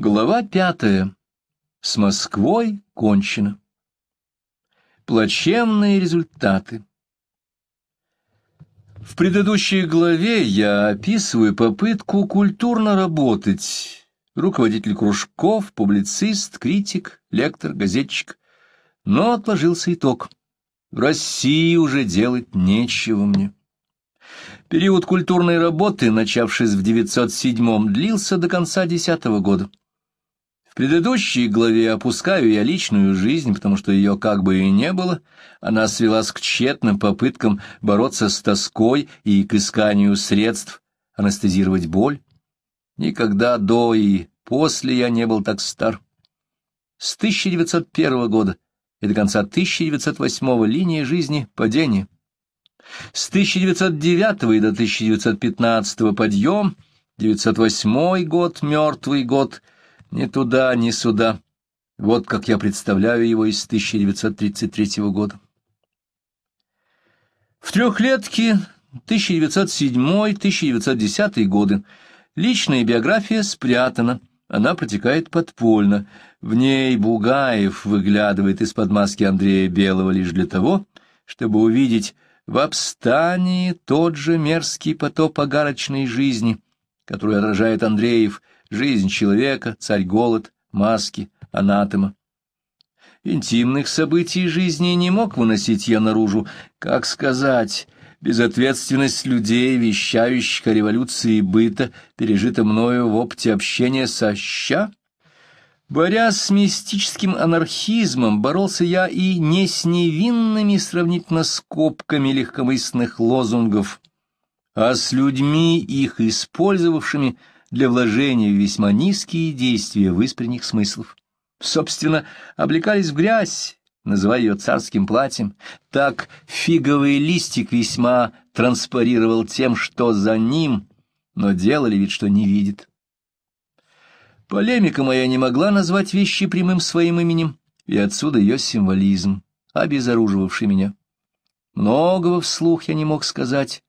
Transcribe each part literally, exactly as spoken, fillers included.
Глава пятая. С Москвой кончено. Плачевные результаты. В предыдущей главе я описываю попытку культурно работать. Руководитель кружков, публицист, критик, лектор, газетчик. Но отложился итог. В России уже делать нечего мне. Период культурной работы, начавшись в девятьсот седьмом, длился до конца десятого года. В предыдущей главе опускаю я личную жизнь, потому что ее как бы и не было. Она свелась к тщетным попыткам бороться с тоской и к исканию средств анестезировать боль. Никогда до и после я не был так стар. С тысяча девятьсот первого года и до конца тысяча девятьсот восьмого линия жизни — падение. С тысяча девятьсот девятого и до тысяча девятьсот пятнадцатого подъем, девятьсот восьмой год — мертвый год, ни туда, ни сюда. Вот как я представляю его из тысяча девятьсот тридцать третьего года. В трехлетке тысяча девятьсот седьмой — тысяча девятьсот десятый годы личная биография спрятана, она протекает подпольно. В ней Бугаев выглядывает из-под маски Андрея Белого лишь для того, чтобы увидеть в обстании тот же мерзкий потоп огарочной жизни, который отражает Андреев: жизнь человека, царь-голод, маски, анатема. Интимных событий жизни не мог выносить я наружу, как сказать, безответственность людей, вещающих о революции быта, пережита мною в опыте общения со ща. Борясь с мистическим анархизмом, боролся я и не с невинными сравнительно скобками легкомысленных лозунгов, а с людьми, их использовавшими для вложения в весьма низкие действия выспренних смыслов. Собственно, облекались в грязь, называя ее царским платьем. Так фиговый листик весьма транспарировал тем, что за ним, но делали вид, что не видит. Полемика моя не могла назвать вещи прямым своим именем, и отсюда ее символизм, обезоруживавший меня. Многого вслух я не мог сказать.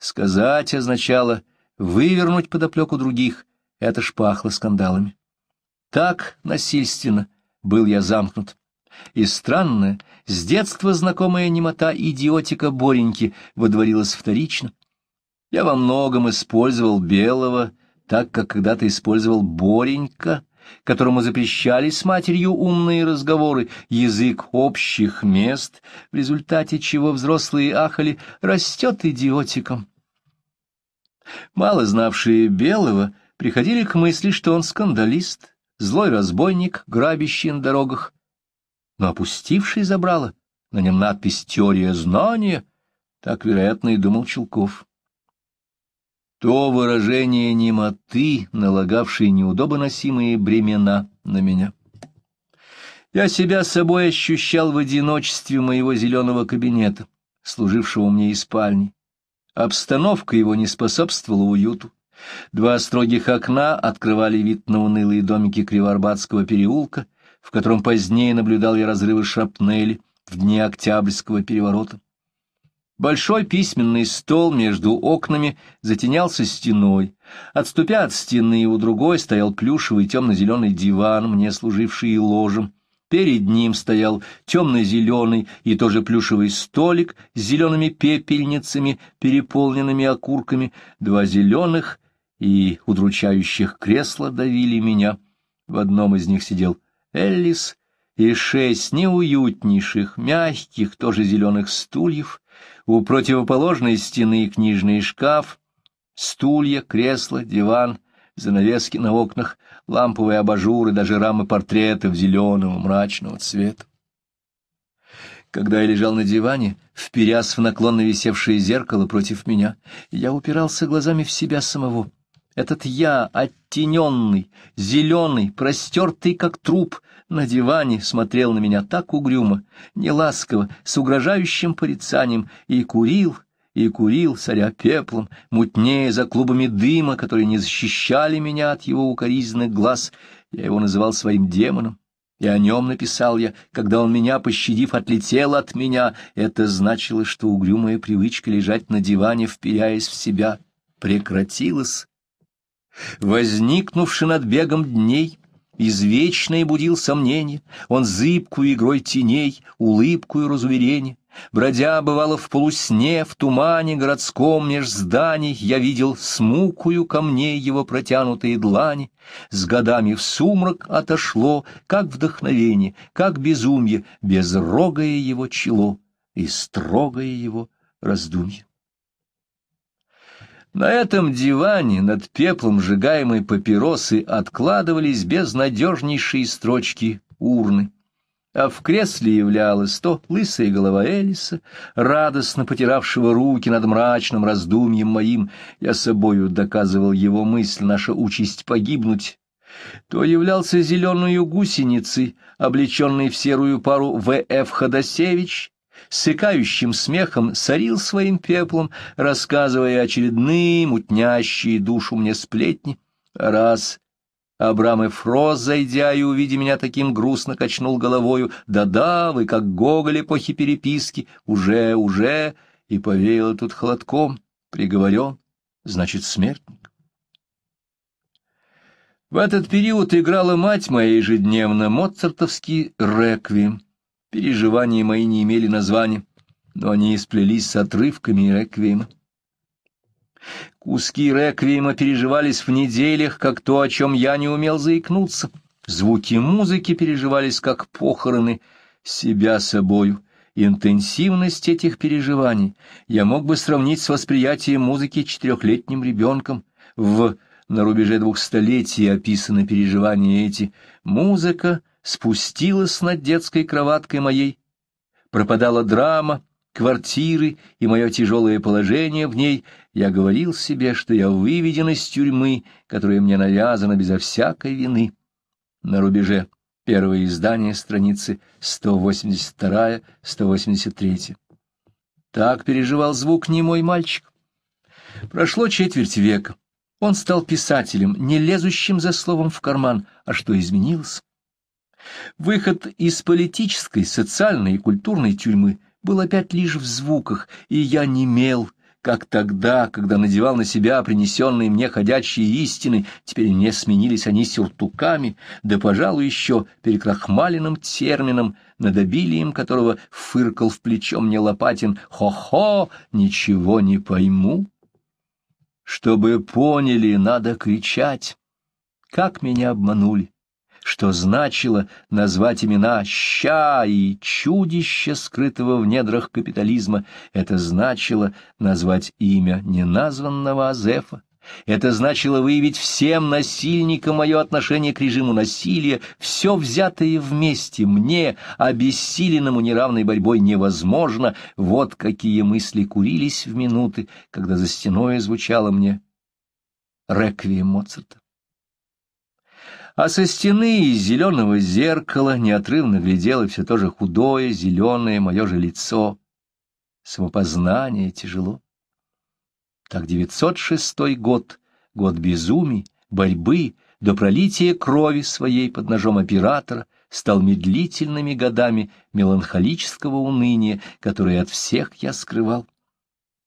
Сказать означало вывернуть подоплеку других, это ж пахло скандалами. Так насильственно был я замкнут. И странная, с детства знакомая немота идиотика Бореньки водворилась вторично. Я во многом использовал Белого, так как когда-то использовал Боренька, которому запрещали с матерью умные разговоры, язык общих мест, в результате чего взрослые ахали: растет идиотиком. Мало знавшие Белого приходили к мысли, что он скандалист, злой разбойник, грабящий на дорогах. Но опустивший забрало, на нем надпись «Теория знания», так, вероятно, и думал Чулков. То выражение немоты, налагавшее неудобоносимые бремена на меня. Я себя собой ощущал в одиночестве моего зеленого кабинета, служившего мне и спальней. Обстановка его не способствовала уюту. Два строгих окна открывали вид на унылые домики Кривоарбатского переулка, в котором позднее наблюдал я разрывы шрапнели в дни Октябрьского переворота. Большой письменный стол между окнами затенялся стеной. Отступя от стены, у другой стоял плюшевый темно-зеленый диван, мне служивший ложем. Перед ним стоял темно-зеленый и тоже плюшевый столик с зелеными пепельницами, переполненными окурками. Два зеленых и удручающих кресла давили меня. В одном из них сидел Эллис и шесть неуютнейших, мягких, тоже зеленых стульев. У противоположной стены книжный шкаф, стулья, кресла, диван, занавески на окнах, ламповые абажуры, даже рамы портретов зеленого мрачного цвета. Когда я лежал на диване, вперясь в наклонно висевшее зеркало против меня, я упирался глазами в себя самого. Этот я, оттененный, зеленый, простертый, как труп, на диване смотрел на меня так угрюмо, неласково, с угрожающим порицанием, и курил, и курил, соря пеплом, мутнее за клубами дыма, которые не защищали меня от его укоризненных глаз. Я его называл своим демоном, и о нем написал я: когда он меня, пощадив, отлетел от меня. Это значило, что угрюмая привычка лежать на диване, вперяясь в себя, прекратилась. Возникнувши над бегом дней, извечный будил сомнения, он зыбкую игрой теней, улыбкую разуверенье. Бродя, бывало, в полусне, в тумане городском меж зданий, я видел смукую камней его протянутые длани. С годами в сумрак отошло, как вдохновение, как безумье, безрогое его чело и строгое его раздумье. На этом диване над пеплом сжигаемой папиросы откладывались безнадежнейшие строчки урны. А в кресле являлась то лысая голова Эллиса, радостно потиравшего руки над мрачным раздумьем моим, я собою доказывал его мысль, наша участь погибнуть, то являлся зеленую гусеницей, облеченной в серую пару В Ф Ходосевич, сыкающим смехом сорил своим пеплом, рассказывая очередные мутнящие душу мне сплетни. Раз Абрам Эфрос, зайдя и увидя меня таким, грустно качнул головою: «Да-да, вы как Гоголь эпохи переписки, уже, уже», и повеяло тут холодком: приговорен, значит, смертник. В этот период играла мать моя ежедневно моцартовский реквием. Переживания мои не имели названия, но они сплелись с отрывками реквиема. Куски реквиема переживались в неделях, как то, о чем я не умел заикнуться. Звуки музыки переживались, как похороны, себя собою. Интенсивность этих переживаний я мог бы сравнить с восприятием музыки четырехлетним ребенком. В «На рубеже двух столетий» описаны переживания эти. Музыка спустилась над детской кроваткой моей, пропадала драма квартиры и мое тяжелое положение в ней. Я говорил себе, что я выведен из тюрьмы, которая мне навязана безо всякой вины. На рубеже. Первое издание, страницы сто восемьдесят вторая — сто восемьдесят третья. Так переживал звук немой мальчик. Прошло четверть века. Он стал писателем, не лезущим за словом в карман. А что изменилось? Выход из политической, социальной и культурной тюрьмы был опять лишь в звуках, и я немел, как тогда, когда надевал на себя принесенные мне ходячие истины. Теперь мне сменились они сюртуками, да, пожалуй, еще перекрахмаленным термином, над обилием которого фыркал в плечо мне Лопатин: «Хо-хо, ничего не пойму». Чтобы поняли, надо кричать. Как меня обманули! Что значило назвать имена «ща» и «чудище», скрытого в недрах капитализма. Это значило назвать имя неназванного Азефа. Это значило выявить всем насильникам мое отношение к режиму насилия, все взятое вместе мне, обессиленному неравной борьбой, невозможно. Вот какие мысли курились в минуты, когда за стеной звучало мне реквием Моцарта. А со стены из зеленого зеркала неотрывно глядело все то же худое, зеленое мое же лицо. Самопознание тяжело. Так девятьсот шестой год, год безумий, борьбы, до пролития крови своей под ножом оператора, стал медлительными годами меланхолического уныния, которые от всех я скрывал.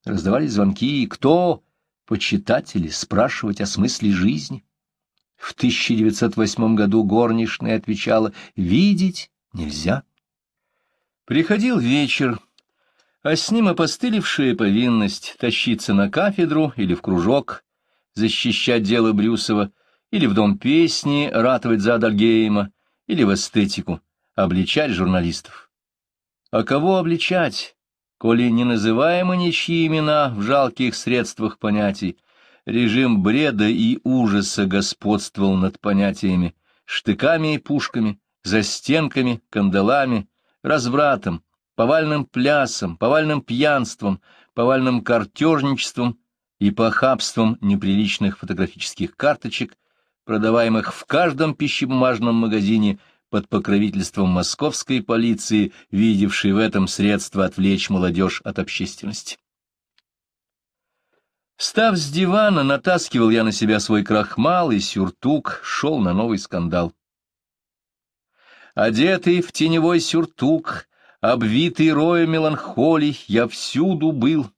Раздавались звонки: кто? Почитатели, спрашивать о смысле жизни. В тысяча девятьсот восьмом году горничная отвечала: «Видеть нельзя». Приходил вечер, а с ним опостылевшая повинность тащиться на кафедру или в кружок, защищать дело Брюсова, или в дом песни ратовать за Дальгейма, или в эстетику, обличать журналистов. А кого обличать, коли не называемы ничьи имена в жалких средствах понятий? Режим бреда и ужаса господствовал над понятиями, штыками и пушками, застенками, кандалами, развратом, повальным плясом, повальным пьянством, повальным картежничеством и похабством неприличных фотографических карточек, продаваемых в каждом пищебумажном магазине под покровительством московской полиции, видевшей в этом средство отвлечь молодежь от общественности. Встав с дивана, натаскивал я на себя свой крахмал и сюртук, шел на новый скандал. Одетый в теневой сюртук, обвитый роем меланхолий, я всюду был,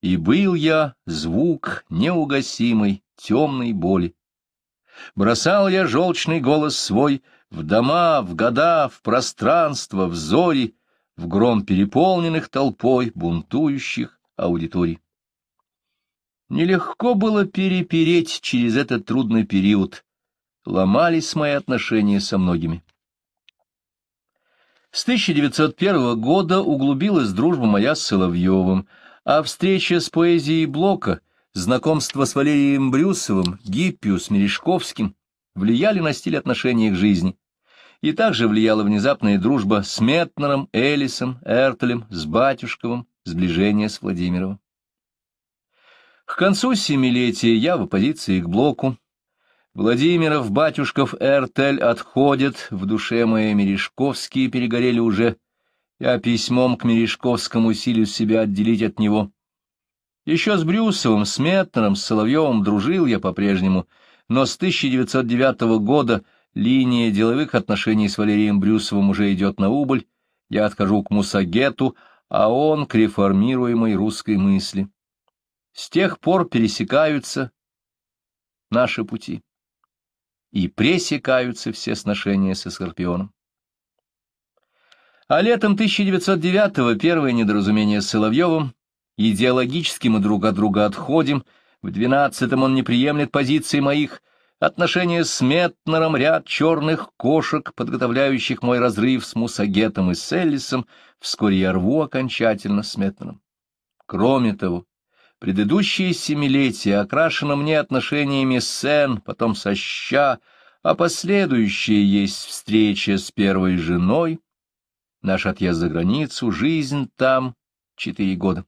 и был я звук неугасимой темной боли. Бросал я желчный голос свой в дома, в года, в пространство, в зори, в гром переполненных толпой бунтующих аудиторий. Нелегко было перепереть через этот трудный период. Ломались мои отношения со многими. С тысяча девятьсот первого года углубилась дружба моя с Соловьевым, а встреча с поэзией Блока, знакомство с Валерием Брюсовым, Гиппиус, с Мережковским влияли на стиль отношения к жизни. И также влияла внезапная дружба с Метнером, Эллисом, Эртелем, с Батюшковым, сближение с Владимировым. К концу семилетия я в оппозиции к Блоку. Владимиров, Батюшков, Эртель отходят, в душе моей Мережковские перегорели уже. Я письмом к Мережковскому силюсь себя отделить от него. Еще с Брюсовым, с Метнером, с Соловьевым дружил я по-прежнему, но с тысяча девятьсот девятого года линия деловых отношений с Валерием Брюсовым уже идет на убыль, я отхожу к Мусагету, а он к реформируемой русской мысли. С тех пор пересекаются наши пути. И пресекаются все сношения со Скорпионом. А летом тысяча девятьсот девятого первое недоразумение с Соловьевым, идеологически мы друг от друга отходим, в двенадцатом он не приемлет позиций моих, отношения с Метнером, ряд черных кошек, подготовляющих мой разрыв с Мусагетом и с Эллисом, вскоре я рву окончательно с Метнером. Кроме того, предыдущие семилетия окрашено мне отношениями с Эн, потом со Ща, а последующие есть встреча с первой женой, наш отъезд за границу, жизнь там, четыре года.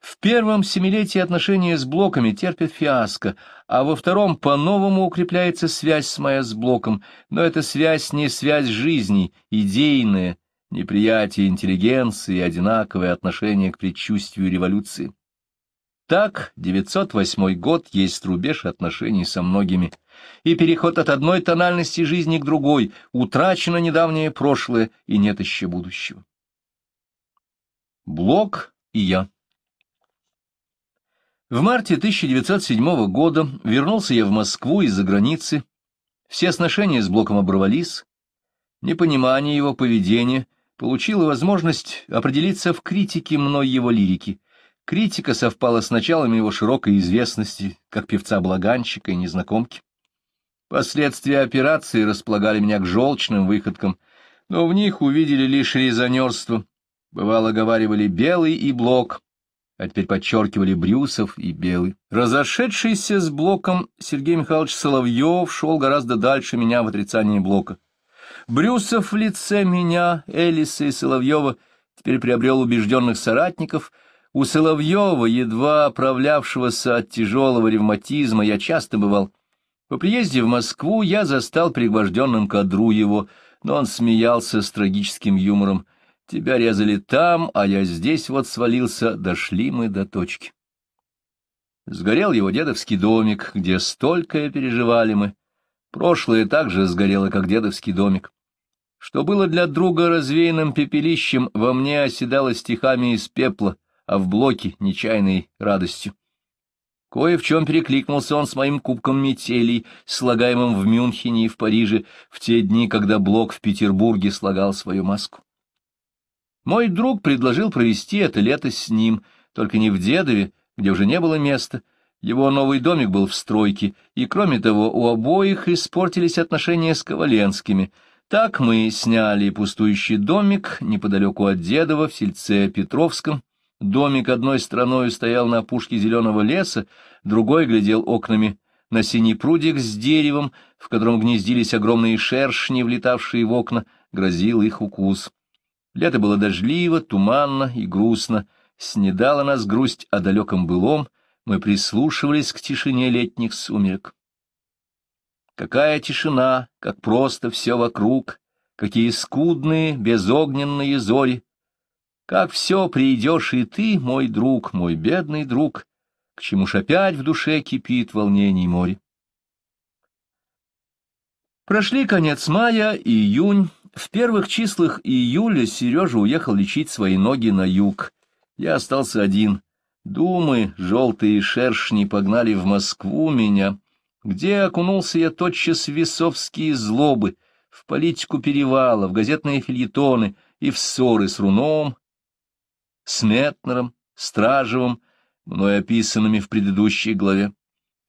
В первом семилетии отношения с Блоками терпят фиаско, а во втором по-новому укрепляется связь моя с Блоком, но эта связь не связь жизни, идейная, неприятие интеллигенции и одинаковое отношение к предчувствию революции. Так, девятьсот восьмой год есть рубеж отношений со многими, и переход от одной тональности жизни к другой, утрачено недавнее прошлое, и нет еще будущего. Блок и я. В марте тысяча девятьсот седьмого года вернулся я в Москву из-за границы, все сношения с Блоком оборвались, непонимание его поведения получило возможность определиться в критике мной его лирики. Критика совпала с началом его широкой известности, как певца-благанщика и незнакомки. Последствия операции располагали меня к желчным выходкам, но в них увидели лишь резонерство. Бывало, говаривали Белый и Блок, а теперь подчеркивали Брюсов и Белый. Разошедшийся с Блоком Сергей Михайлович Соловьев шел гораздо дальше меня в отрицании Блока. Брюсов в лице меня, Элиса и Соловьева теперь приобрел убежденных соратников. У Соловьева, едва оправлявшегося от тяжелого ревматизма, я часто бывал. По приезде в Москву я застал пригвожденным к одру его, но он смеялся с трагическим юмором. «Тебя резали там, а я здесь вот свалился, дошли мы до точки». Сгорел его дедовский домик, где столько переживали мы. Прошлое также сгорело, как дедовский домик. Что было для друга развеянным пепелищем, во мне оседало стихами из пепла, а в Блоке — нечаянной радостью. Кое в чем перекликнулся он с моим кубком метелей, слагаемым в Мюнхене и в Париже, в те дни, когда Блок в Петербурге слагал свою маску. Мой друг предложил провести это лето с ним, только не в Дедове, где уже не было места. Его новый домик был в стройке, и, кроме того, у обоих испортились отношения с Коваленскими. Так мы сняли пустующий домик неподалеку от Дедова, в сельце Петровском. Домик одной стороною стоял на опушке зеленого леса, другой глядел окнами на синий прудик с деревом, в котором гнездились огромные шершни, влетавшие в окна, грозил их укус. Лето было дождливо, туманно и грустно. Снедала нас грусть о далеком былом, мы прислушивались к тишине летних сумерек. Какая тишина, как просто все вокруг, какие скудные, безогненные зори! Как все придешь и ты, мой друг, мой бедный друг, к чему ж опять в душе кипит волнений море. Прошли конец мая, июнь. В первых числах июля Сережа уехал лечить свои ноги на юг. Я остался один. Думы, желтые шершни погнали в Москву меня, где окунулся я тотчас в весовские злобы, в политику перевала, в газетные фельетоны и в ссоры с Руновым, с Метнером, Стражевым, мной описанными в предыдущей главе.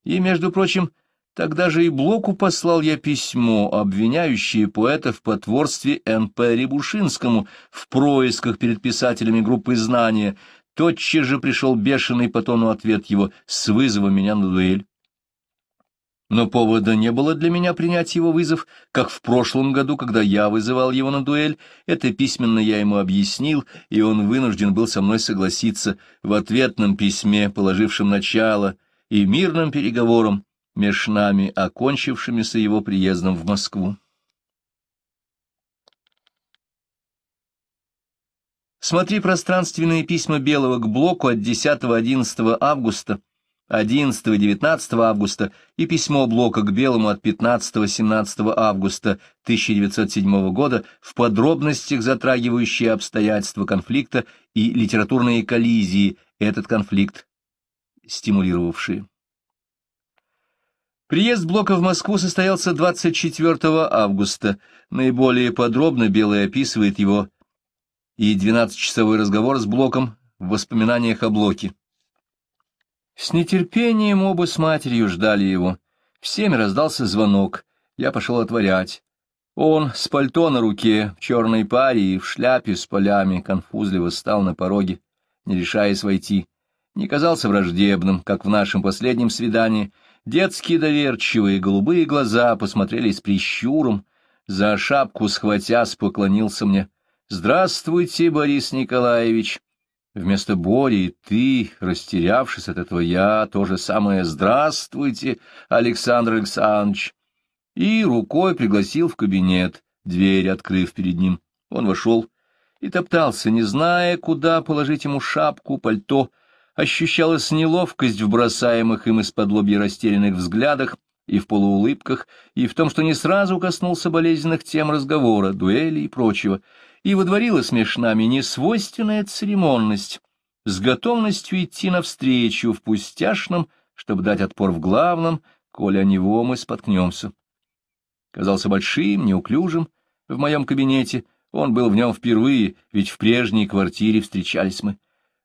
И, между прочим, тогда же и Блоку послал я письмо, обвиняющее поэта в потворстве Н П Рябушинскому в происках перед писателями группы «Знания». Тотчас же пришел бешеный по тону ответ его с вызовом меня на дуэль. Но повода не было для меня принять его вызов, как в прошлом году, когда я вызывал его на дуэль. Это письменно я ему объяснил, и он вынужден был со мной согласиться в ответном письме, положившем начало и мирным переговорам меж нами, окончившимися его приездом в Москву. Смотри пространственные письма Белого к Блоку от десятого-одиннадцатого августа, одиннадцатого-девятнадцатого августа и письмо Блока к Белому от пятнадцатого-семнадцатого августа тысяча девятьсот седьмого года, в подробностях затрагивающие обстоятельства конфликта и литературные коллизии, этот конфликт стимулировавшие. Приезд Блока в Москву состоялся двадцать четвёртого августа. Наиболее подробно Белый описывает его и двенадцатичасовой разговор с Блоком в воспоминаниях о Блоке. С нетерпением оба с матерью ждали его. В семь раздался звонок. Я пошел отворять. Он с пальто на руке, в черной паре и в шляпе с полями, конфузливо стал на пороге, не решаясь войти. Не казался враждебным, как в нашем последнем свидании. Детские доверчивые голубые глаза посмотрели с прищуром. За шапку схватясь, поклонился мне. «Здравствуйте, Борис Николаевич!» Вместо Бори ты, растерявшись от этого я, то же самое «Здравствуйте, Александр Александрович!» И рукой пригласил в кабинет, дверь открыв перед ним. Он вошел и топтался, не зная, куда положить ему шапку, пальто. Ощущалась неловкость в бросаемых им из-под лобья растерянных взглядах и в полуулыбках, и в том, что не сразу коснулся болезненных тем разговора, дуэли и прочего. И водворилась меж нами несвойственная церемонность, с готовностью идти навстречу в пустяшном, чтобы дать отпор в главном, коли о него мы споткнемся. Казался большим, неуклюжим в моем кабинете, он был в нем впервые, ведь в прежней квартире встречались мы.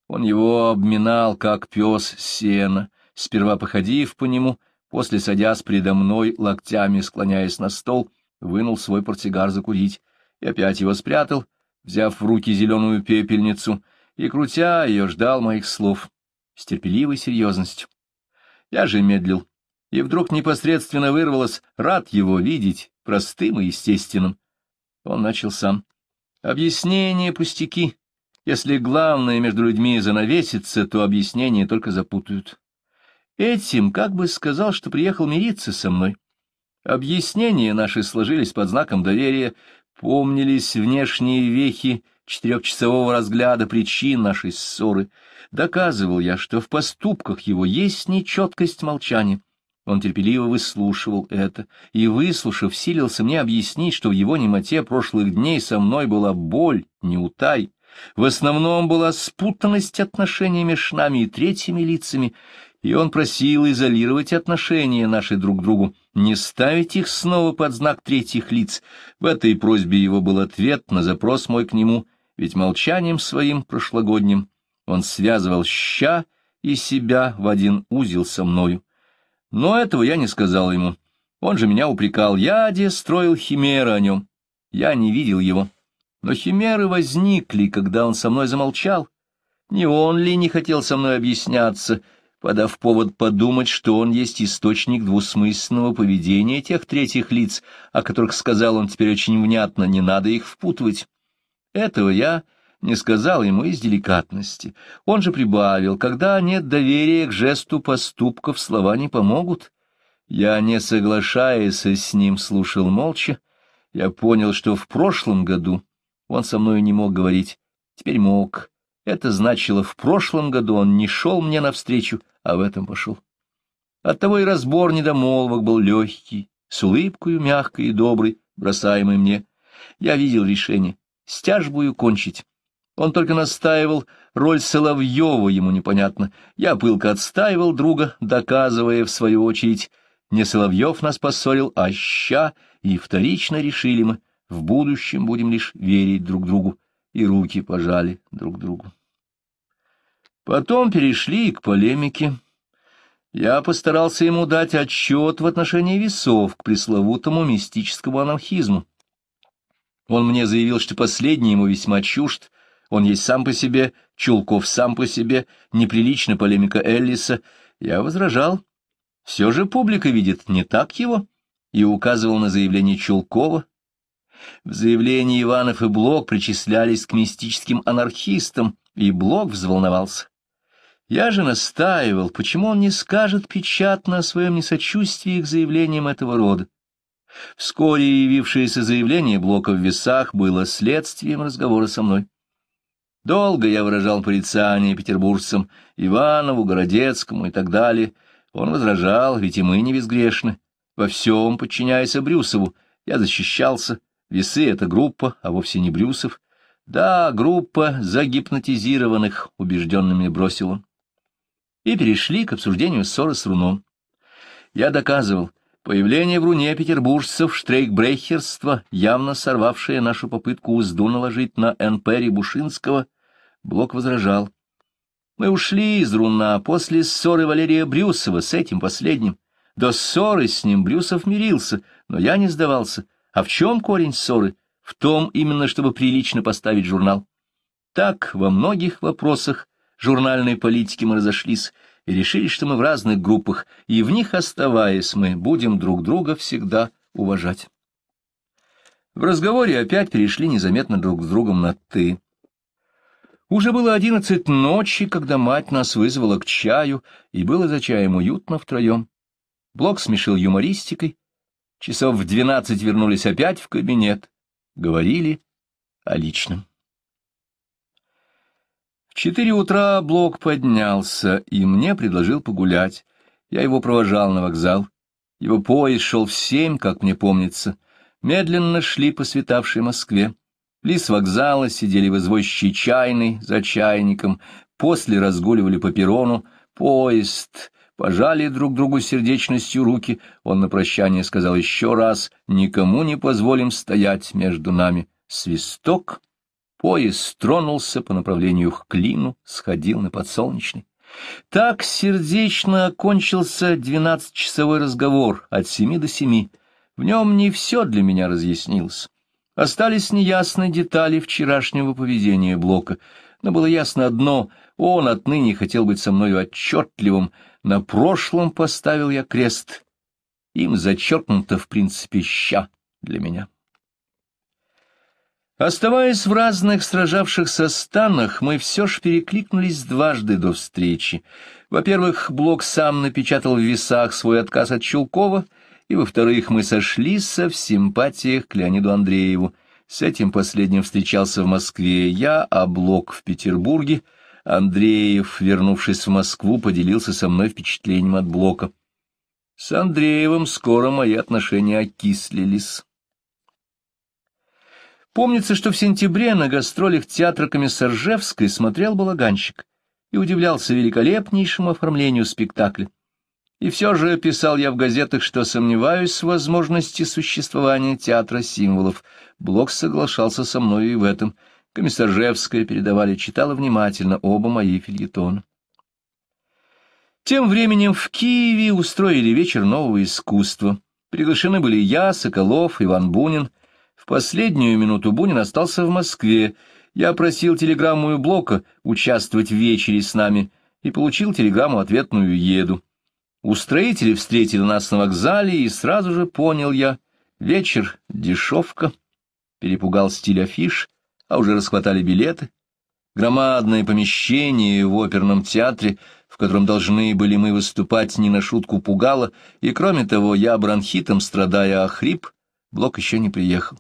Он его обминал, как пес сена, сперва походив по нему, после садясь предо мной, локтями склоняясь на стол, вынул свой портсигар закурить. И опять его спрятал, взяв в руки зеленую пепельницу, и, крутя ее, ждал моих слов с терпеливой серьезностью. Я же медлил, и вдруг непосредственно вырвалось: рад его видеть, простым и естественным. Он начал сам. Объяснение пустяки. Если главное между людьми занавесится, то объяснения только запутают. Этим как бы сказал, что приехал мириться со мной. Объяснения наши сложились под знаком доверия. Помнились внешние вехи четырехчасового разгляда причин нашей ссоры. Доказывал я, что в поступках его есть нечеткость молчания. Он терпеливо выслушивал это, и, выслушав, силился мне объяснить, что в его немоте прошлых дней со мной была боль, неутай. В основном была спутанность отношений между нами и третьими лицами, и он просил изолировать отношения наши друг к другу, не ставить их снова под знак третьих лиц. В этой просьбе его был ответ на запрос мой к нему, ведь молчанием своим прошлогодним он связывал ща и себя в один узел со мною. Но этого я не сказал ему. Он же меня упрекал. Я де строил химеры о нем. Я не видел его. Но химеры возникли, когда он со мной замолчал. Не он ли не хотел со мной объясняться, подав повод подумать, что он есть источник двусмысленного поведения тех третьих лиц, о которых сказал он теперь очень внятно, не надо их впутывать. Этого я не сказал ему из деликатности. Он же прибавил: когда нет доверия к жесту поступков, слова не помогут. Я, не соглашаясь с ним, слушал молча. Я понял, что в прошлом году он со мною не мог говорить, теперь мог. Это значило, в прошлом году он не шел мне навстречу, а в этом пошел. Оттого и разбор недомолвок был легкий, с улыбкою мягкой и доброй, бросаемой мне. Я видел решение — с тяжбою кончить. Он только настаивал, роль Соловьева ему непонятна. Я пылко отстаивал друга, доказывая, в свою очередь, Не Соловьев нас поссорил, а ща, и вторично решили мы, в будущем будем лишь верить друг другу, и руки пожали друг другу. Потом перешли к полемике. Я постарался ему дать отчет в отношении весов к пресловутому мистическому анархизму. Он мне заявил, что последний ему весьма чужд, он есть сам по себе, Чулков сам по себе, неприлична полемика Эллиса. Я возражал. Все же публика видит не так его, и указывал на заявление Чулкова. В заявлении Иванов и Блок причислялись к мистическим анархистам, и Блок взволновался. Я же настаивал, почему он не скажет печатно о своем несочувствии к заявлениям этого рода. Вскоре явившееся заявление Блока в весах было следствием разговора со мной. Долго я выражал порицание петербуржцам, Иванову, Городецкому и так далее. Он возражал, ведь и мы не безгрешны. Во всем подчиняясь Брюсову, я защищался. Весы — это группа, а вовсе не Брюсов. Да, группа загипнотизированных, убежденными бросил он. И перешли к обсуждению ссоры с Руном. Я доказывал, появление в Руне петербуржцев штрейкбрехерства, явно сорвавшее нашу попытку узду наложить на эн пэ Рябушинского, Блок возражал. Мы ушли из Руна после ссоры Валерия Брюсова с этим последним. До ссоры с ним Брюсов мирился, но я не сдавался. А в чем корень ссоры? В том именно, чтобы прилично поставить журнал. Так во многих вопросах журнальной политики мы разошлись и решили, что мы в разных группах, и в них оставаясь мы будем друг друга всегда уважать. В разговоре опять перешли незаметно друг с другом на «ты». Уже было одиннадцать ночи, когда мать нас вызвала к чаю, и было за чаем уютно втроем. Блок смешил юмористикой. Часов в двенадцать вернулись опять в кабинет. Говорили о личном. В четыре утра Блок поднялся и мне предложил погулять. Я его провожал на вокзал. Его поезд шел в семь, как мне помнится. Медленно шли по светавшей Москве. Близ вокзала сидели в извозчичьей чайной за чайником. После разгуливали по перрону. Поезд... Пожали друг другу сердечностью руки, он на прощание сказал еще раз: «Никому не позволим стоять между нами». Свисток, поезд тронулся по направлению к Клину, сходил на Подсолнечный. Так сердечно окончился двенадцатичасовой разговор от семи до семи. В нем не все для меня разъяснилось. Остались неясные детали вчерашнего поведения Блока, но было ясно одно — он отныне хотел быть со мною отчетливым. На прошлом поставил я крест. Им зачеркнуто, в принципе, ща для меня. Оставаясь в разных сражавшихся станах, мы все ж перекликнулись дважды до встречи. Во-первых, Блок сам напечатал в весах свой отказ от Чулкова, и, во-вторых, мы сошлись в симпатиях к Леониду Андрееву. С этим последним встречался в Москве я, а Блок в Петербурге. Андреев, вернувшись в Москву, поделился со мной впечатлением от Блока. С Андреевым скоро мои отношения окислились. Помнится, что в сентябре на гастролях театра Комиссаржевской смотрел балаганщик и удивлялся великолепнейшему оформлению спектакля. И все же писал я в газетах, что сомневаюсь в возможности существования театра символов. Блок соглашался со мной и в этом. Комиссаржевская, передавали, читала внимательно оба мои фельетона. Тем временем в Киеве устроили вечер нового искусства. Приглашены были я, Соколов, Иван Бунин. В последнюю минуту Бунин остался в Москве. Я просил телеграмму и Блока участвовать в вечере с нами и получил телеграмму ответную «Еду». Устроители встретили нас на вокзале, и сразу же понял я: вечер — дешевка. Перепугал стиль афиш, а уже расхватали билеты. Громадное помещение в оперном театре, в котором должны были мы выступать, не на шутку пугало, и, кроме того, я бронхитом, страдая, охрип. Блок еще не приехал.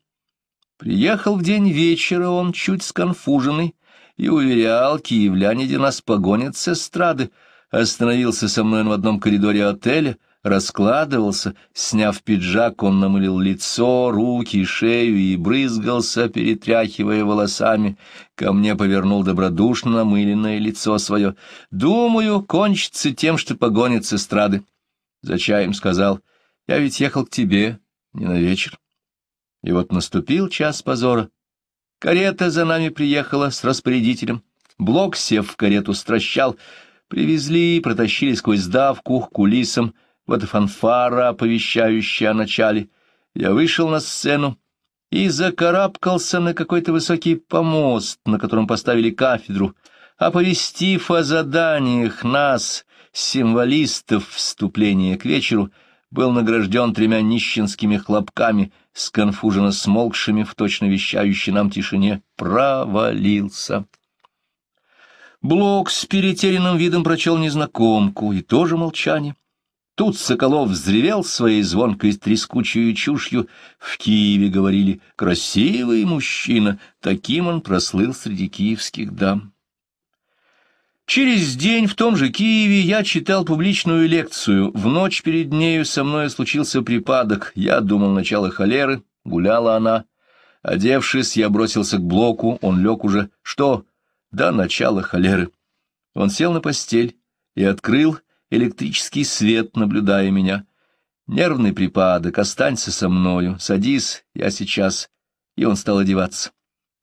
Приехал в день вечера он чуть сконфуженный и уверял: киевляне де нас погонят с эстрады. Остановился со мной в одном коридоре отеля, раскладывался, сняв пиджак, он намылил лицо, руки, шею и брызгался, перетряхивая волосами. Ко мне повернул добродушно намыленное лицо свое. «Думаю, кончится тем, что погонит с эстрады», — за чаем сказал. Я ведь ехал к тебе, не на вечер. И вот наступил час позора. Карета за нами приехала с распорядителем. Блок, сев в карету, стращал. Привезли и протащили сквозь давку к кулисам. Вот и фанфара, оповещающая о начале. Я вышел на сцену и закарабкался на какой-то высокий помост, на котором поставили кафедру. Оповестив о заданиях нас, символистов, вступление к вечеру, был награжден тремя нищенскими хлопками, сконфуженно смолкшими в точно вещающей нам тишине, провалился. Блок с перетерянным видом прочел незнакомку, и тоже молчание. Тут Соколов взревел своей звонкой трескучей чушью. В Киеве говорили: «Красивый мужчина», таким он прослыл среди киевских дам. Через день в том же Киеве я читал публичную лекцию. В ночь перед нею со мной случился припадок. Я думал, начало холеры, гуляла она. Одевшись, я бросился к Блоку, он лег уже. Что? Да, начало холеры. Он сел на постель и открыл электрический свет, наблюдая меня. Нервный припадок, останься со мною, садись, я сейчас. И он стал одеваться.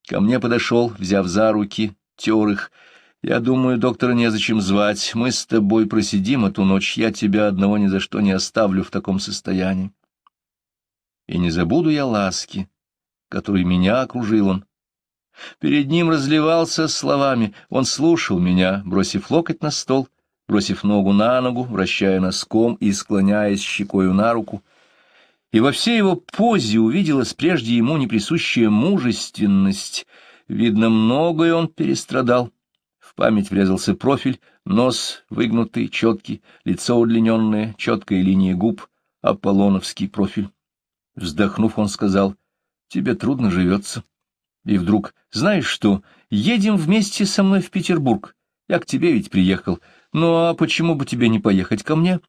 Ко мне подошел, взяв за руки, тер их. Я думаю, доктора незачем звать, мы с тобой просидим эту ночь, я тебя одного ни за что не оставлю в таком состоянии. И не забуду я ласки, которой меня окружил он. Перед ним разливался словами, он слушал меня, бросив локоть на стол, бросив ногу на ногу, вращая носком и склоняясь щекою на руку. И во всей его позе увиделась прежде ему неприсущая мужественность. Видно, многое он перестрадал. Память врезался профиль, нос выгнутый, четкий, лицо удлиненное, четкая линия губ, аполлоновский профиль. Вздохнув, он сказал: «Тебе трудно живется». И вдруг: «Знаешь что, едем вместе со мной в Петербург. Я к тебе ведь приехал. Ну а почему бы тебе не поехать ко мне?»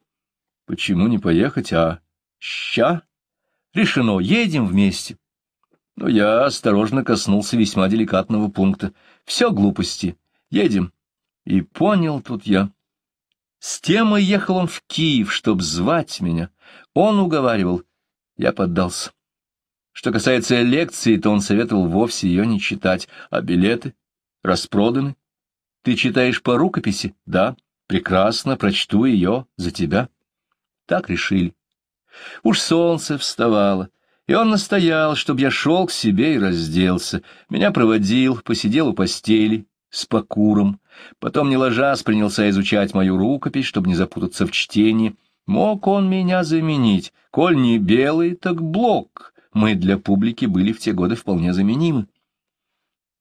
«Почему не поехать, а ща?» «Решено, едем вместе». Но я осторожно коснулся весьма деликатного пункта. «Все глупости. Едем». И понял тут я. С темой ехал он в Киев, чтоб звать меня. Он уговаривал. Я поддался. Что касается лекции, то он советовал вовсе ее не читать. А билеты? Распроданы. Ты читаешь по рукописи? Да. Прекрасно, прочту ее за тебя. Так решили. Уж солнце вставало. И он настоял, чтоб я шел к себе и разделся. Меня проводил, посидел у постели с покуром, потом, не ложась, принялся изучать мою рукопись, чтобы не запутаться в чтении. Мог он меня заменить? Коль не Белый, так Блок. Мы для публики были в те годы вполне заменимы.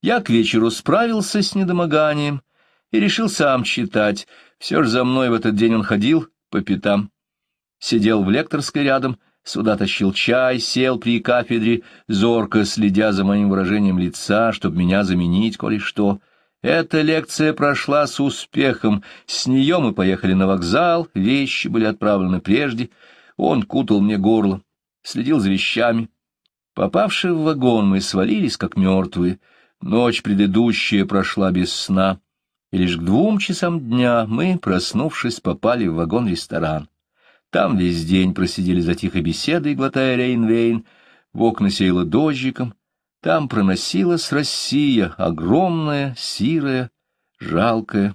Я к вечеру справился с недомоганием и решил сам читать. Все же за мной в этот день он ходил по пятам. Сидел в лекторской рядом, сюда тащил чай, сел при кафедре, зорко следя за моим выражением лица, чтобы меня заменить, коли что. Эта лекция прошла с успехом, с нее мы поехали на вокзал, вещи были отправлены прежде, он кутал мне горло, следил за вещами. Попавши в вагон, мы свалились, как мертвые, ночь предыдущая прошла без сна, и лишь к двум часам дня мы, проснувшись, попали в вагон-ресторан. Там весь день просидели за тихой беседой, глотая рейн-вейн, в окна сеяло дождиком. Там проносилась Россия, огромная, сирая, жалкая.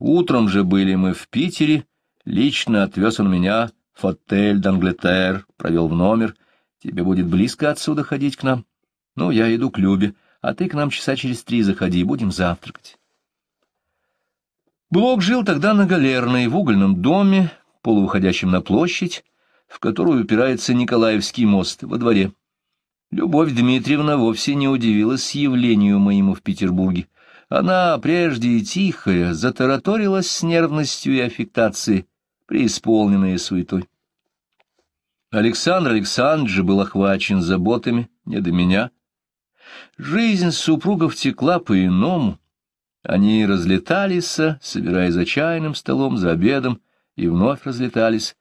Утром же были мы в Питере, лично отвез он меня в отель «Данглетер», провел в номер. Тебе будет близко отсюда ходить к нам? Ну, я иду к Любе, а ты к нам часа через три заходи, будем завтракать. Блок жил тогда на Галерной, в угольном доме, полууходящем на площадь, в которую упирается Николаевский мост, во дворе. Любовь Дмитриевна вовсе не удивилась явлению моему в Петербурге. Она, прежде и тихая, затараторилась с нервностью и аффектацией, преисполненная суетой. Александр Александрович был охвачен заботами, не до меня. Жизнь супругов текла по-иному. Они разлетались, собирая за чайным столом, за обедом, и вновь разлетались.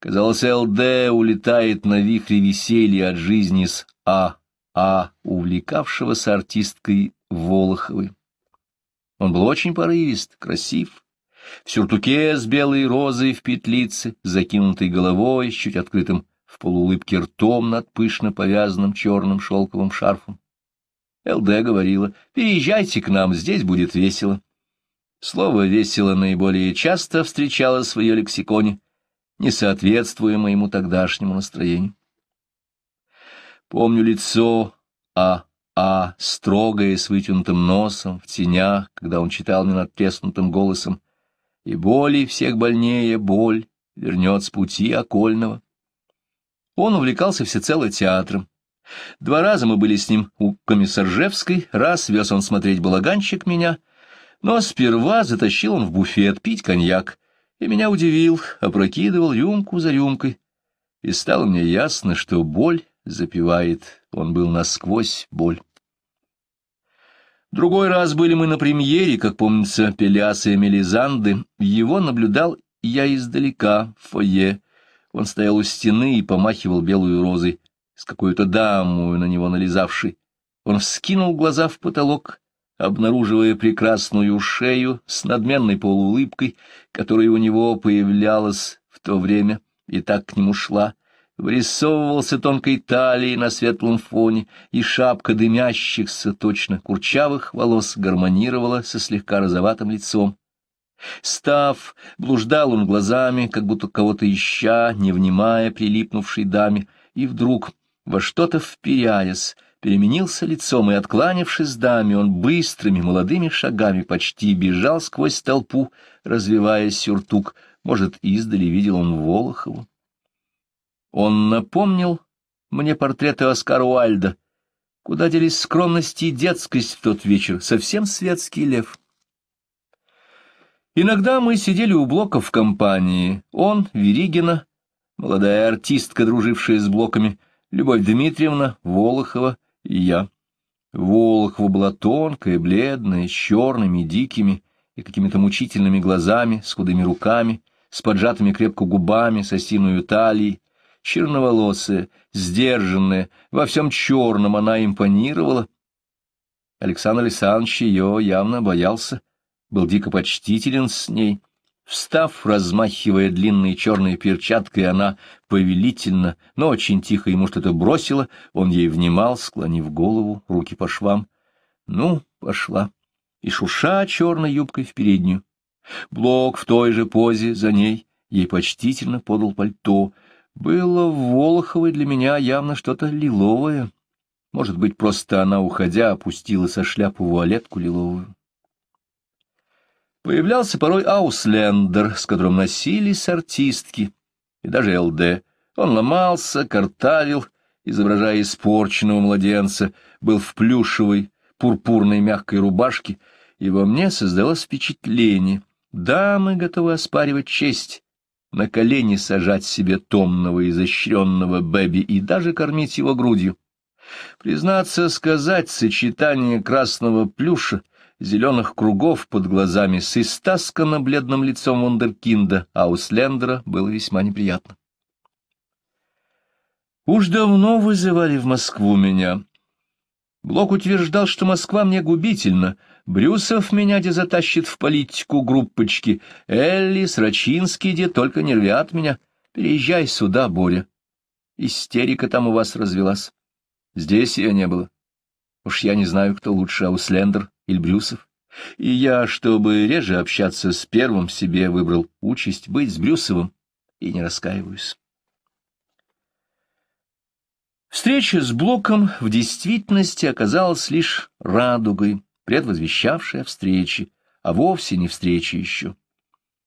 Казалось, ЛД улетает на вихре веселья от жизни с А. А. увлекавшегося артисткой Волоховой. Он был очень порывист, красив, в сюртуке с белой розой в петлице, закинутой головой, с чуть открытым в полуулыбке ртом над пышно повязанным черным шелковым шарфом. ЛД говорила: «Переезжайте к нам, здесь будет весело». Слово «весело» наиболее часто встречалось в ее лексиконе, не соответствуя моему тогдашнему настроению. Помню лицо А. А. строгое, с вытянутым носом, в тенях, когда он читал мне надтреснутым голосом: «И боли всех больнее боль вернет с пути окольного». Он увлекался всецело театром. Два раза мы были с ним у Комиссаржевской, раз вез он смотреть балаганщик меня, но сперва затащил он в буфет пить коньяк, и меня удивил, опрокидывал рюмку за рюмкой. И стало мне ясно, что боль запевает, он был насквозь боль. Другой раз были мы на премьере, как помнится, Пеляса и Мелизанды. Его наблюдал я издалека, в фойе. Он стоял у стены и помахивал белую розой с какой-то дамою на него нализавшей. Он вскинул глаза в потолок, обнаруживая прекрасную шею с надменной полуулыбкой, которая у него появлялась в то время и так к нему шла. Врисовывался тонкой талией на светлом фоне, и шапка дымящихся, точно курчавых волос гармонировала со слегка розоватым лицом. Став, блуждал он глазами, как будто кого-то ища, не внимая прилипнувшей даме, и вдруг, во что-то вперяясь, переменился лицом, и, откланившись даме, он быстрыми молодыми шагами почти бежал сквозь толпу, развивая сюртук. Может, издали видел он Волохову. Он напомнил мне портреты Оскара Уальда. Куда делись скромность и детскость в тот вечер, совсем светский лев. Иногда мы сидели у Блока в компании. Он, Веригина, молодая артистка, дружившая с Блоками, Любовь Дмитриевна, Волохова и я. Волохова была тонкая, бледная, с черными, дикими и какими-то мучительными глазами, с худыми руками, с поджатыми крепко губами, с осиную талией. Черноволосая, сдержанная, во всем черном она импонировала. Александр Александрович ее явно боялся, был дико почтителен с ней. Встав, размахивая длинной черной перчаткой, она повелительно, но очень тихо ему что-то бросила, он ей внимал, склонив голову, руки по швам. Ну, пошла, и шурша черной юбкой в переднюю. Блок в той же позе за ней, ей почтительно подал пальто. Было в Волоховой для меня явно что-то лиловое. Может быть, просто она, уходя, опустила со шляпы вуалетку лиловую. Появлялся порой ауслендер, с которым носились артистки, и даже ЛД. Он ломался, картавил, изображая испорченного младенца, был в плюшевой, пурпурной мягкой рубашке, и во мне создалось впечатление. Да, мы готовы оспаривать честь, на колени сажать себе томного, изощренного бэби и даже кормить его грудью. Признаться сказать, сочетание красного плюша, зеленых кругов под глазами с истасканно бледным лицом вундеркинда ауслендера было весьма неприятно. Уж давно вызывали в Москву меня. Блок утверждал, что Москва мне губительна. Брюсов меня где затащит в политику группочки. Эллис, Рачинский где только нервят меня. Переезжай сюда, Боря. Истерика там у вас развелась. Здесь ее не было. Уж я не знаю, кто лучше, ауслендер или Брюсов. И я, чтобы реже общаться с первым, себе выбрал участь быть с Брюсовым, и не раскаиваюсь. Встреча с Блоком в действительности оказалась лишь радугой, предвозвещавшей встречи, а вовсе не встречи еще.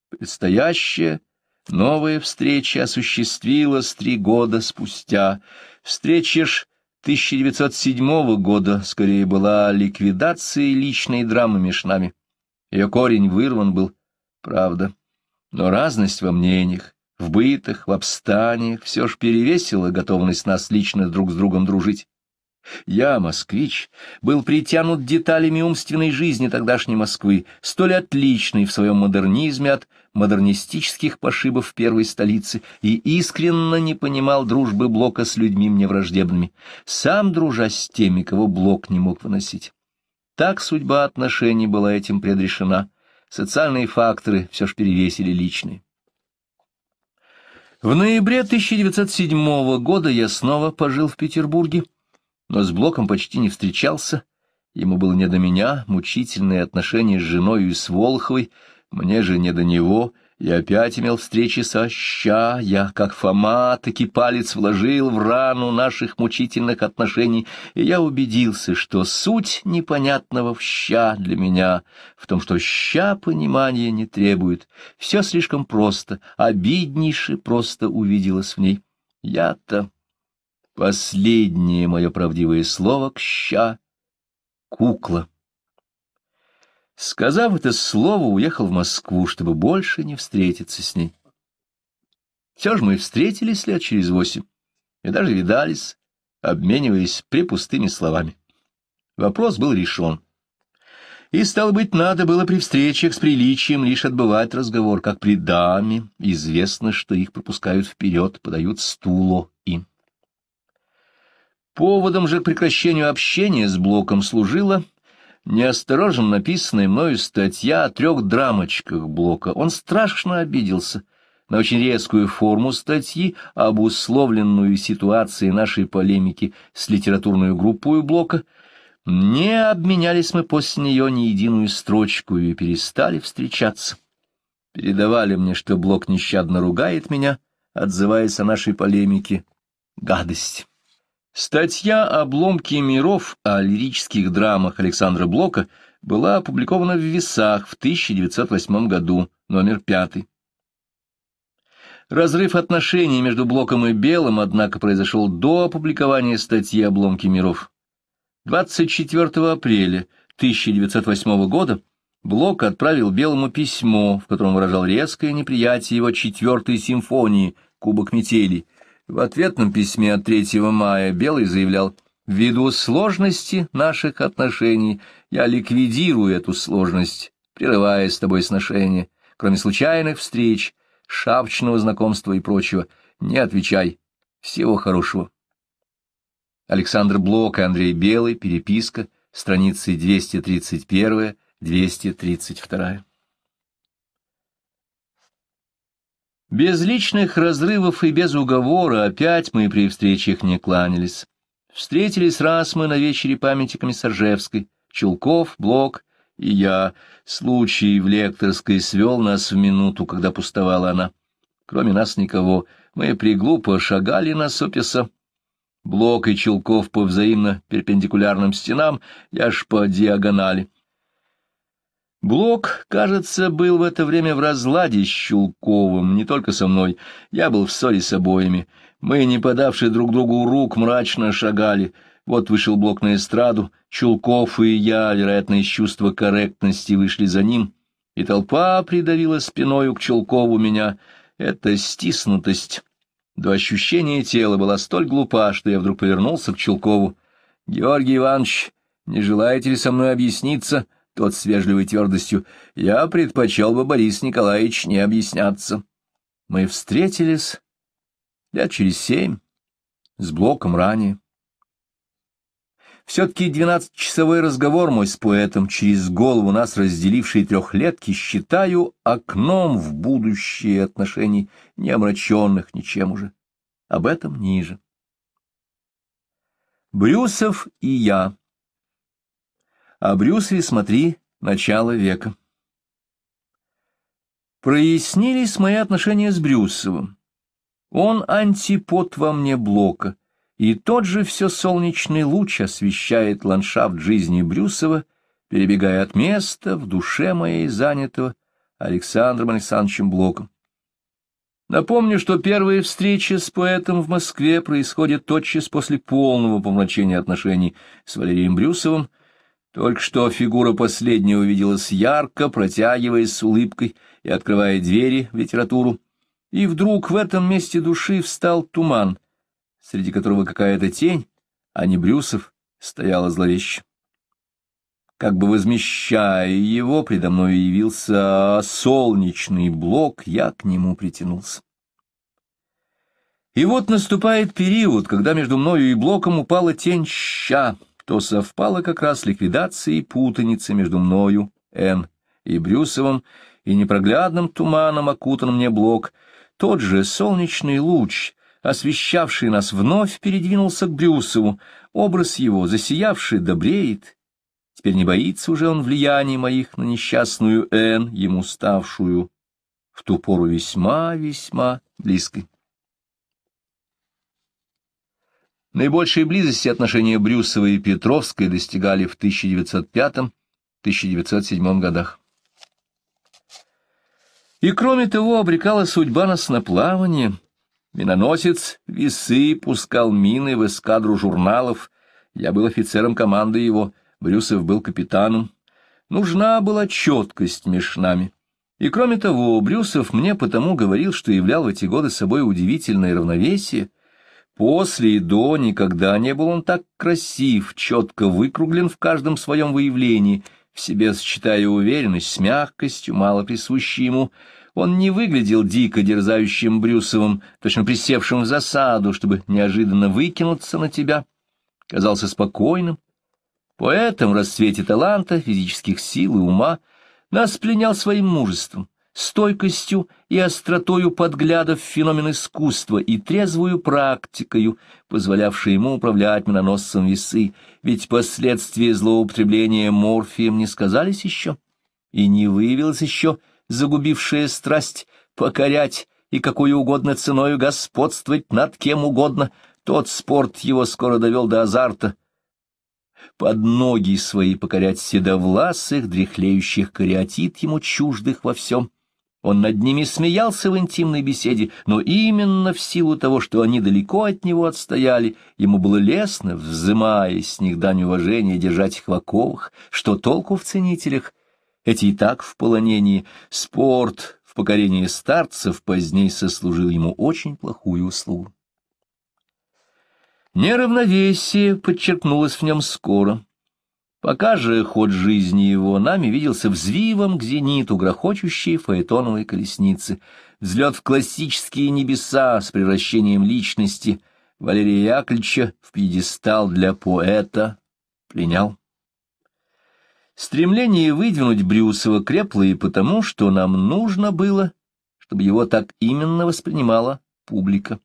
Предстоящая новая встреча осуществилась три года спустя. Встреча ж тысяча девятьсот седьмого года скорее была ликвидацией личной драмы между нами. Ее корень вырван был, правда, но разность во мнениях, в бытах, в обстаниях все ж перевесила готовность нас лично друг с другом дружить. Я, москвич, был притянут деталями умственной жизни тогдашней Москвы, столь отличной в своем модернизме от модернистических пошибов первой столицы, и искренно не понимал дружбы Блока с людьми мне враждебными, сам дружа с теми, кого Блок не мог выносить. Так судьба отношений была этим предрешена. социальные факторы все же перевесили личные. В ноябре тысяча девятьсот седьмого года я снова пожил в Петербурге, но с Блоком почти не встречался. Ему было не до меня, мучительные отношения с женой и с Волховой, мне же не до него. Я опять имел встречи со Ща, я, как Фома, таки палец вложил в рану наших мучительных отношений, и я убедился, что суть непонятного в Ща для меня, в том, что Ща понимания не требует, все слишком просто, обиднейше просто увиделось в ней. Я-то последнее мое правдивое слово к Ща — кукла. Сказав это слово, уехал в Москву, чтобы больше не встретиться с ней. Все же мы встретились лет через восемь, и даже видались, обмениваясь препустыми словами. Вопрос был решен. И, стало быть, надо было при встречах с приличием лишь отбывать разговор, как при даме. Известно, что их пропускают вперед, подают стуло им. Поводом же к прекращению общения с Блоком служила неосторожно написанная мною статья о трех драмочках Блока. Он страшно обиделся на очень резкую форму статьи, обусловленную ситуацией нашей полемики с литературной группой Блока. Не обменялись мы после нее ни единую строчку и перестали встречаться. Передавали мне, что Блок нещадно ругает меня, отзываясь о нашей полемике. Гадость. Статья «Обломки миров» о лирических драмах Александра Блока была опубликована в «Весах» в тысяча девятьсот восьмом году, номер пятый. Разрыв отношений между Блоком и Белым, однако, произошел до опубликования статьи «Обломки миров». двадцать четвёртого апреля тысяча девятьсот восьмого года Блок отправил Белому письмо, в котором выражал резкое неприятие его «Четвертой симфонии» «Кубок метелей». В ответном письме от третьего мая Белый заявлял: «Ввиду сложности наших отношений я ликвидирую эту сложность, прерывая с тобой сношения. Кроме случайных встреч, шапочного знакомства и прочего, не отвечай. Всего хорошего». Александр Блок и Андрей Белый. Переписка. Страницы двести тридцать первая — двести тридцать вторая. Без личных разрывов и без уговора опять мы при встречах не кланялись. Встретились раз мы на вечере памяти Комиссаржевской. Чулков, Блок и я. Случай в лекторской свел нас в минуту, когда пустовала она. Кроме нас никого. Мы приглупо шагали на сопеса. Блок и Чулков по взаимно перпендикулярным стенам, я ж по диагонали. Блок, кажется, был в это время в разладе с Чулковым, не только со мной. Я был в ссоре с обоими. Мы, не подавшие друг другу рук, мрачно шагали. Вот вышел Блок на эстраду. Чулков и я, вероятно, из чувства корректности, вышли за ним. И толпа придавила спиною к Чулкову меня. Это стиснутость. До ощущения тела была столь глупа, что я вдруг повернулся к Чулкову. «Георгий Иванович, не желаете ли со мной объясниться?» Тот с вежливой твердостью: «Я предпочел бы, Борис Николаевич, не объясняться». Мы встретились лет через семь, с Блоком ранее. Все-таки двенадцатичасовой разговор мой с поэтом, через голову нас разделивший трехлетки, считаю окном в будущее отношений, не омраченных ничем уже. Об этом ниже. Брюсов и я. О Брюсове смотри «Начало века». Прояснились мои отношения с Брюсовым. Он антипод во мне Блока, и тот же все солнечный луч освещает ландшафт жизни Брюсова, перебегая от места в душе моей занятого Александром Александровичем Блоком. Напомню, что первая встреча с поэтом в Москве происходит тотчас после полного помрачения отношений с Валерием Брюсовым. Только что фигура последнего увиделась ярко, протягиваясь с улыбкой и открывая двери в литературу. И вдруг в этом месте души встал туман, среди которого какая-то тень, а не Брюсов, стояла зловеще. Как бы возмещая его, предо мной явился солнечный Блок, я к нему притянулся. И вот наступает период, когда между мною и Блоком упала тень Ща, то совпало как раз с ликвидацией путаницы между мною, Н, и Брюсовым, и непроглядным туманом окутан мне Блок, тот же солнечный луч, освещавший нас, вновь передвинулся к Брюсову, образ его, засиявший, добреет. Теперь не боится уже он влияния моих на несчастную Энн, ему ставшую в ту пору весьма-весьма близкой. Наибольшей близости отношения Брюсова и Петровской достигали в тысяча девятьсот пятом — тысяча девятьсот седьмом годах. И кроме того, обрекала судьба нас на плавание. Миноносец «Весы» пускал мины в эскадру журналов. Я был офицером команды его, Брюсов был капитаном. Нужна была четкость между нами. И кроме того, Брюсов мне потому говорил, что являл в эти годы собой удивительное равновесие. После и до никогда не был он так красив, четко выкруглен в каждом своем выявлении, в себе сочетая уверенность с мягкостью, мало присущей ему. Он не выглядел дико дерзающим Брюсовым, точно присевшим в засаду, чтобы неожиданно выкинуться на тебя. Казался спокойным. Поэтом в расцвете таланта, физических сил и ума нас пленял своим мужеством, стойкостью и остротою подглядов в феномен искусства и трезвую практикою, позволявшей ему управлять миноносцем Весы, ведь последствия злоупотребления морфием не сказались еще, и не выявилось еще загубившая страсть покорять и какую угодно ценою господствовать над кем угодно. Тот спорт его скоро довел до азарта. Под ноги свои покорять седовласых, дряхлеющих кариатит ему чуждых во всем. Он над ними смеялся в интимной беседе, но именно в силу того, что они далеко от него отстояли, ему было лестно, взымая с них дань уважения, держать их в оковах, что толку в ценителях. Эти и так в полонении. Спорт в покорении старцев поздней сослужил ему очень плохую услугу. Неравновесие подчеркнулось в нем скоро. Пока же ход жизни его нами виделся взвивом к зениту грохочущей фаэтоновой колесницы. Взлет в классические небеса с превращением личности Валерия Яковлевича в пьедестал для поэта пленял. Стремление выдвинуть Брюсова крепло и потому, что нам нужно было, чтобы его так именно воспринимала публика,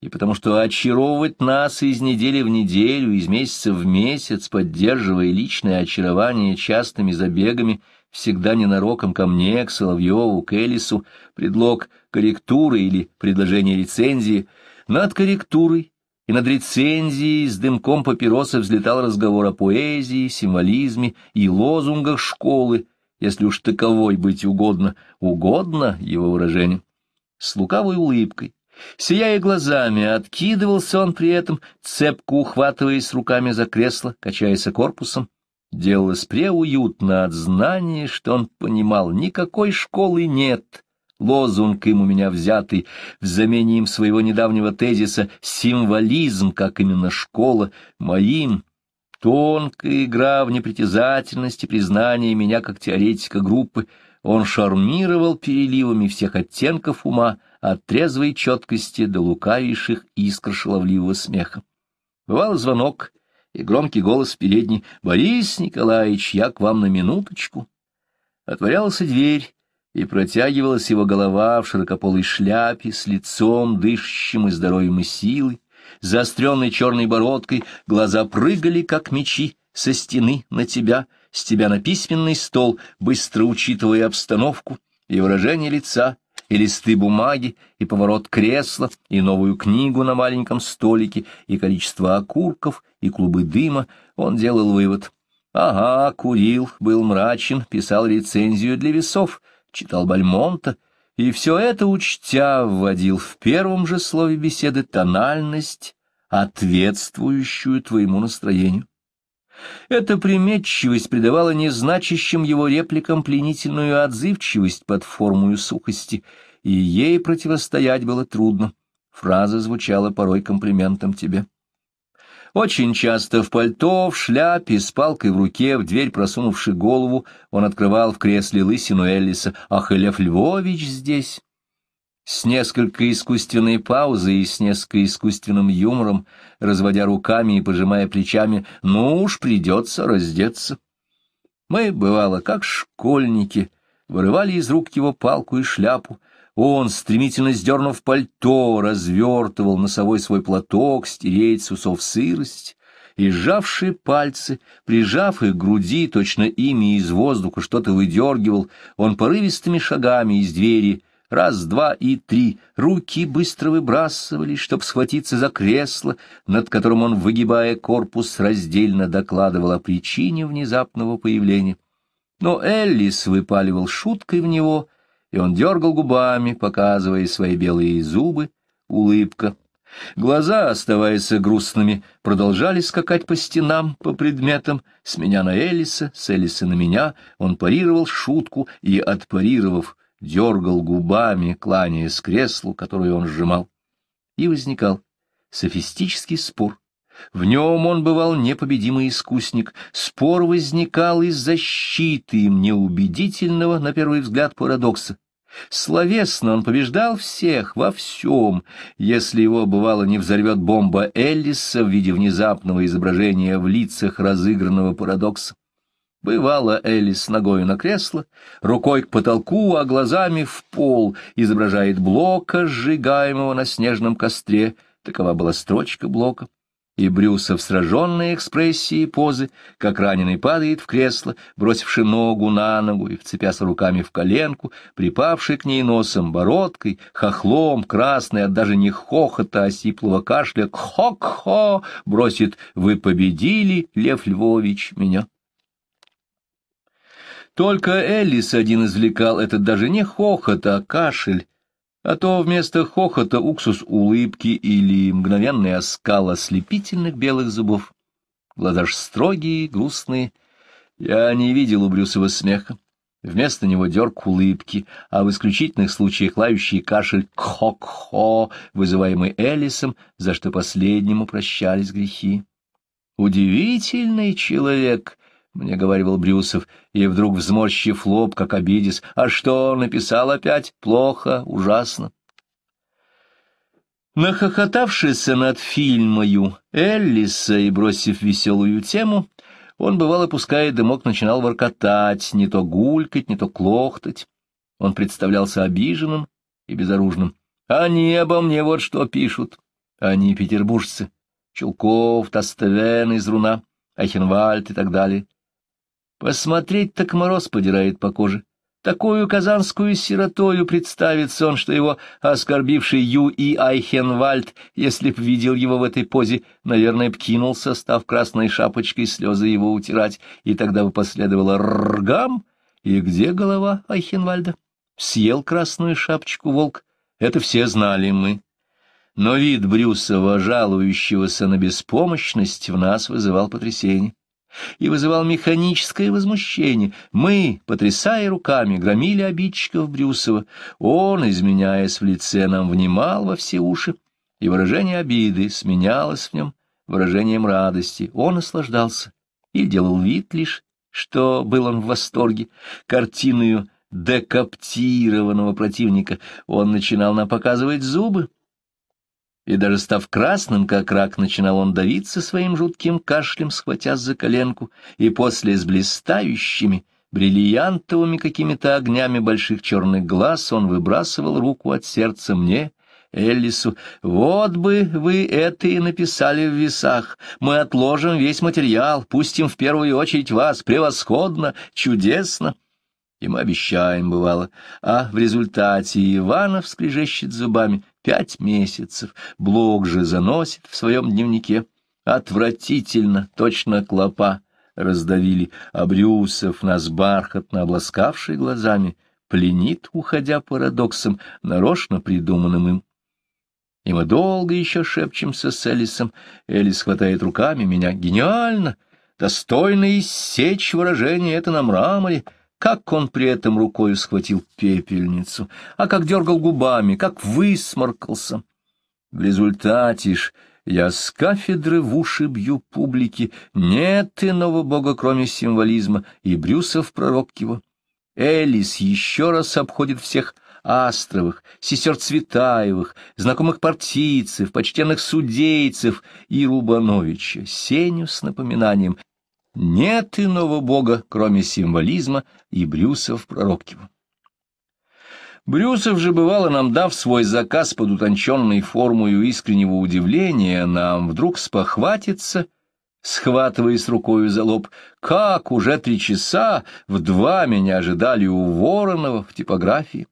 и потому что очаровывать нас из недели в неделю, из месяца в месяц, поддерживая личное очарование частными забегами, всегда ненароком ко мне, к Соловьеву, к Эллису, предлог корректуры или предложение рецензии, над корректурой и над рецензией с дымком папироса взлетал разговор о поэзии, символизме и лозунгах школы, если уж таковой быть угодно, угодно его выражение. С лукавой улыбкой, сияя глазами, откидывался он при этом, цепко ухватываясь руками за кресло, качаясь корпусом. Делалось преуютно от знания, что он понимал, никакой школы нет. Лозунг им у меня взятый, в замене им своего недавнего тезиса «символизм, как именно школа», моим, тонкая игра в непритязательности, признание меня как теоретика группы, он шармировал переливами всех оттенков ума, от трезвой четкости до лукавейших искр шаловливого смеха. Бывал звонок и громкий голос в передней: «Борис Николаевич, я к вам на минуточку». Отворялась дверь, и протягивалась его голова в широкополой шляпе, с лицом, дышащим и здоровьем и силой, заостренной черной бородкой, глаза прыгали, как мячи, со стены на тебя, с тебя на письменный стол, быстро учитывая обстановку и выражение лица, и листы бумаги, и поворот кресла, и новую книгу на маленьком столике, и количество окурков, и клубы дыма. Он делал вывод. Ага, курил, был мрачен, писал рецензию для «Весов», читал Бальмонта, и все это учтя вводил в первом же слове беседы тональность, ответствующую твоему настроению. Эта приметчивость придавала незначащим его репликам пленительную отзывчивость под формою сухости, и ей противостоять было трудно. Фраза звучала порой комплиментом тебе. Очень часто в пальто, в шляпе, с палкой в руке, в дверь просунувши голову, он открывал в кресле лысину Эллиса: «Ах, и Лев Львович здесь!» С несколько искусственной паузой и с несколько искусственным юмором, разводя руками и пожимая плечами: «Ну уж, придется раздеться». Мы, бывало, как школьники, вырывали из рук его палку и шляпу. Он, стремительно сдернув пальто, развертывал носовой свой платок, стереть с усов сырость, и, сжавшие пальцы, прижав их к груди, точно ими из воздуха что-то выдергивал, он порывистыми шагами из двери раз, два и три руки быстро выбрасывались, чтоб схватиться за кресло, над которым он, выгибая корпус, раздельно докладывал о причине внезапного появления. Но Эллис выпаливал шуткой в него, и он дергал губами, показывая свои белые зубы, улыбка. Глаза, оставаясь грустными, продолжали скакать по стенам, по предметам, с меня на Эллиса, с Эллиса на меня, он парировал шутку и, отпарировав, дергал губами, кланяясь креслу, которую он сжимал. И возникал софистический спор. В нем он бывал непобедимый искусник. Спор возникал из защиты им неубедительного, на первый взгляд, парадокса. Словесно он побеждал всех во всем, если его, бывало, не взорвет бомба Эллиса в виде внезапного изображения в лицах разыгранного парадокса. Бывало, Эллис ногою на кресло, рукой к потолку, а глазами в пол изображает Блока, сжигаемого на снежном костре. Такова была строчка Блока. И Брюсов, сраженной экспрессией позы, как раненый падает в кресло, бросивший ногу на ногу и вцепясь руками в коленку, припавший к ней носом, бородкой, хохлом, красный от даже не хохота, а сиплого кашля, «Хо-хо!» бросит «Вы победили, Лев Львович, меня!» Только Эллис один извлекал этот даже не хохот, а кашель, а то вместо хохота уксус улыбки или мгновенный оскал ослепительных белых зубов. Глаза ж строгие, грустные. Я не видел у Брюсова смеха. Вместо него дерг улыбки, а в исключительных случаях лающий кашель «кхо-кхо», вызываемый Эллисом, за что последнему прощались грехи. «Удивительный человек», — мне говаривал Брюсов, и вдруг, взморщив лоб, как обидясь, «А что, написал опять? Плохо, ужасно». Нахохотавшись над фильмою Эллиса и бросив веселую тему, он, бывало, пуская дымок, начинал воркотать, не то гулькать, не то клохтать. Он представлялся обиженным и безоружным. «Они обо мне вот что пишут. Они петербуржцы. Чулков, Тостовен из Руна, Айхенвальд и так далее». Посмотреть так мороз подирает по коже. Такую казанскую сиротою представится он, что его оскорбивший Ю. И. Айхенвальд, если б видел его в этой позе, наверное, б кинулся, став красной шапочкой слезы его утирать, и тогда бы последовало ргам. И где голова Айхенвальда? Съел красную шапочку волк. Это все знали мы. Но вид Брюсова, жалующегося на беспомощность, в нас вызывал потрясение. И вызывал механическое возмущение. Мы, потрясая руками, громили обидчиков Брюсова. Он, изменяясь в лице, нам внимал во все уши, и выражение обиды сменялось в нем выражением радости. Он наслаждался и делал вид лишь, что был он в восторге. Картиною декаптированного противника он начинал нам показывать зубы. И даже став красным, как рак, начинал он давиться своим жутким кашлем, схватясь за коленку, и после с блистающими, бриллиантовыми какими-то огнями больших черных глаз он выбрасывал руку от сердца мне, Эллису. «Вот бы вы это и написали в весах. Мы отложим весь материал, пустим в первую очередь вас. Превосходно, чудесно!» И мы обещаем, бывало, а в результате Иванов скрежещет зубами пять месяцев, Блок же заносит в своем дневнике. Отвратительно, точно клопа раздавили, а Брюсов, нас бархатно обласкавший глазами, пленит, уходя парадоксом, нарочно придуманным им. И мы долго еще шепчемся с Элисом. Элис хватает руками меня. «Гениально! Достойно иссечь выражение это на мраморе!» Как он при этом рукою схватил пепельницу, а как дергал губами, как высморкался. В результате ж я с кафедры в уши бью публике. Нет иного бога, кроме символизма, и Брюсов пророк его. Эллис еще раз обходит всех Астровых, сестер Цветаевых, знакомых партийцев, почтенных судейцев и Рубановича, Сеню с напоминанием. Нет иного бога, кроме символизма, и Брюсов пророк его. Брюсов же, бывало, нам дав свой заказ под утонченной формою искреннего удивления, нам вдруг спохватится, схватываясь рукою за лоб, как уже три часа в два меня ожидали у Воронова в типографии.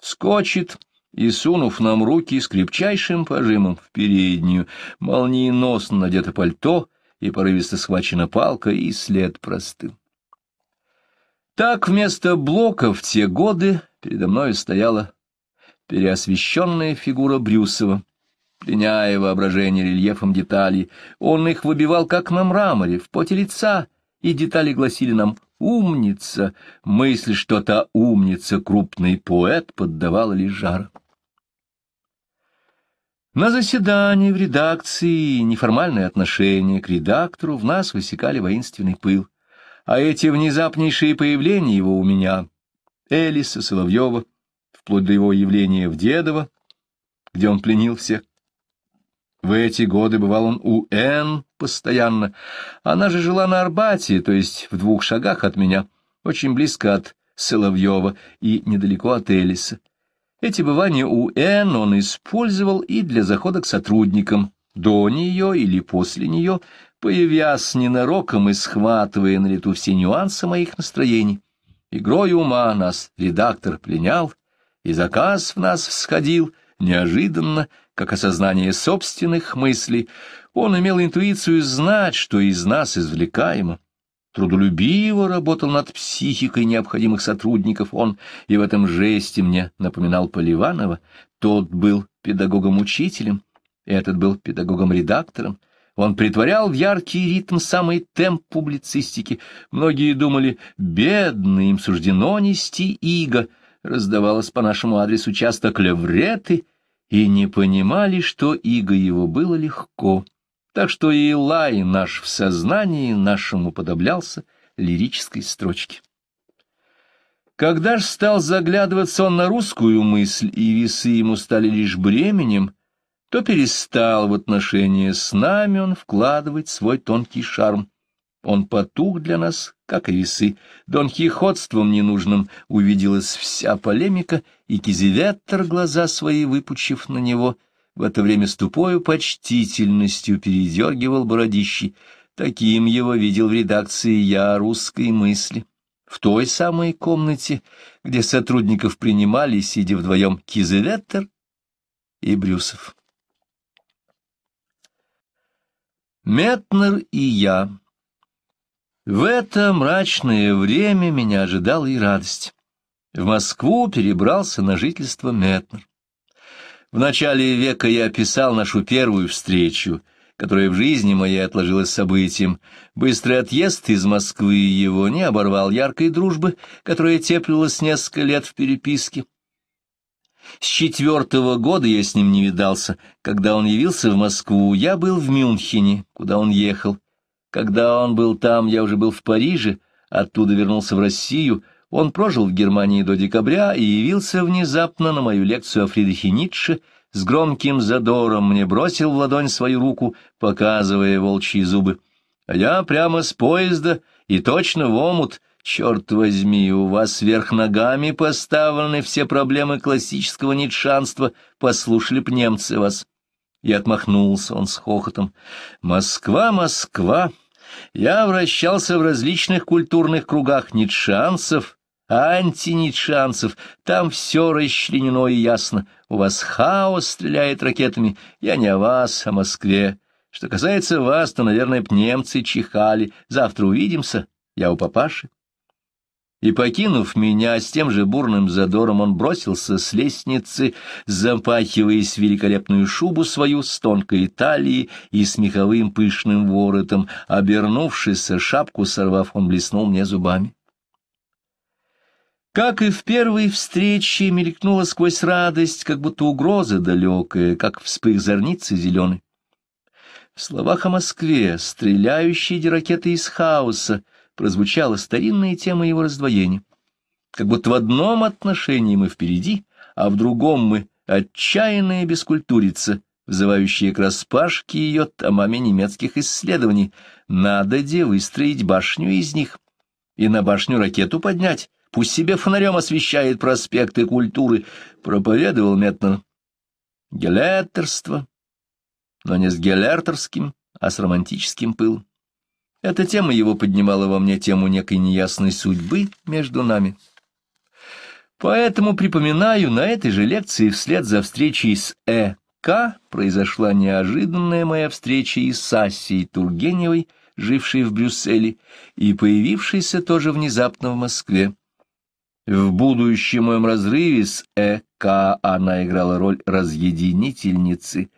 Скочит и, сунув нам руки с крепчайшим пожимом в переднюю, молниеносно надето пальто, и порывисто схвачена палка, и след простыл. Так вместо Блока в те годы передо мною стояла переосвещенная фигура Брюсова, пленяя воображение рельефом деталей. Он их выбивал, как на мраморе, в поте лица, и детали гласили нам: «Умница!» Мысль, что та умница, крупный поэт, поддавала лишь жара. На заседании в редакции неформальные отношения к редактору в нас высекали воинственный пыл, а эти внезапнейшие появления его у меня, Эллиса, Соловьева, вплоть до его явления в Дедово, где он пленил всех. В эти годы бывал он у Энн постоянно. Она же жила на Арбате, то есть в двух шагах от меня, очень близко от Соловьева и недалеко от Эллиса. Эти бывания у Энн он использовал и для захода к сотрудникам, до нее или после нее, появясь ненароком и схватывая на лету все нюансы моих настроений. Игрой ума нас редактор пленял, и заказ в нас всходил неожиданно, как осознание собственных мыслей. Он имел интуицию знать, что из нас извлекаемо. Трудолюбиво работал над психикой необходимых сотрудников он, и в этом жесте мне напоминал Поливанова. Тот был педагогом-учителем, этот был педагогом-редактором. Он притворял в яркий ритм самый темп публицистики. Многие думали, бедно, им суждено нести иго. Раздавалось по нашему адресу часто клевреты, и не понимали, что иго его было легко. Так что и лай наш в сознании нашему подоблялся лирической строчке. Когда ж стал заглядываться он на русскую мысль, и весы ему стали лишь бременем, то перестал в отношения с нами он вкладывать свой тонкий шарм. Он потух для нас, как и весы. Дон Кихотством ненужным увиделась вся полемика, и Кизеветтер, глаза свои выпучив на него, в это время с тупою почтительностью передергивал бородищи. Таким его видел в редакции я русской мысли. В той самой комнате, где сотрудников принимали, сидя вдвоем, Кизеветтер и Брюсов. Метнер и я. В это мрачное время меня ожидала и радость. В Москву перебрался на жительство Метнер. В начале века я описал нашу первую встречу, которая в жизни моей отложилась событием. Быстрый отъезд из Москвы его не оборвал яркой дружбы, которая теплилась несколько лет в переписке. С четвертого года я с ним не видался. Когда он явился в Москву, я был в Мюнхене, куда он ехал. Когда он был там, я уже был в Париже, оттуда вернулся в Россию. Он прожил в Германии до декабря и явился внезапно на мою лекцию о Фридрихе Ницше, с громким задором мне бросил в ладонь свою руку, показывая волчьи зубы. А я прямо с поезда и точно в омут. Черт возьми, у вас вверх ногами поставлены все проблемы классического ницшанства, послушали б немцы вас. И отмахнулся он с хохотом. «Москва, Москва! Я вращался в различных культурных кругах ницшанцев, антиницшанцев, там все расчленено и ясно. У вас хаос стреляет ракетами, я не о вас, о Москве. Что касается вас, то, наверное, б немцы чихали. Завтра увидимся, я у папаши». И, покинув меня, с тем же бурным задором он бросился с лестницы, запахиваясь в великолепную шубу свою с тонкой талией и с меховым пышным воротом. Обернувшись, шапку сорвав, он блеснул мне зубами. Как и в первой встрече, мелькнула сквозь радость, как будто угроза далекая, как вспых зорницы зеленой. В словах о Москве, стреляющей ракеты из хаоса, прозвучала старинная тема его раздвоения. Как будто в одном отношении мы впереди, а в другом мы отчаянная бескультурица, взывающие к распашке ее томами немецких исследований. Надо де выстроить башню из них и на башню ракету поднять. Пусть себе фонарем освещает проспекты культуры, проповедовал Метнер. Гелертерство, но не с гелертерским, а с романтическим пылом. Эта тема его поднимала во мне тему некой неясной судьбы между нами. Поэтому, припоминаю, на этой же лекции вслед за встречей с Э К произошла неожиданная моя встреча и с Асей Тургеневой, жившей в Брюсселе, и появившейся тоже внезапно в Москве. В будущем моем разрыве с Э К она играла роль разъединительницы.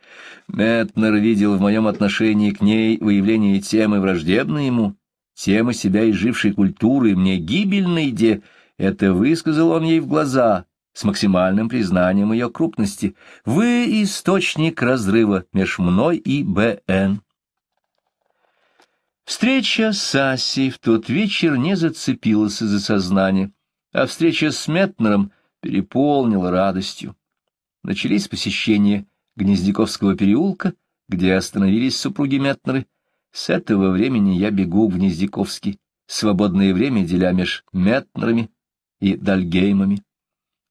Метнер видел в моем отношении к ней выявление темы, враждебной ему, темы себя и жившей культуры, мне гибельной де. Это высказал он ей в глаза с максимальным признанием ее крупности. «Вы — источник разрыва меж мной и Б Н». Встреча с Асей в тот вечер не зацепилась за сознание, а встреча с Метнером переполнила радостью. Начались посещения Гнездяковского переулка, где остановились супруги Метнеры. С этого времени я бегу в Гнездяковский, свободное время деля меж Метнерами и Дальгеймами.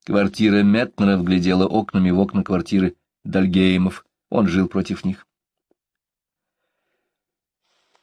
Квартира Метнеров глядела окнами в окна квартиры Дальгеймов. Он жил против них.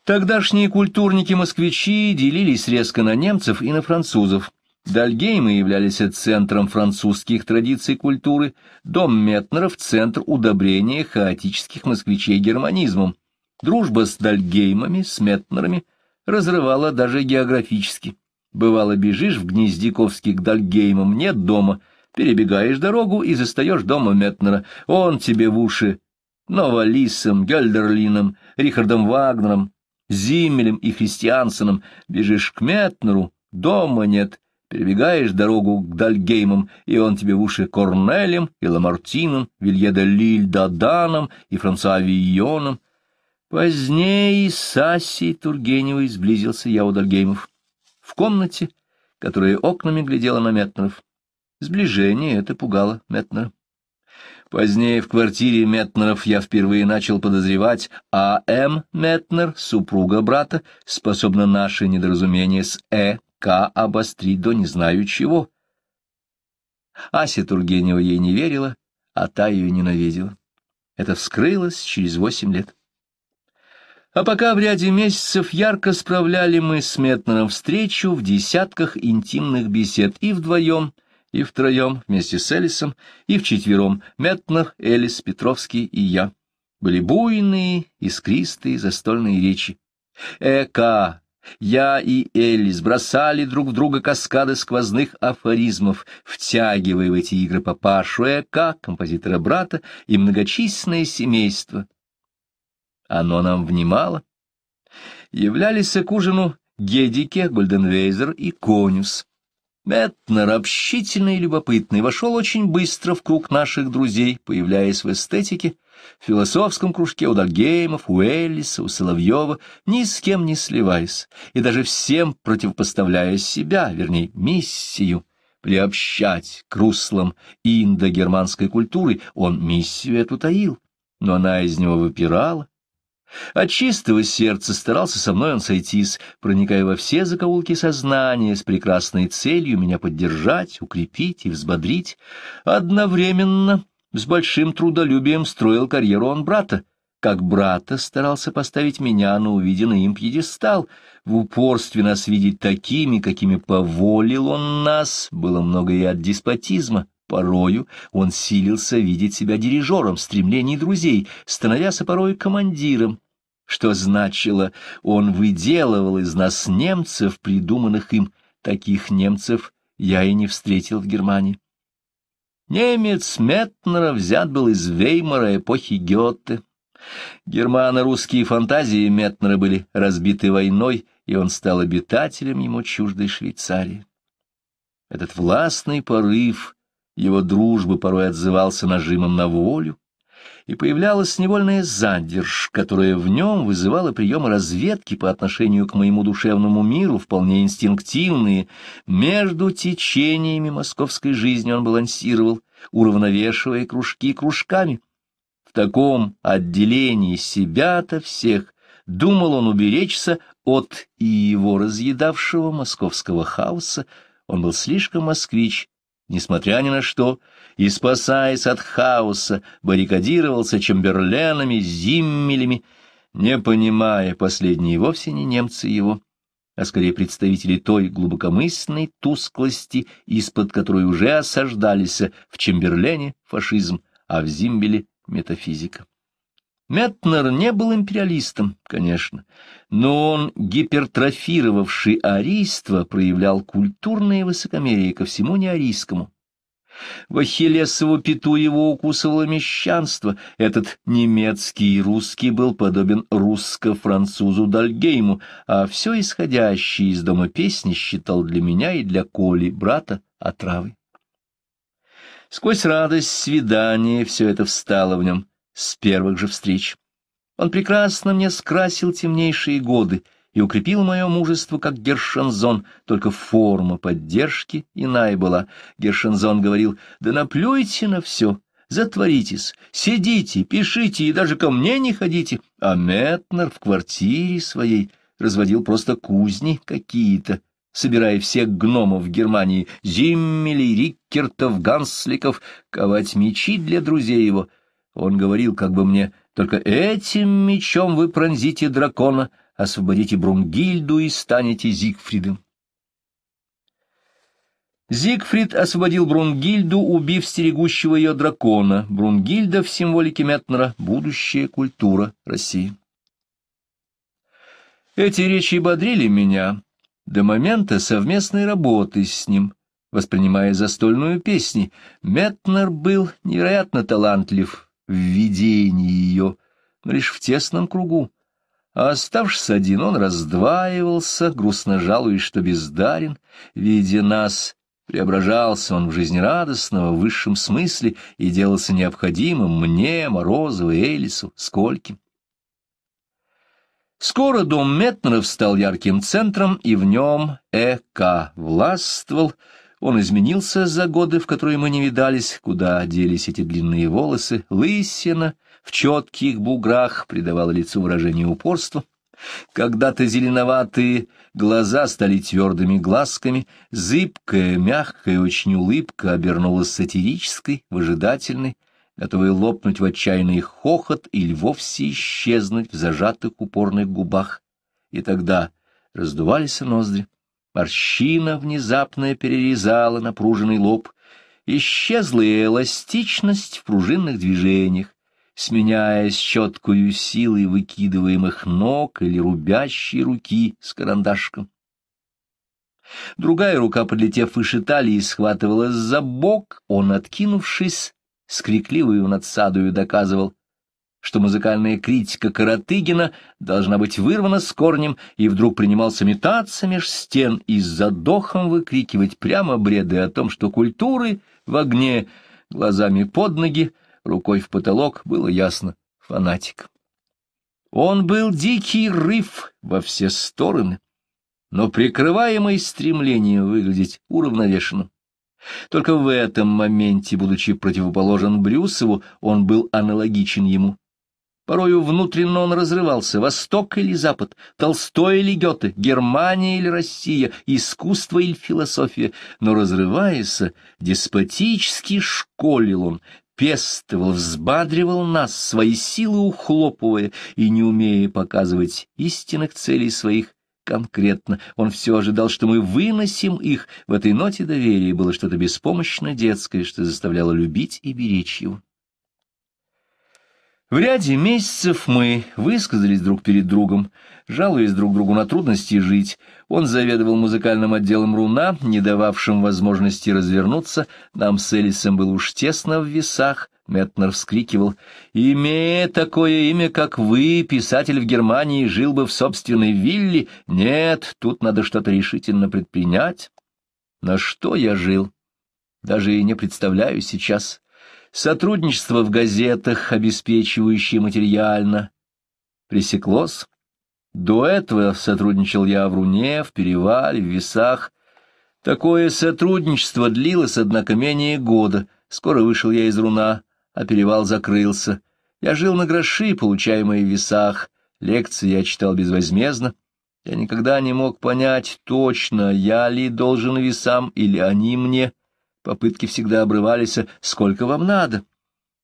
Тогдашние культурники-москвичи делились резко на немцев и на французов. Дальгеймы являлись центром французских традиций культуры, дом Метнеров — центр удобрения хаотических москвичей германизмом. Дружба с Дальгеймами, с Метнерами разрывала даже географически. Бывало, бежишь в Гнездяковский к Дальгеймам, нет дома, перебегаешь дорогу и застаешь дома Метнера. Он тебе в уши Новолисом, Гёльдерлином, Рихардом Вагнером, Зиммелем и Христиансеном. Бежишь к Метнеру, дома нет, перебегаешь дорогу к Дальгеймам, и он тебе в уши Корнелем и Ламартином, Вилье-де-Лиль-Даданом и Франсуа Вийоном. Позднее с Асей Тургеневой сблизился я у Дальгеймов, в комнате, которая окнами глядела на Метнеров. Сближение это пугало Метнера. Позднее в квартире Метнеров я впервые начал подозревать А М Метнер, супруга брата, способна наше недоразумение с Э К обострить до не знаю чего. Ася Тургенева ей не верила, а та ее ненавидела. Это вскрылось через восемь лет. А пока в ряде месяцев ярко справляли мы с Метнером встречу в десятках интимных бесед и вдвоем, и втроем вместе с Эллисом, и вчетвером Метнер, Эллис, Петровский и я. Были буйные, искристые застольные речи. Э К, я и Эллис бросали друг в друга каскады сквозных афоризмов, втягивая в эти игры папашу Э К, композитора брата, и многочисленное семейство. Оно нам внимало. Являлись к ужину Гедике, Гольденвейзер и Конюс. Метнер, общительный и любопытный, вошел очень быстро в круг наших друзей, появляясь в эстетике, в философском кружке у Дальгеймов, у Эллиса, у Соловьева, ни с кем не сливаясь, и даже всем противопоставляя себя, вернее, миссию, приобщать к руслам индогерманской культуры. Он миссию эту таил, но она из него выпирала. От чистого сердца старался со мной он сойтись, проникая во все закоулки сознания с прекрасной целью меня поддержать, укрепить и взбодрить. Одновременно с большим трудолюбием строил карьеру он брата. Как брата старался поставить меня на увиденный им пьедестал, в упорстве нас видеть такими, какими поволил он нас. Было много и от деспотизма. Порою он силился видеть себя дирижером стремлений друзей, становясь порою командиром, что значило, он выделывал из нас немцев, придуманных им. Таких немцев я и не встретил в Германии. Немец Метнера взят был из Веймара эпохи Гёте. Германо-русские фантазии Метнера были разбиты войной, и он стал обитателем ему чуждой Швейцарии. Этот властный порыв его дружбы порой отзывался нажимом на волю, и появлялась невольная задержь, которая в нем вызывала приемы разведки по отношению к моему душевному миру, вполне инстинктивные. Между течениями московской жизни он балансировал, уравновешивая кружки кружками. В таком отделении себя-то всех думал он уберечься от и его разъедавшего московского хаоса. Он был слишком москвич, несмотря ни на что, и, спасаясь от хаоса, баррикадировался Чемберленами, Зиммелями, не понимая, последние вовсе не немцы его, а скорее представители той глубокомысленной тусклости, из-под которой уже осаждались в Чемберлене фашизм, а в Зиммеле метафизика. Метнер не был империалистом, конечно, но он, гипертрофировавший арийство, проявлял культурное высокомерие ко всему неарийскому. В ахиллесову пяту его укусывало мещанство. Этот немецкий и русский был подобен русско-французу Дальгейму, а все исходящее из дома песни считал для меня и для Коли, брата, отравой. Сквозь радость свидания все это встало в нем с первых же встреч. Он прекрасно мне скрасил темнейшие годы и укрепил мое мужество, как Гершензон, только форма поддержки иная была. Гершензон говорил: да наплюйте на все, затворитесь, сидите, пишите и даже ко мне не ходите. А Метнер в квартире своей разводил просто кузни какие-то, собирая всех гномов Германии, Зиммелей, Риккертов, Гансликов, ковать мечи для друзей его. Он говорил, как бы мне: только этим мечом вы пронзите дракона, освободите Брунгильду и станете Зигфридом. Зигфрид освободил Брунгильду, убив стерегущего ее дракона. Брунгильда в символике Метнера — будущая культура России. Эти речи бодрили меня до момента совместной работы с ним. Воспринимая застольную песню, Метнер был невероятно талантлив в видении ее, но лишь в тесном кругу. А оставшись один, он раздваивался, грустно жалуясь, что бездарен. Видя нас, преображался он в жизнерадостного, в высшем смысле, и делался необходимым мне, Морозову, Эллису, Скольким. Скоро дом Метнеров стал ярким центром, и в нем Э К властвовал. Он изменился за годы, в которые мы не видались, куда делись эти длинные волосы. Лысина в четких буграх придавала лицу выражение упорства. Когда-то зеленоватые глаза стали твердыми глазками. Зыбкая, мягкая, очень улыбка обернулась сатирической, выжидательной, готовой лопнуть в отчаянный хохот или вовсе исчезнуть в зажатых упорных губах. И тогда раздувались ноздри. Морщина внезапно перерезала напруженный лоб, исчезла и эластичность в пружинных движениях, сменяясь четкою силой выкидываемых ног или рубящей руки с карандашком. Другая рука, подлетев выше талии, схватывала за бок, он, откинувшись, с крикливою надсадою доказывал, что музыкальная критика Каратыгина должна быть вырвана с корнем, и вдруг принимался метаться меж стен и с задохом выкрикивать прямо бреды о том, что культуры в огне, глазами под ноги, рукой в потолок, было ясно, фанатик. Он был дикий рыв во все стороны, но прикрываемый стремлением выглядеть уравновешенным. Только в этом моменте, будучи противоположен Брюсову, он был аналогичен ему. Порою внутренно он разрывался: Восток или Запад, Толстой или Гёте, Германия или Россия, искусство или философия. Но, разрываясь, деспотически школил он, пестовал, взбадривал нас, свои силы ухлопывая и не умея показывать истинных целей своих конкретно. Он все ожидал, что мы выносим их. В этой ноте доверия было что-то беспомощно детское, что заставляло любить и беречь его. В ряде месяцев мы высказались друг перед другом, жалуясь друг другу на трудности жить. Он заведовал музыкальным отделом Руна, не дававшим возможности развернуться. Нам с Элисом было уж тесно в весах. Метнер вскрикивал: «Имея такое имя, как вы, писатель в Германии жил бы в собственной вилле. Нет, тут надо что-то решительно предпринять». На что я жил, даже и не представляю сейчас. Сотрудничество в газетах, обеспечивающее материально, пресеклось. До этого сотрудничал я в Руне, в Перевале, в Весах. Такое сотрудничество длилось, однако, менее года. Скоро вышел я из Руна, а Перевал закрылся. Я жил на гроши, получаемые в весах, лекции я читал безвозмездно. Я никогда не мог понять точно, я ли должен весам или они мне. Попытки всегда обрывались, сколько вам надо.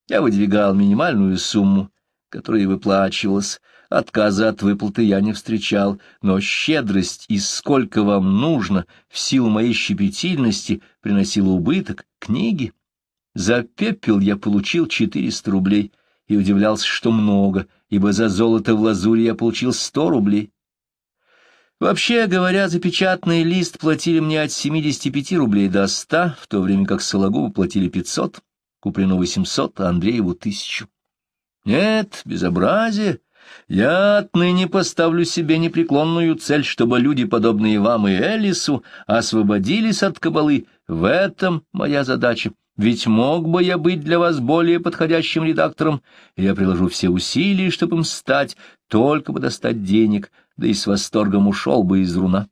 Я выдвигал минимальную сумму, которая выплачивалась. Отказа от выплаты я не встречал, но щедрость и «сколько вам нужно» в силу моей щепетильности приносила убыток, книги. За «Пепел» я получил четыреста рублей и удивлялся, что много, ибо за «Золото в лазури» я получил сто рублей. Вообще говоря, за печатный лист платили мне от семидесяти пяти рублей до ста, в то время как Сологубу платили пятьсот, Куприну восемьсот, а Андрееву тысячу. Нет, безобразие. Я отныне поставлю себе непреклонную цель, чтобы люди, подобные вам и Эллису, освободились от кабалы. В этом моя задача. Ведь мог бы я быть для вас более подходящим редактором, и я приложу все усилия, чтобы им стать, только бы достать денег, да и с восторгом ушел бы из руна.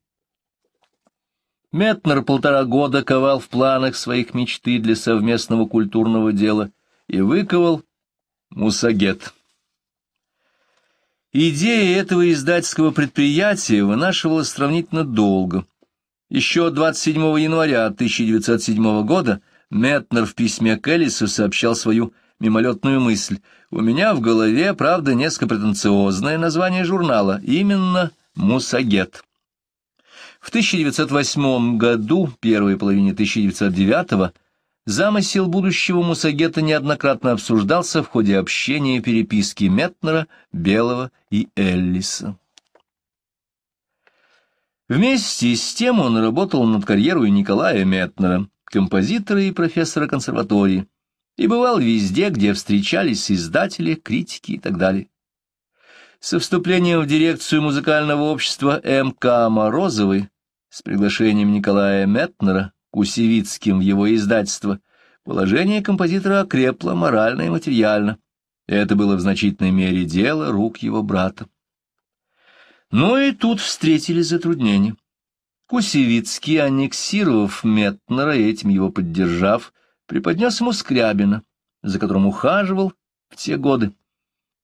Метнер полтора года ковал в планах своих мечты для совместного культурного дела и выковал «Мусагет». Идея этого издательского предприятия вынашивалась сравнительно долго. Еще двадцать седьмого января тысяча девятьсот седьмого года Метнер в письме к Эллису сообщал свою мимолетную мысль. «У меня в голове, правда, несколько претенциозное название журнала, именно «Мусагет». В тысяча девятьсот восьмом году, первой половине тысяча девятьсот девятого, замысел будущего «Мусагета» неоднократно обсуждался в ходе общения и переписки Метнера, Белого и Эллиса. Вместе с тем он работал над карьерой Николая Метнера, композитора и профессора консерватории, и бывал везде, где встречались издатели, критики и так далее. Со вступлением в дирекцию музыкального общества М К Морозовой, с приглашением Николая Метнера, Кусевицким в его издательство, положение композитора окрепло морально и материально. Это было в значительной мере дело рук его брата. Но и тут встретились затруднения. Кусевицкий, аннексировав Метнера и этим его поддержав, преподнес ему Скрябина, за которым ухаживал в те годы.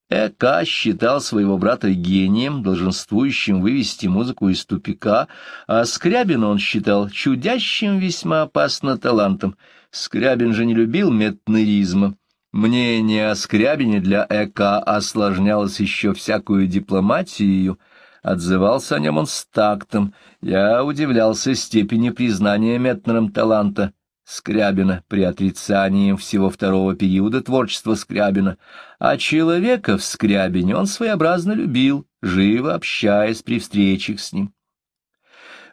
Э К считал своего брата гением, долженствующим вывести музыку из тупика, а Скрябина он считал чудящим весьма опасно талантом. Скрябин же не любил метнеризма. Мнение о Скрябине для Э К осложнялось еще всякую дипломатию. Отзывался о нем он с тактом. Я удивлялся степени признания Метнером таланта Скрябина при отрицании всего второго периода творчества Скрябина, а человека в Скрябине он своеобразно любил, живо общаясь при встречах с ним.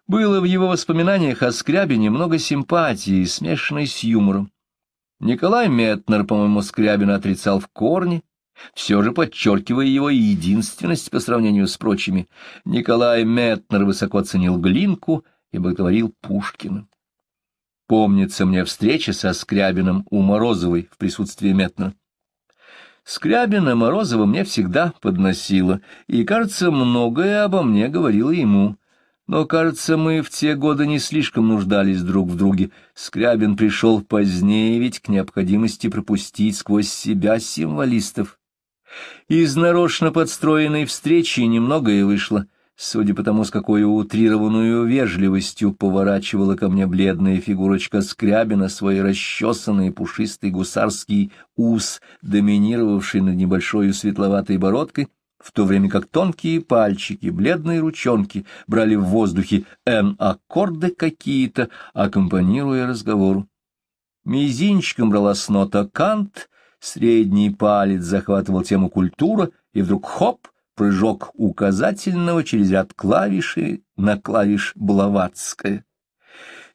Было в его воспоминаниях о Скрябине много симпатии, смешанной с юмором. Николай Метнер, по-моему, Скрябина отрицал в корне, все же подчеркивая его единственность по сравнению с прочими. Николай Метнер высоко ценил Глинку и боготворил Пушкина. Помнится мне встреча со Скрябиным у Морозовой в присутствии Метнера. Скрябина Морозова мне всегда подносила, и, кажется, многое обо мне говорила ему. Но, кажется, мы в те годы не слишком нуждались друг в друге. Скрябин пришел позднее ведь к необходимости пропустить сквозь себя символистов. Из нарочно подстроенной встречи немногое вышло. Судя по тому, с какой утрированную вежливостью поворачивала ко мне бледная фигурочка Скрябина свой расчесанный пушистый гусарский ус, доминировавший над небольшой светловатой бородкой, в то время как тонкие пальчики, бледные ручонки брали в воздухе эн-аккорды какие-то, аккомпанируя разговору. Мизинчиком брала с нота кант, средний палец захватывал тему культура, и вдруг хоп! Прыжок указательного через ряд клавиши на клавиш Блаватская.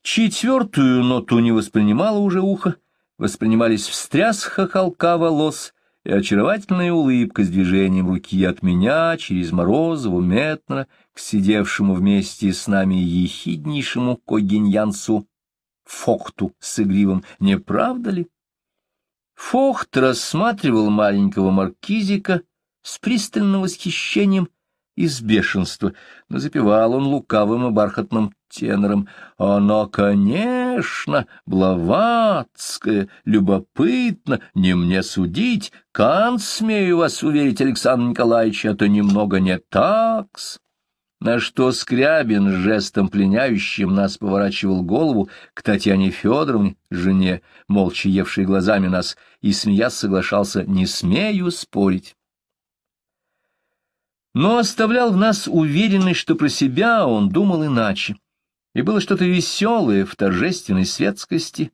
Четвертую ноту не воспринимало уже ухо, воспринимались встряска холка волос и очаровательная улыбка с движением руки от меня через Морозову, Метнера, к сидевшему вместе с нами ехиднейшему когеньянцу Фохту с игривым «Не правда ли?». Фохт рассматривал маленького маркизика с пристальным восхищением и с бешенства, но запевал он лукавым и бархатным тенором. «Оно, конечно!» Конечно, блаватская, любопытно, не мне судить. Кант, смею вас уверить, Александр Николаевич, это немного не такс. На что Скрябин жестом пленяющим нас поворачивал голову к Татьяне Федоровне, жене, молча евшей глазами нас, и, смеясь, соглашался, не смею спорить. Но оставлял в нас уверенность, что про себя он думал иначе. И было что-то веселое в торжественной светскости,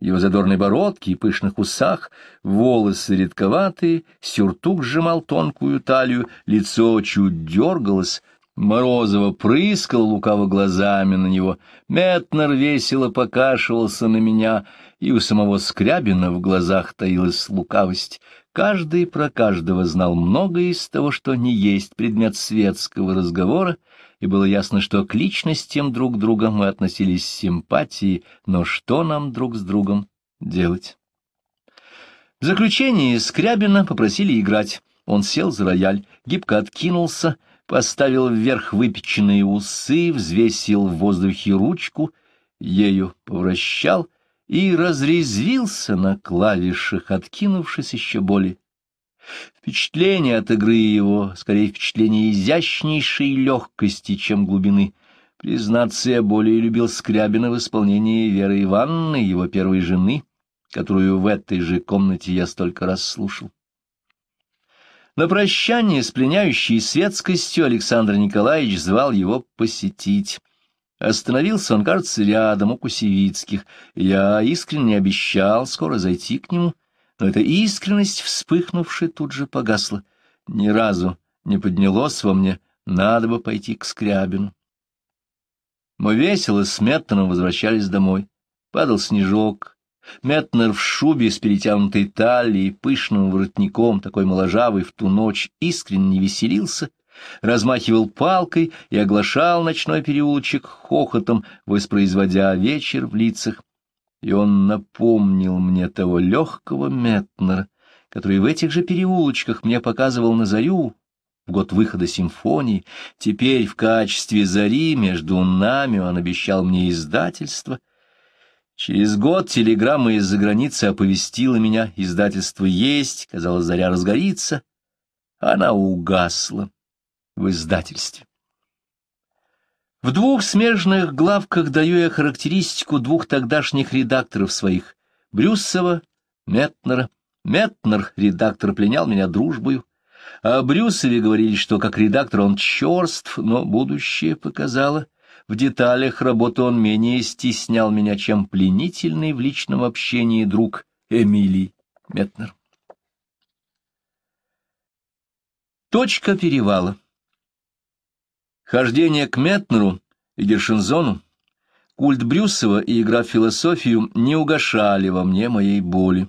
его задорной бородке и пышных усах, волосы редковатые, сюртук сжимал тонкую талию, лицо чуть дергалось, Морозова прыскал лукаво глазами на него, Метнер весело покашивался на меня, и у самого Скрябина в глазах таилась лукавость. Каждый про каждого знал многое из того, что не есть предмет светского разговора, и было ясно, что к личностям друг друга мы относились с симпатией, но что нам друг с другом делать? В заключение Скрябина попросили играть. Он сел за рояль, гибко откинулся, поставил вверх выпеченные усы, взвесил в воздухе ручку, ею повращал и разрезвился на клавишах, откинувшись еще более. Впечатление от игры его, скорее впечатление изящнейшей легкости, чем глубины. Признаться, я более любил Скрябина в исполнении Веры Ивановны, его первой жены, которую в этой же комнате я столько раз слушал. На прощание с пленяющей светскостью Александр Николаевич звал его посетить. Остановился он, кажется, рядом у Кусевицких. Я искренне обещал скоро зайти к нему, но эта искренность, вспыхнувшая, тут же погасла. Ни разу не поднялось во мне, надо бы пойти к Скрябину. Мы весело с Метнером возвращались домой. Падал снежок. Метнер в шубе с перетянутой талией, пышным воротником, такой моложавый, в ту ночь искренне веселился, размахивал палкой и оглашал ночной переулочек хохотом, воспроизводя вечер в лицах. И он напомнил мне того легкого Метнера, который в этих же переулочках мне показывал на зарю, в год выхода симфонии. Теперь в качестве зари между нами он обещал мне издательство. Через год телеграмма из-за границы оповестила меня, издательство есть, казалось, заря разгорится. Она угасла в издательстве. В двух смежных главках даю я характеристику двух тогдашних редакторов своих, Брюсова, Метнера. Метнер, редактор, пленял меня дружбою. О Брюсове говорили, что как редактор он черств, но будущее показало. В деталях работы он менее стеснял меня, чем пленительный в личном общении друг Эмилий Метнер. Точка перевала. Хождение к Метнеру и Гершензону, культ Брюсова и игра в философию не угашали во мне моей боли.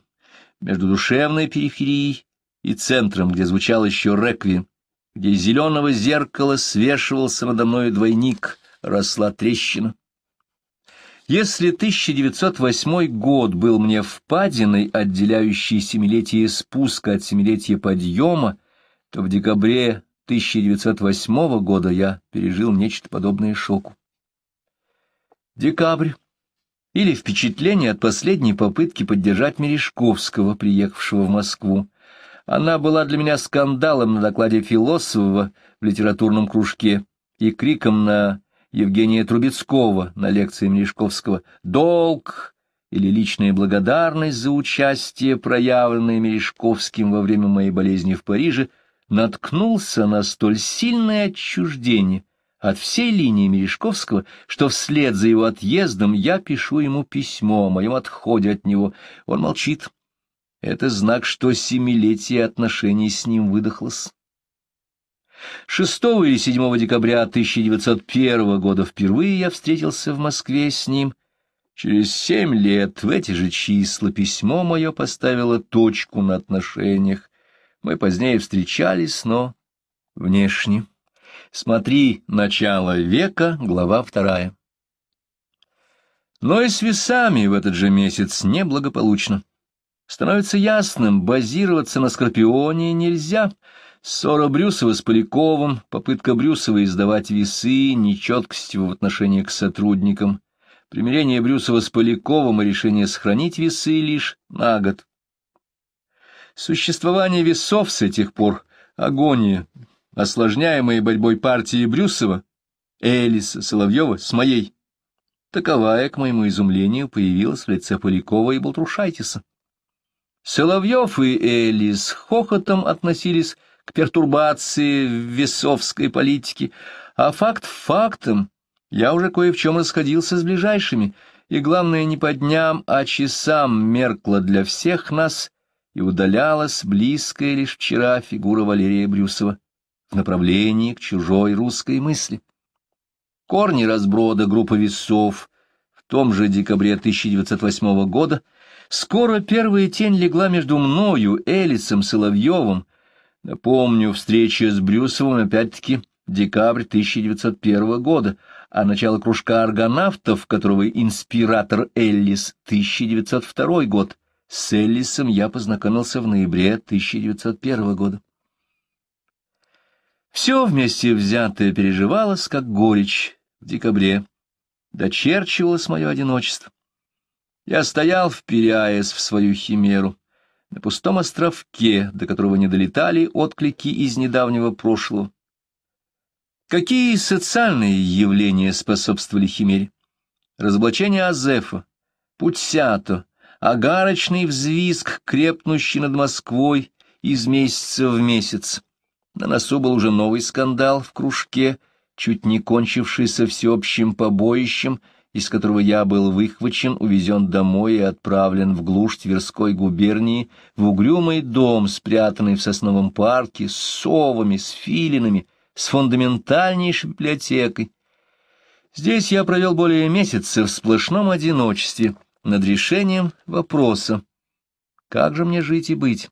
Между душевной периферией и центром, где звучал еще реквием, где из зеленого зеркала свешивался надо мною двойник, росла трещина. Если тысяча девятьсот восьмой год был мне впадиной, отделяющей семилетие спуска от семилетия подъема, то в декабре тысяча девятьсот восьмого года я пережил нечто подобное шоку. Декабрь. Или впечатление от последней попытки поддержать Мережковского, приехавшего в Москву. Она была для меня скандалом на докладе Философова в литературном кружке и криком на Евгения Трубецкого на лекции Мережковского «Долг» или личная благодарность за участие, проявленное Мережковским во время моей болезни в Париже, наткнулся на столь сильное отчуждение от всей линии Мережковского, что вслед за его отъездом я пишу ему письмо о моем отходе от него. Он молчит. Это знак, что семилетие отношений с ним выдохлось. шестого или седьмого декабря тысяча девятьсот первого года впервые я встретился в Москве с ним. Через семь лет в эти же числа письмо мое поставило точку на отношениях. Мы позднее встречались, но внешне. Смотри «Начало века», глава вторая. Но и с весами в этот же месяц неблагополучно. Становится ясным, базироваться на «Скорпионе» нельзя. Ссора Брюсова с Поляковым, попытка Брюсова издавать «Весы», нечеткость в отношении к сотрудникам. примирение Брюсова с Поляковым и решение сохранить весы лишь на год. Существование весов с этих пор — агония, осложняемая борьбой партии Брюсова, Эллиса, Соловьева с моей. Таковая, к моему изумлению, появилась в лице Полякова и Балтрушайтиса. Соловьев и Эллис хохотом относились к пертурбации весовской политики, а факт фактом, я уже кое в чем расходился с ближайшими, и, главное, не по дням, а часам меркло для всех нас и удалялась близкая лишь вчера фигура Валерия Брюсова в направлении к чужой русской мысли. Корни разброда группы весов в том же декабре тысяча девятьсот восьмого года. Скоро первая тень легла между мною, Элисом, Соловьевым. Напомню, встреча с Брюсовым опять-таки декабрь тысяча девятьсот первого года, а начало кружка аргонавтов, которого инспиратор Эллис, тысяча девятьсот второй год. С Эллисом я познакомился в ноябре тысяча девятьсот первого года. Все вместе взятое переживалось, как горечь, в декабре. Дочерчивалось мое одиночество. Я стоял, вперяясь в свою химеру, на пустом островке, до которого не долетали отклики из недавнего прошлого. Какие социальные явления способствовали химере? Разоблачение Азефа, Путсято, огарочный взвизг, крепнущий над Москвой из месяца в месяц. На носу был уже новый скандал в кружке, чуть не кончившийся всеобщим побоищем, из которого я был выхвачен, увезен домой и отправлен в глушь Тверской губернии, в угрюмый дом, спрятанный в сосновом парке, с совами, с филинами, с фундаментальнейшей библиотекой. Здесь я провел более месяца в сплошном одиночестве, над решением вопроса, как же мне жить и быть.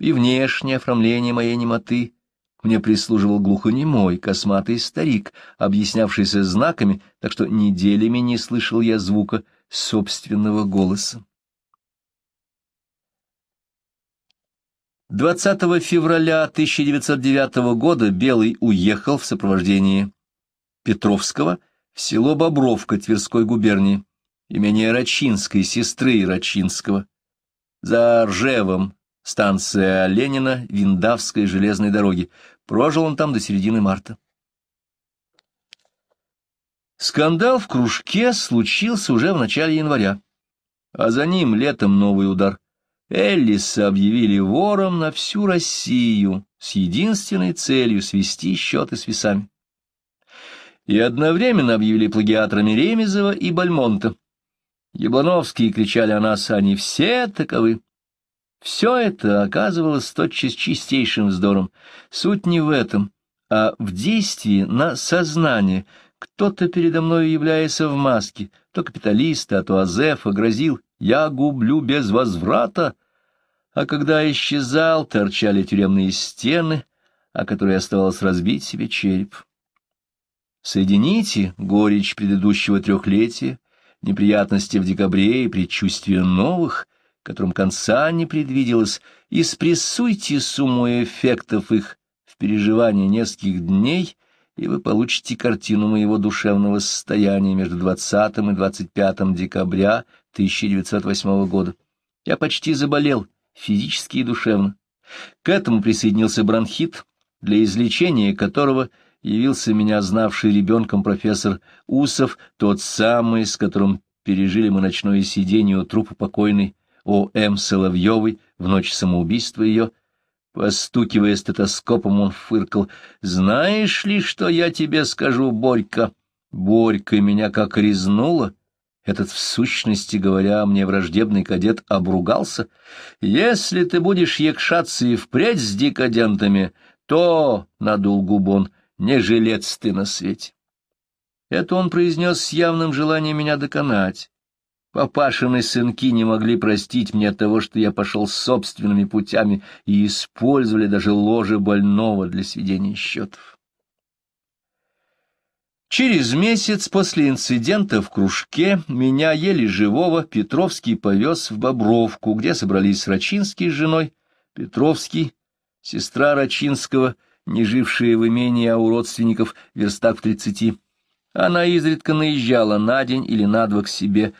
И внешнее оформление моей немоты мне прислуживал глухонемой, косматый старик, объяснявшийся знаками, так что неделями не слышал я звука собственного голоса. двадцатого февраля тысяча девятьсот девятого года Белый уехал в сопровождении Петровского в село Бобровка Тверской губернии, имение Рачинской, сестры Рачинского, за Ржевом, станция Ленина, Виндавской железной дороги. Прожил он там до середины марта. Скандал в кружке случился уже в начале января, а за ним летом новый удар. Эллиса объявили вором на всю Россию с единственной целью свести счеты с весами. И одновременно объявили плагиаторами Ремезова и Бальмонта. Яблоновские кричали о нас, они все таковы. Все это оказывалось тотчас чистейшим вздором. Суть не в этом, а в действии на сознание. Кто-то передо мною, являясь в маске, то капиталиста, а то Азефа, грозил «я гублю без возврата». А когда исчезал, торчали тюремные стены, о которые оставалось разбить себе череп. Соедините горечь предыдущего трехлетия, неприятности в декабре и предчувствие новых, которым конца не предвиделось, и спрессуйте сумму эффектов их в переживании нескольких дней, и вы получите картину моего душевного состояния между двадцатым и двадцать пятым декабря тысяча девятьсот восьмого года. Я почти заболел, физически и душевно. К этому присоединился бронхит, для излечения которого явился меня знавший ребенком профессор Усов, тот самый, с которым пережили мы ночное сидение у трупа покойной О М Соловьевой в ночь самоубийства ее. Постукивая стетоскопом, он фыркал. «Знаешь ли, что я тебе скажу, Борька?» Борька меня как резнуло. Этот, в сущности говоря, мне враждебный кадет обругался. «Если ты будешь якшаться и впредь с декадентами, то, — надул губон, — не жилец ты на свете». Это он произнес с явным желанием меня доконать. Папашины сынки не могли простить мне того, что я пошел собственными путями, и использовали даже ложе больного для сведения счетов. Через месяц после инцидента в кружке меня еле живого Петровский повез в Бобровку, где собрались Рачинский с женой. Петровский, сестра Рачинского, не жившая в имении, а у родственников, верстак в тридцати. Она изредка наезжала на день или на два к себе,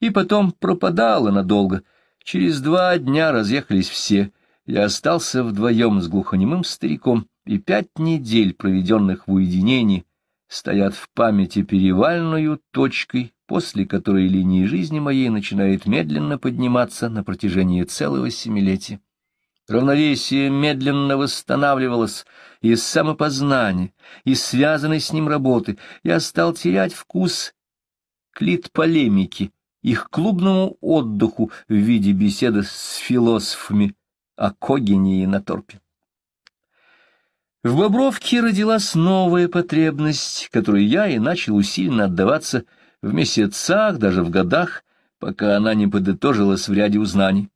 и потом пропадала надолго. Через два дня разъехались все. Я остался вдвоем с глухонемым стариком, и пять недель, проведенных в уединении, стоят в памяти перевальную точкой, после которой линия жизни моей начинает медленно подниматься на протяжении целого семилетия. Равновесие медленно восстанавливалось из самопознания, из связанной с ним работы. Я стал терять вкус к литполемике, их клубному отдыху в виде беседы с философами о Когене и Наторпе. В Бобровке родилась новая потребность, которой я и начал усиленно отдаваться в месяцах, даже в годах, пока она не подытожилась в ряде узнаний.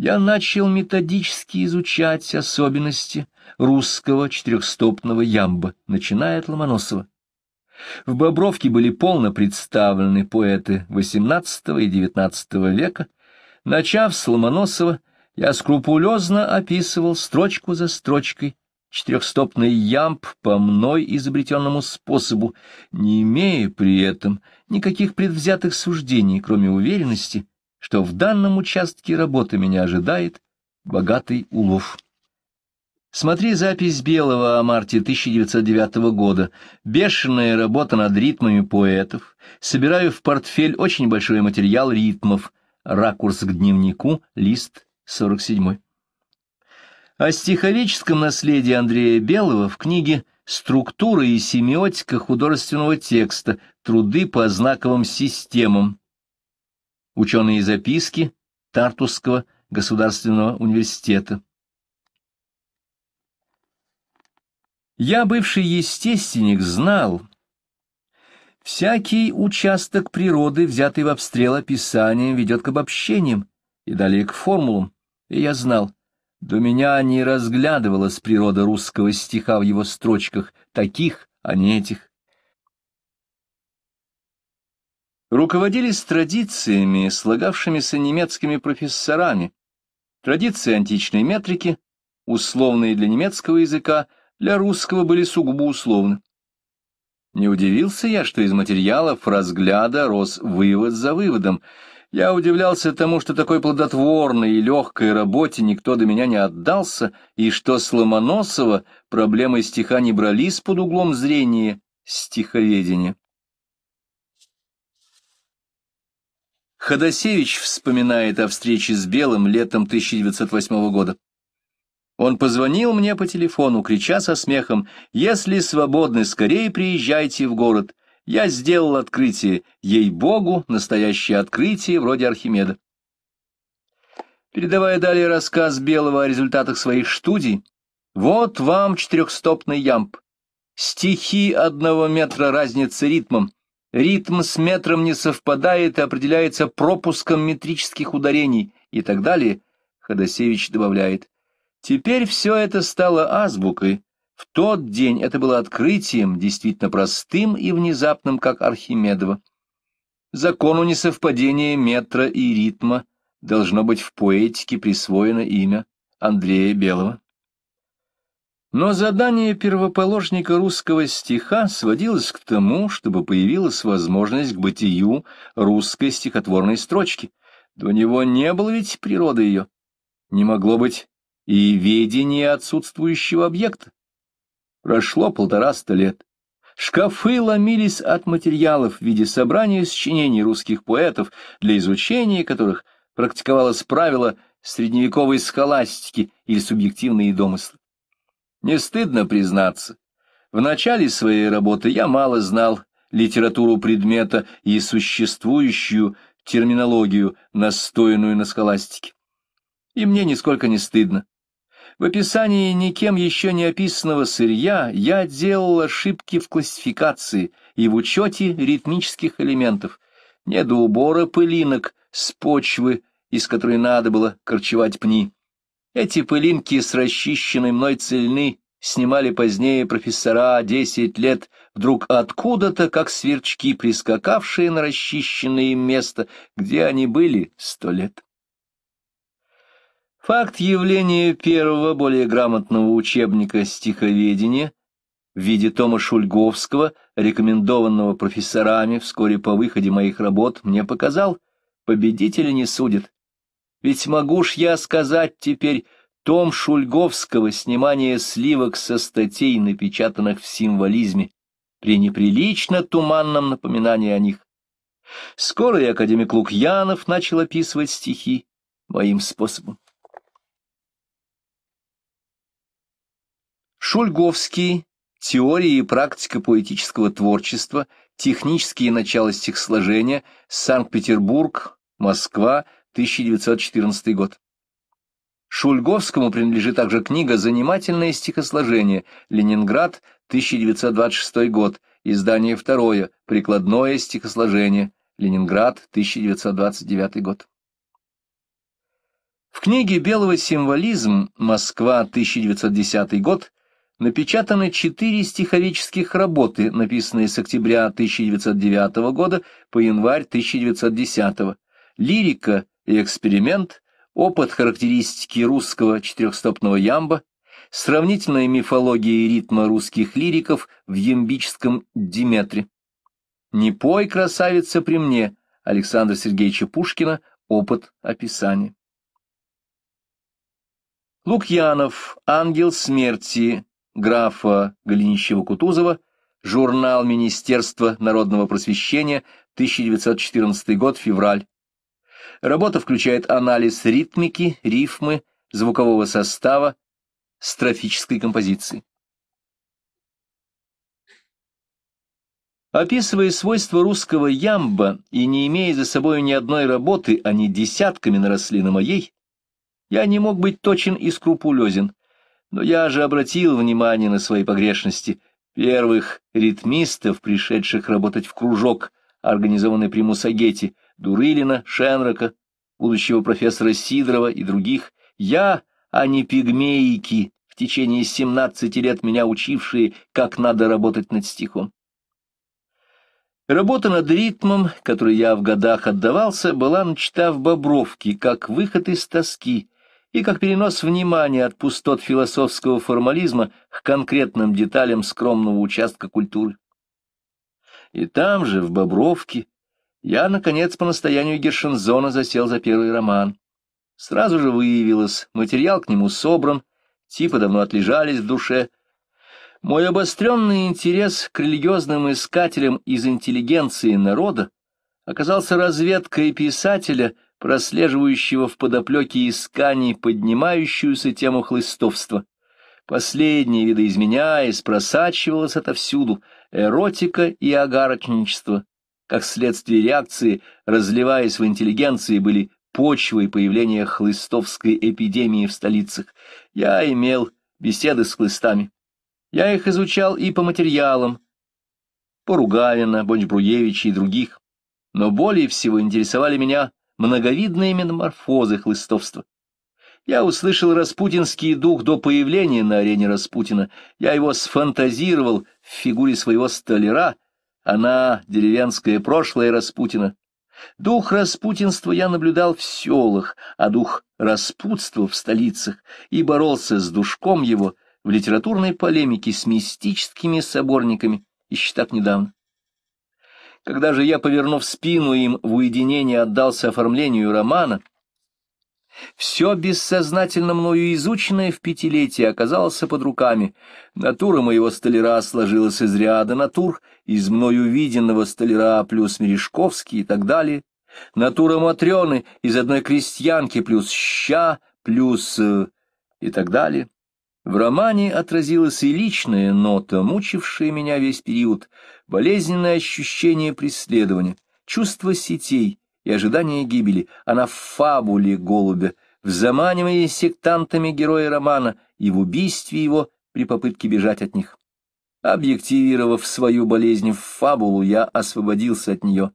Я начал методически изучать особенности русского четырехстопного ямба, начиная от Ломоносова. В Бобровке были полно представлены поэты восемнадцатого и девятнадцатого века. Начав с Ломоносова, я скрупулезно описывал строчку за строчкой четырехстопный ямб по мной изобретенному способу, не имея при этом никаких предвзятых суждений, кроме уверенности, что в данном участке работы меня ожидает богатый улов. Смотри запись Белого о марте тысяча девятьсот девятого года. Бешеная работа над ритмами поэтов. Собираю в портфель очень большой материал ритмов. Ракурс к дневнику, лист сорок семь. О стиховическом наследии Андрея Белого в книге «Структура и семиотика художественного текста. Труды по знаковым системам». Ученые записки Тартусского государственного университета. Я, бывший естественник, знал: всякий участок природы, взятый в обстрел описанием, ведет к обобщениям и далее к формулам. И я знал, до меня не разглядывалась природа русского стиха в его строчках, таких, а не этих. Руководились традициями, слагавшимися немецкими профессорами, традиции античной метрики, условные для немецкого языка, для русского были сугубо условны. Не удивился я, что из материалов разгляда рос вывод за выводом. Я удивлялся тому, что такой плодотворной и легкой работе никто до меня не отдался, и что с Ломоносова проблемы стиха не брались под углом зрения стиховедения. Ходосевич вспоминает о встрече с Белым летом тысяча девятьсот восьмого года. Он позвонил мне по телефону, крича со смехом: «Если свободны, скорее приезжайте в город. Я сделал открытие, ей-богу, настоящее открытие вроде Архимеда». Передавая далее рассказ Белого о результатах своих студий: «Вот вам четырехстопный ямб. Стихи одного метра, разница ритмом. Ритм с метром не совпадает и определяется пропуском метрических ударений», и так далее. Ходосевич добавляет: «Теперь все это стало азбукой. В тот день это было открытием, действительно простым и внезапным, как Архимедово. Закону несовпадения метра и ритма должно быть в поэтике присвоено имя Андрея Белого». Но задание первоположника русского стиха сводилось к тому, чтобы появилась возможность к бытию русской стихотворной строчки. До него не было ведь природы ее. Не могло быть и ведения отсутствующего объекта. Прошло полтораста лет. Шкафы ломились от материалов в виде собрания сочинений русских поэтов, для изучения которых практиковалось правило средневековой схоластики или субъективные домыслы. Не стыдно признаться, в начале своей работы я мало знал литературу предмета и существующую терминологию, настоянную на схоластике. И мне нисколько не стыдно. В описании никем еще не описанного сырья я делал ошибки в классификации и в учете ритмических элементов. Не до убора пылинок с почвы, из которой надо было корчевать пни. Эти пылинки с расчищенной мной цельны снимали позднее профессора десять лет, вдруг откуда-то, как сверчки, прискакавшие на расчищенное место, где они были сто лет. Факт явления первого более грамотного учебника стиховедения в виде тома Шульговского, рекомендованного профессорами вскоре по выходе моих работ, мне показал, победителя не судят. Ведь могу ж я сказать теперь, том Шульговского «Снимание сливок со статей, напечатанных в символизме», при неприлично туманном напоминании о них. Скоро и академик Лукьянов начал описывать стихи моим способом. Шульговский. Теория и практика поэтического творчества. Технические начала стихосложения. Санкт-Петербург, Москва, тысяча девятьсот четырнадцатый год. Шульговскому принадлежит также книга «Занимательное стихосложение», Ленинград, тысяча девятьсот двадцать шестой год, издание второе, прикладное стихосложение, Ленинград, тысяча девятьсот двадцать девятый год. В книге Белого «Символизм», Москва, тысяча девятьсот десятый год, напечатаны четыре стиховических работы, написанные с октября тысяча девятьсот девятого года по январь тысяча девятьсот десятого. Лирика и эксперимент, опыт характеристики русского четырехстопного ямба, сравнительная мифология и ритма русских лириков в ямбическом Диметре. «Не пой, красавица, при мне» Александра Сергеевича Пушкина, опыт описания. Лукьянов, «Ангел смерти» графа Голенищева-Кутузова, журнал Министерства народного просвещения, тысяча девятьсот четырнадцатый год, февраль. Работа включает анализ ритмики, рифмы, звукового состава, строфической композиции. Описывая свойства русского ямба и не имея за собой ни одной работы, они десятками наросли на моей, я не мог быть точен и скрупулезен, но я же обратил внимание на свои погрешности. Первых ритмистов, пришедших работать в кружок, организованный при Мусагете, Дурылина, Шенрока, будущего профессора Сидорова и других, я, а не пигмейки, в течение семнадцати лет меня учившие, как надо работать над стихом. Работа над ритмом, который я в годах отдавался, была начата в Бобровке, как выход из тоски и как перенос внимания от пустот философского формализма к конкретным деталям скромного участка культуры. И там же, в Бобровке, я, наконец, по настоянию Гершензона засел за первый роман. Сразу же выявилось, материал к нему собран, типы давно отлежались в душе. Мой обостренный интерес к религиозным искателям из интеллигенции народа оказался разведкой писателя, прослеживающего в подоплеке исканий поднимающуюся тему хлыстовства. Последнее, видоизменяясь, просачивалось отовсюду эротика и огарочничество. Как следствие реакции, разливаясь в интеллигенции, были почвой появления хлыстовской эпидемии в столицах. Я имел беседы с хлыстами. Я их изучал и по материалам, Поругавина, Бонч-Бруевича и других. Но более всего интересовали меня многовидные метаморфозы хлыстовства. Я услышал распутинский дух до появления на арене Распутина. Я его сфантазировал в фигуре своего столяра. Она — деревенское прошлое Распутина. Дух распутинства я наблюдал в селах, а дух распутства в столицах, и боролся с душком его в литературной полемике с мистическими соборниками, еще так недавно. Когда же я, повернув спину им, в уединении отдался оформлению романа, все бессознательно мною изученное в пятилетии оказалось под руками. Натура моего столяра сложилась из ряда натур, из мною виденного столяра плюс Мережковский и так далее. Натура Матрёны из одной крестьянки плюс Ща плюс э, и так далее. В романе отразилась и личная нота, мучившая меня весь период, болезненное ощущение преследования, чувство сетей и ожидание гибели. Она в фабуле голубя, в заманивании сектантами героя романа и в убийстве его при попытке бежать от них. Объективировав свою болезнь в фабулу, я освободился от нее.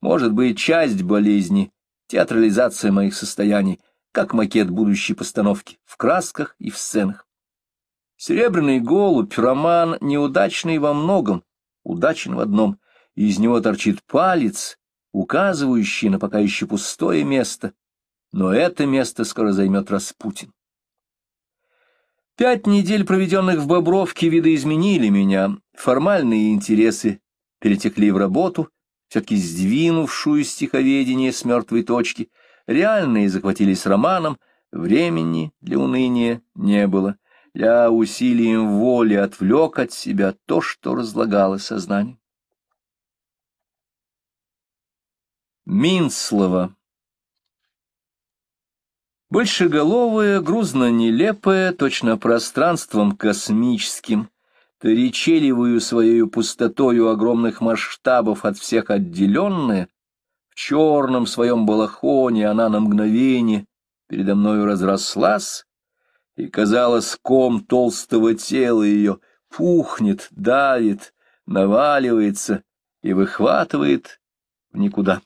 Может быть, часть болезни — театрализация моих состояний, как макет будущей постановки в красках и в сценах. «Серебряный голубь» — роман неудачный во многом, удачен в одном. Из него торчит палец, указывающий на пока еще пустое место, но это место скоро займет Распутин. Пять недель, проведенных в Бобровке, видоизменили меня. Формальные интересы перетекли в работу, все-таки сдвинувшую стиховедение с мертвой точки. Реальные захватились романом, времени для уныния не было. Я усилием воли отвлек от себя то, что разлагало сознание. Минцлова. Большеголовая, грузно-нелепая, точно пространством космическим, торичелевую своею пустотою огромных масштабов от всех отделенная, в черном своем балахоне она на мгновение передо мною разрослась, и, казалось, ком толстого тела ее пухнет, давит, наваливается и выхватывает в никуда.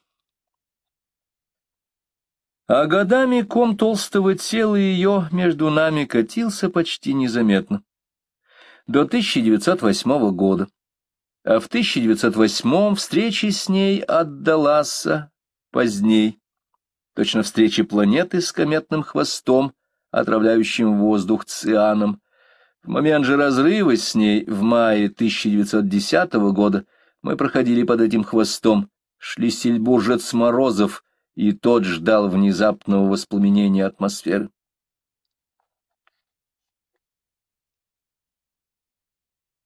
А годами ком толстого тела ее между нами катился почти незаметно. До тысяча девятьсот восьмого года. А в тысяча девятьсот восьмом встреча с ней отдалась поздней. Точно встреча планеты с кометным хвостом, отравляющим воздух цианом. В момент же разрыва с ней в мае тысяча девятьсот десятого года мы проходили под этим хвостом, шли сельбужец Морозов, и тот ждал внезапного воспламенения атмосферы.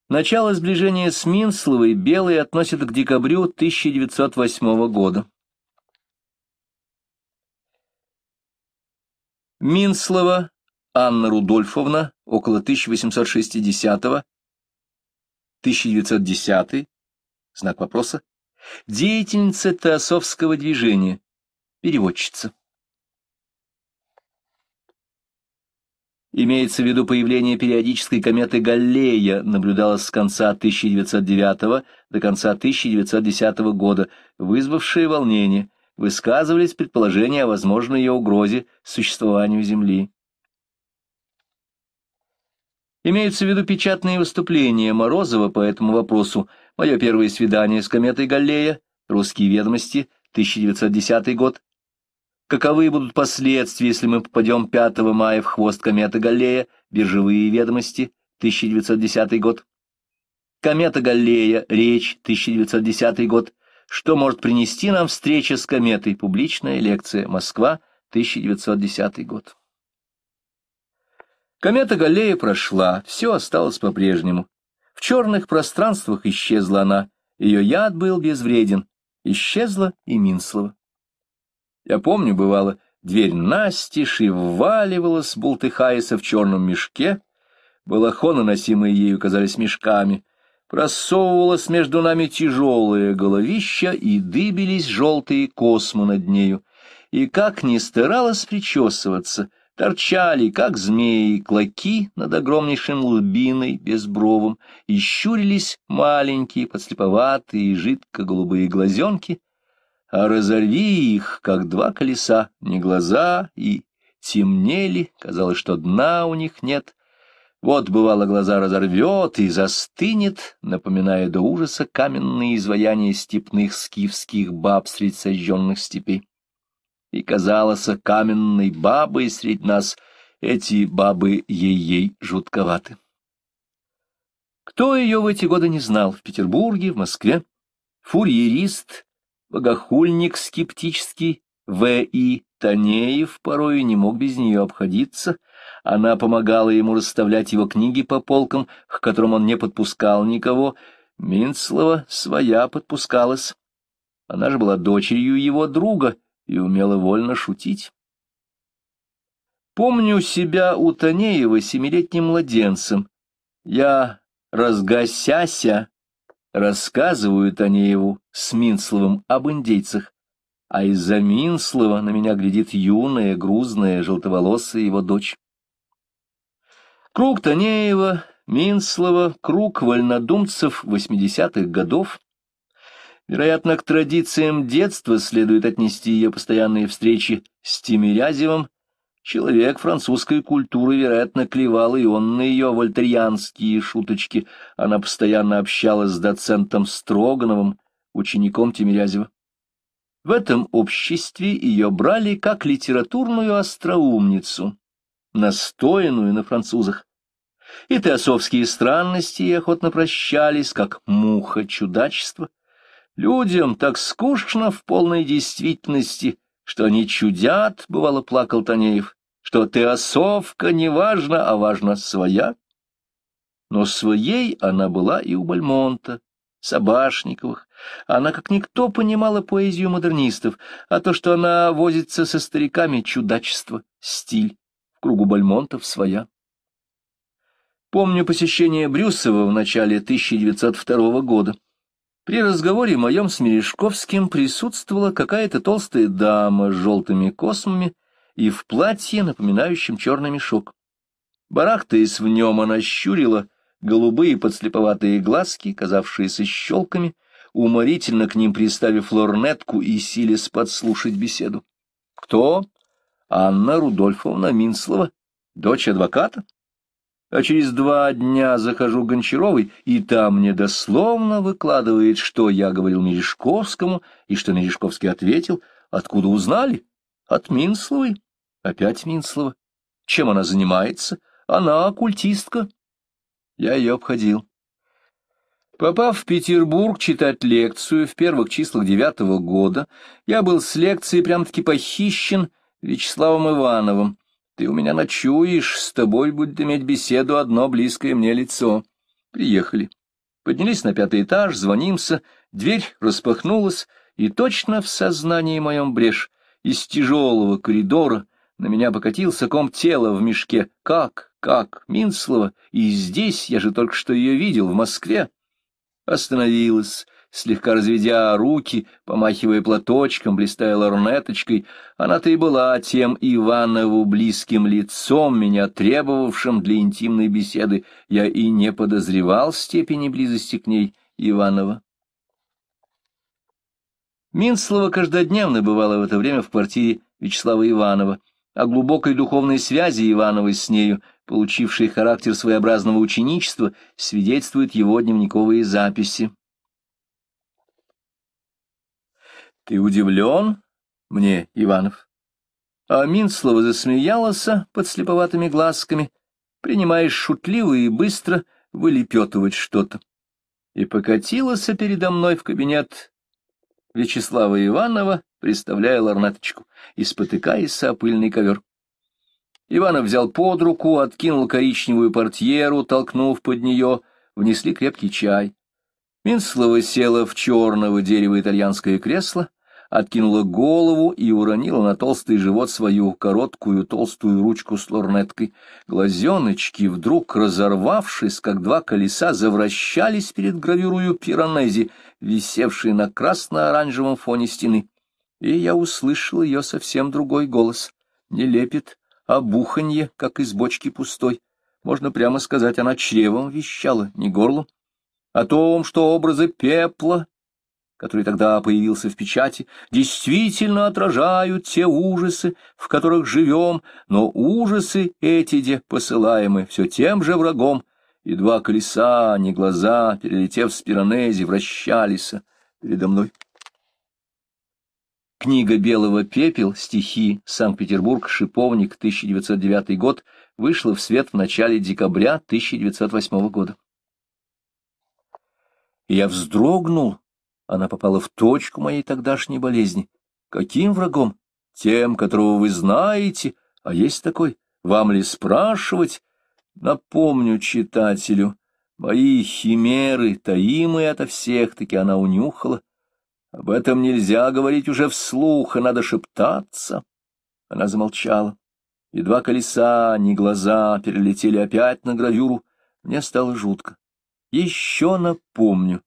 Начало сближения с Минцловой Белый относит к декабрю тысяча девятьсот восьмого года. Минцлова Анна Рудольфовна, около тысяча восемьсот шестидесятого — тысяча девятьсот десятого, знак вопроса, деятельница теософского движения, переводчица. Имеется в виду появление периодической кометы Галлея, наблюдалось с конца тысяча девятьсот девятого до конца тысяча девятьсот десятого года, вызвавшее волнение. Высказывались предположения о возможной ее угрозе существованию Земли. Имеются в виду печатные выступления Морозова по этому вопросу. Мое первое свидание с кометой Галлея, «Русские ведомости», тысяча девятьсот десятый год. Каковы будут последствия, если мы попадем пятого мая в хвост кометы Галлея, «Биржевые ведомости», тысяча девятьсот десятый год. Комета Галлея, «Речь», тысяча девятьсот десятый год. Что может принести нам встреча с кометой? Публичная лекция. Москва, тысяча девятьсот десятый год. Комета Галлея прошла, все осталось по-прежнему. В черных пространствах исчезла она, ее яд был безвреден. Исчезла и Минцлова. Я помню, бывало, дверь настежь и вваливалась, бултыхаясь в черном мешке. Балахон, носимые ею, казались мешками. Просовывалось между нами тяжелое головище, и дыбились желтые космы над нею. И как ни старалась причесываться, торчали, как змеи, клоки над огромнейшим лбиной безбровым, и щурились маленькие, подслеповатые, жидко-голубые глазенки, а разорви их, как два колеса, не глаза, и темнели, казалось, что дна у них нет. Вот, бывало, глаза разорвет и застынет, напоминая до ужаса каменные изваяния степных скифских баб средь сожженных степей. И казалось, каменной бабой средь нас эти бабы ей-ей жутковаты. Кто ее в эти годы не знал? В Петербурге, в Москве. Фурьерист, богохульник скептический, В И Танеев порою не мог без нее обходиться. Она помогала ему расставлять его книги по полкам, к которым он не подпускал никого. Минцлова своя подпускалась. Она же была дочерью его друга и умела вольно шутить. Помню себя у Танеева семилетним младенцем. Я, разгосяся, рассказываю Танееву с Минцловым об индейцах. А из-за Минцлова на меня глядит юная, грузная, желтоволосая его дочь. Круг Танеева, Минцлова, круг вольнодумцев восьмидесятых годов. Вероятно, к традициям детства следует отнести ее постоянные встречи с Тимирязевым. Человек французской культуры, вероятно, клевал и он на ее вольтерианские шуточки. Она постоянно общалась с доцентом Строгановым, учеником Тимирязева. В этом обществе ее брали как литературную остроумницу, настоянную на французах, и теософские странности ей охотно прощались, как муха чудачества. Людям так скучно в полной действительности, что они чудят, бывало, плакал Танеев, что теософка не важна, а важна своя. Но своей она была и у Бальмонта, Собашниковых. Она, как никто, понимала поэзию модернистов, а то, что она возится со стариками, чудачество, стиль, в кругу Бальмонтов своя. Помню посещение Брюсова в начале тысяча девятьсот второго года. При разговоре моем с Мережковским присутствовала какая-то толстая дама с желтыми космами и в платье, напоминающем черный мешок. Барахтаясь в нем, она щурила голубые подслеповатые глазки, казавшиеся щелками, уморительно к ним приставив лорнетку и силясь подслушать беседу. Кто? Анна Рудольфовна Минцлова, дочь адвоката. А через два дня захожу к Гончаровой, и та мне дословно выкладывает, что я говорил Мережковскому, и что Мережковский ответил. Откуда узнали? От Минцловой. Опять Минцлова. Чем она занимается? Она оккультистка. Я ее обходил. Попав в Петербург читать лекцию в первых числах девятого года, я был с лекции прям-таки похищен Вячеславом Ивановым. Ты у меня ночуешь, с тобой будет иметь беседу одно близкое мне лицо. Приехали. Поднялись на пятый этаж, звонимся, дверь распахнулась, и точно в сознании моем брешь. Из тяжелого коридора на меня покатился ком тела в мешке. Как, как, Минцлова, и здесь, я же только что ее видел, в Москве. Остановилась, слегка разведя руки, помахивая платочком, блистая лорнеточкой. Она-то и была тем Иванову близким лицом, меня требовавшим для интимной беседы. Я и не подозревал степени близости к ней Иванова. Минцлова каждодневно бывала в это время в квартире Вячеслава Иванова. О глубокой духовной связи Ивановой с нею, получившей характер своеобразного ученичества, свидетельствуют его дневниковые записи. «Ты удивлен мне, Иванов?» А Минцлова засмеялась подслеповатыми глазками, принимая шутливо и быстро вылепетывать что-то. И покатилась передо мной в кабинет Вячеслава Иванова, приставляя лорнеточку, и спотыкаясь о пыльный ковер. Иванов взял под руку, откинул коричневую портьеру, толкнув под нее, внесли крепкий чай. Минцлова села в черного дерева итальянское кресло, откинула голову и уронила на толстый живот свою короткую толстую ручку с лорнеткой. Глазеночки, вдруг разорвавшись, как два колеса, завращались перед гравюрою Пиранези, висевшей на красно-оранжевом фоне стены. И я услышал ее совсем другой голос. Не лепет, а буханье, как из бочки пустой. Можно прямо сказать, она чревом вещала, не горлом. О том, что образы пепла, который тогда появился в печати, действительно отражают те ужасы, в которых живем, но ужасы эти, где посылаемы все тем же врагом, и два колеса, не глаза, перелетев с Пиранези, вращались передо мной. Книга Белого «Пепел. Стихи. Санкт-Петербург. Шиповник. тысяча девятьсот девятый год» вышла в свет в начале декабря тысяча девятьсот восьмого года. И я вздрогнул. Она попала в точку моей тогдашней болезни. Каким врагом? Тем, которого вы знаете. А есть такой? Вам ли спрашивать? Напомню читателю. Мои химеры, таимые ото всех, таки она унюхала. Об этом нельзя говорить уже вслух, а надо шептаться. Она замолчала. И два колеса, не глаза, перелетели опять на гравюру. Мне стало жутко. Еще напомню.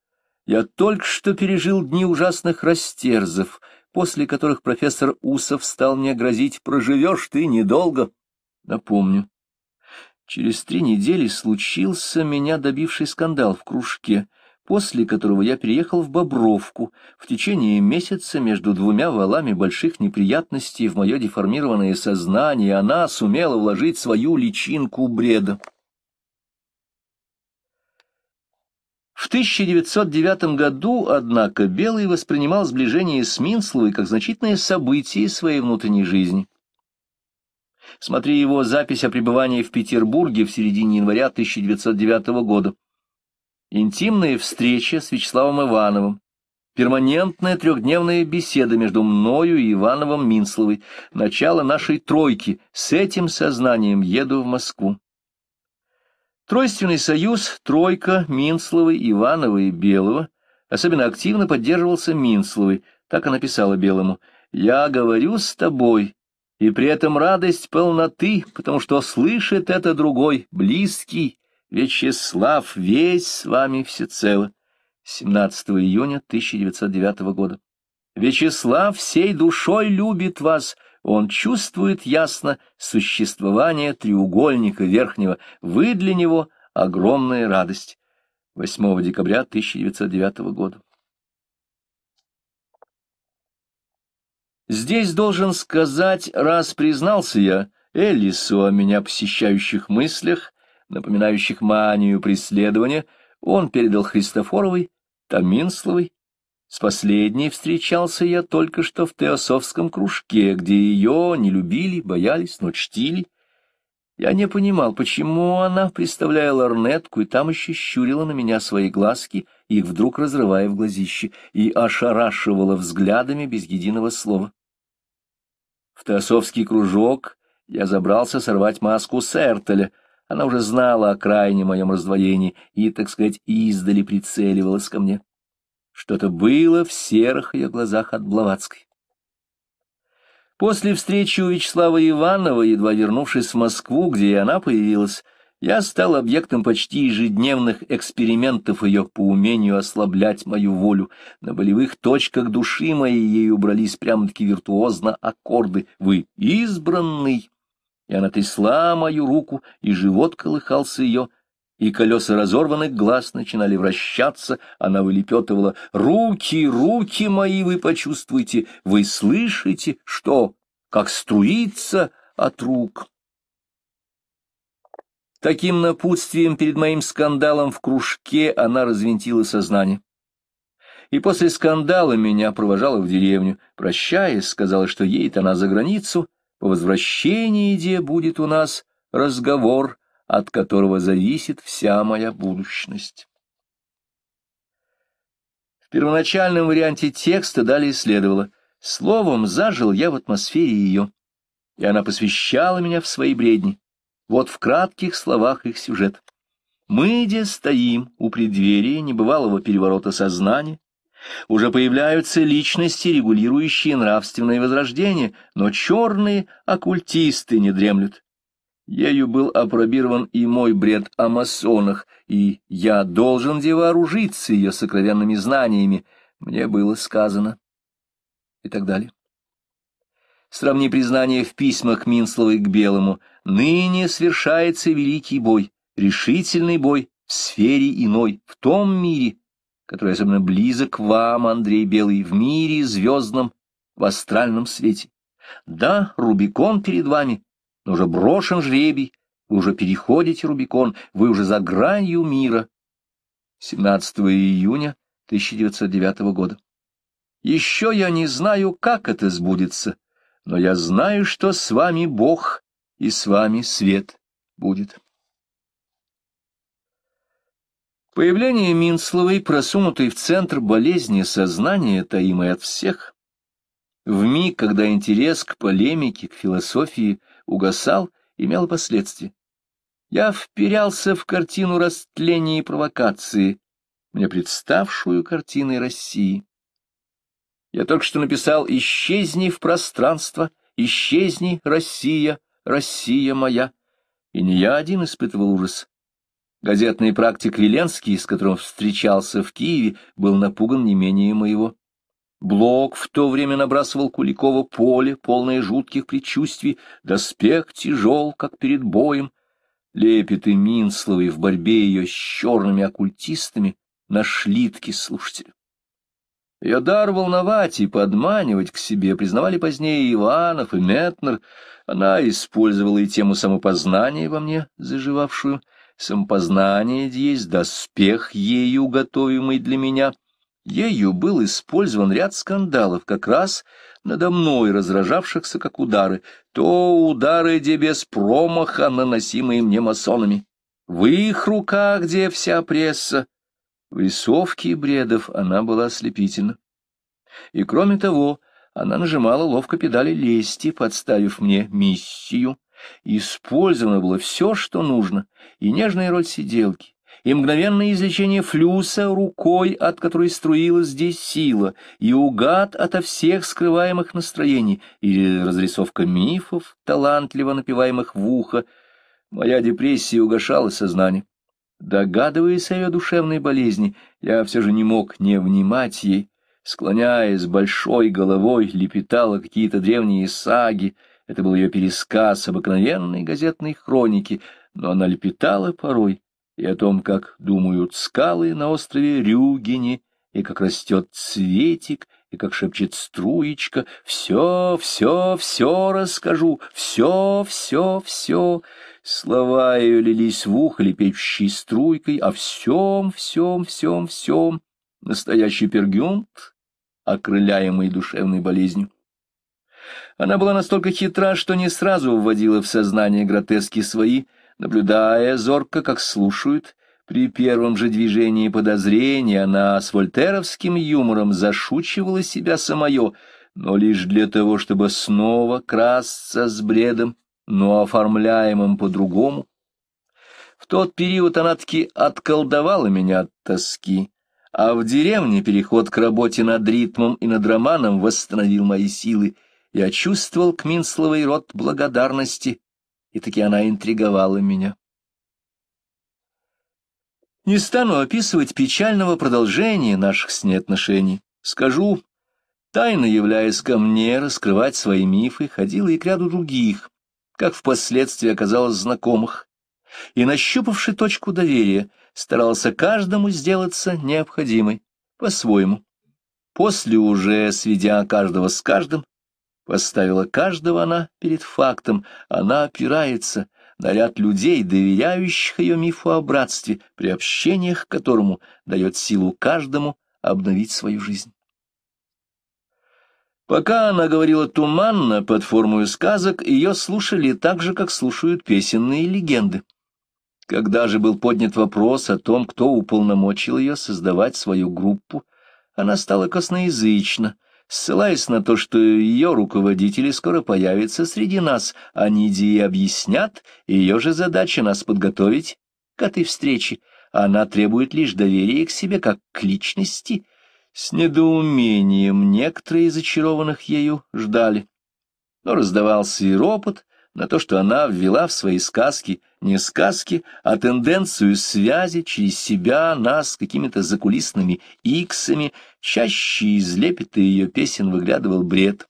Я только что пережил дни ужасных растерзов, после которых профессор Усов стал мне грозить: проживешь ты недолго. Напомню. Через три недели случился меня добивший скандал в кружке, после которого я переехал в Бобровку. В течение месяца между двумя валами больших неприятностей в мое деформированное сознание она сумела вложить свою личинку бреда. В тысяча девятьсот девятом году, однако, Белый воспринимал сближение с Минцловой как значительное событие своей внутренней жизни. Смотри его запись о пребывании в Петербурге в середине января тысяча девятьсот девятого года. Интимная встреча с Вячеславом Ивановым. Перманентная трехдневная беседа между мною и Ивановым Минцловой. Начало нашей тройки. С этим сознанием еду в Москву. Тройственный союз, тройка Минцловой, Иванова и Белого. Особенно активно поддерживался Минцловой. Так она писала Белому. «Я говорю с тобой, и при этом радость полноты, потому что слышит это другой, близкий, Вячеслав, весь с вами всецело». семнадцатого июня тысяча девятьсот девятого года. «Вячеслав всей душой любит вас, он чувствует ясно существование треугольника верхнего, вы для него огромная радость». восьмого декабря тысяча девятьсот девятого года. Здесь должен сказать, раз признался я Эллису о меня посещающих мыслях, напоминающих манию преследования, он передал Христофоровой, Таминсловой. С последней встречался я только что в Теософском кружке, где ее не любили, боялись, но чтили. Я не понимал, почему она, представляя лорнетку, и там еще щурила на меня свои глазки, их вдруг разрывая в глазище, и ошарашивала взглядами без единого слова. В Теософский кружок я забрался сорвать маску Сертеля. Она уже знала о крайне моем раздвоении и, так сказать, издали прицеливалась ко мне. Что-то было в серых ее глазах от Блаватской. После встречи у Вячеслава Иванова, едва вернувшись в Москву, где и она появилась, я стал объектом почти ежедневных экспериментов ее по умению ослаблять мою волю. На болевых точках души моей ею брались прямо-таки виртуозно аккорды «Вы избранный». И она трясла мою руку, и живот колыхался ее, и колеса разорванных глаз начинали вращаться, она вылепетывала «Руки, руки мои вы почувствуете, вы слышите, что, как струится от рук». Таким напутствием перед моим скандалом в кружке она развинтила сознание. И после скандала меня провожала в деревню, прощаясь, сказала, что едет она за границу, по возвращении, где будет у нас разговор, от которого зависит вся моя будущность. В первоначальном варианте текста далее следовало: словом, зажил я в атмосфере ее, и она посвящала меня в свои бредни. Вот в кратких словах их сюжет. Мы где стоим у преддверия небывалого переворота сознания, уже появляются личности, регулирующие нравственное возрождение, но черные оккультисты не дремлют. Ею был опробирован и мой бред о масонах, и я должен где вооружиться ее сокровенными знаниями, мне было сказано, и так далее. Сравни признание в письмах Минцловой к Белому. «Ныне свершается великий бой, решительный бой в сфере иной, в том мире, который особенно близок вам, Андрей Белый, в мире звездном, в астральном свете. Да, Рубикон перед вами, но уже брошен жребий, вы уже переходите Рубикон, вы уже за гранью мира». семнадцатого июня тысяча девятьсот девятого года. «Еще я не знаю, как это сбудется, но я знаю, что с вами Бог и с вами свет будет». Появление Минцловой, просунутой в центр болезни сознания, таимой от всех, в миг, когда интерес к полемике, к философии угасал, имело последствия. Я вперялся в картину растления и провокации, мне представшую картиной России. Я только что написал «Исчезни в пространство, исчезни, Россия, Россия моя», и не я один испытывал ужас. Газетный практик Веленский, с которым встречался в Киеве, был напуган не менее моего. Блок в то время набрасывал Куликова поле, полное жутких предчувствий, доспех тяжел, как перед боем. Лепеты Минцловой в борьбе ее с черными оккультистами нашли таки слушателя. Ее дар волновать и подманивать к себе признавали позднее Иванов и Метнер. Она использовала и тему самопознания во мне, заживавшую. Самопознание есть доспех, ею готовимый для меня, Ею был использован ряд скандалов, как раз надо мной разражавшихся как удары, то удары, где без промаха, наносимые мне масонами. В их руках, где вся пресса. В рисовке бредов она была ослепительна. И, кроме того, она нажимала ловко педали лести, подставив мне миссию. Использовано было все, что нужно, и нежная роль сиделки, и мгновенное излечение флюса рукой, от которой струилась здесь сила, и угад ото всех скрываемых настроений, и разрисовка мифов, талантливо напеваемых в ухо. Моя депрессия угошала сознание. Догадываясь о ее душевной болезни, я все же не мог не внимать ей. Склоняясь большой головой, лепетала какие-то древние саги. Это был ее пересказ обыкновенной газетной хроники, но она лепетала порой и о том, как думают скалы на острове Рюгене, и как растет цветик, и как шепчет струечка. «Все, все, все расскажу, все, все, все». Слова ее лились в ухо лепечущей струйкой о всем, всем, всем, всем. Настоящий пергюнт, окрыляемый душевной болезнью. Она была настолько хитра, что не сразу вводила в сознание гротески свои, наблюдая зорко, как слушают. При первом же движении подозрения она с вольтеровским юмором зашучивала себя самое, но лишь для того, чтобы снова красться с бредом, но оформляемым по-другому. В тот период она таки отколдовала меня от тоски, а в деревне переход к работе над ритмом и над романом восстановил мои силы. Я чувствовал к Минцловой род благодарности, и таки она интриговала меня. Не стану описывать печального продолжения наших с ней отношений. Скажу, тайно являясь ко мне, раскрывать свои мифы ходила и к ряду других, как впоследствии оказалось знакомых, и, нащупавши точку доверия, старался каждому сделаться необходимой, по-своему. После, уже сведя каждого с каждым, поставила каждого она перед фактом, она опирается на ряд людей, доверяющих ее мифу о братстве, при общениях к которому дает силу каждому обновить свою жизнь. Пока она говорила туманно, под формою сказок, ее слушали так же, как слушают песенные легенды. Когда же был поднят вопрос о том, кто уполномочил ее создавать свою группу, она стала косноязычна, ссылаясь на то, что ее руководители скоро появятся среди нас, они ей объяснят, ее же задача нас подготовить к этой встрече, она требует лишь доверия к себе как к личности. С недоумением некоторые из очарованных ею ждали, но раздавался и ропот на то, что она ввела в свои сказки не сказки, а тенденцию связи через себя нас с какими-то закулисными иксами. Чаще из лепета ее песен выглядывал бред.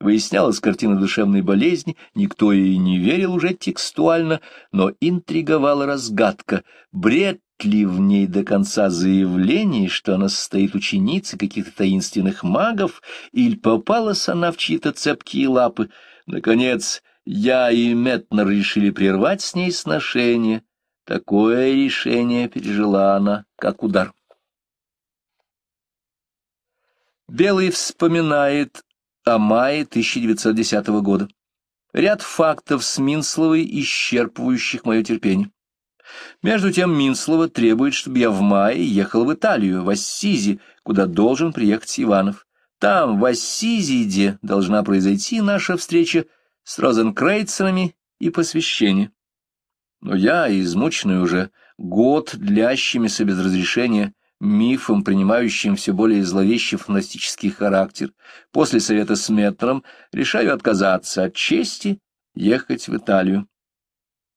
Выяснялась картина душевной болезни, никто ей не верил уже текстуально, но интриговала разгадка, бред ли в ней до конца заявление, что она состоит ученицей каких-то таинственных магов, или попалась она в чьи-то цепкие лапы. Наконец, я и Метнер решили прервать с ней сношение. Такое решение пережила она, как удар. Белый вспоминает о мае тысяча девятьсот десятого года. Ряд фактов с Минцловой, исчерпывающих мое терпение. Между тем Минцлова требует, чтобы я в мае ехал в Италию, в Ассизи, куда должен приехать Иванов. Там, в Ассизиде, должна произойти наша встреча с розенкрейцерами и посвящение. Но я, измученный уже год длящимися без разрешения мифом, принимающим все более зловещий фантастический характер, после совета с Метнером решаю отказаться от чести ехать в Италию.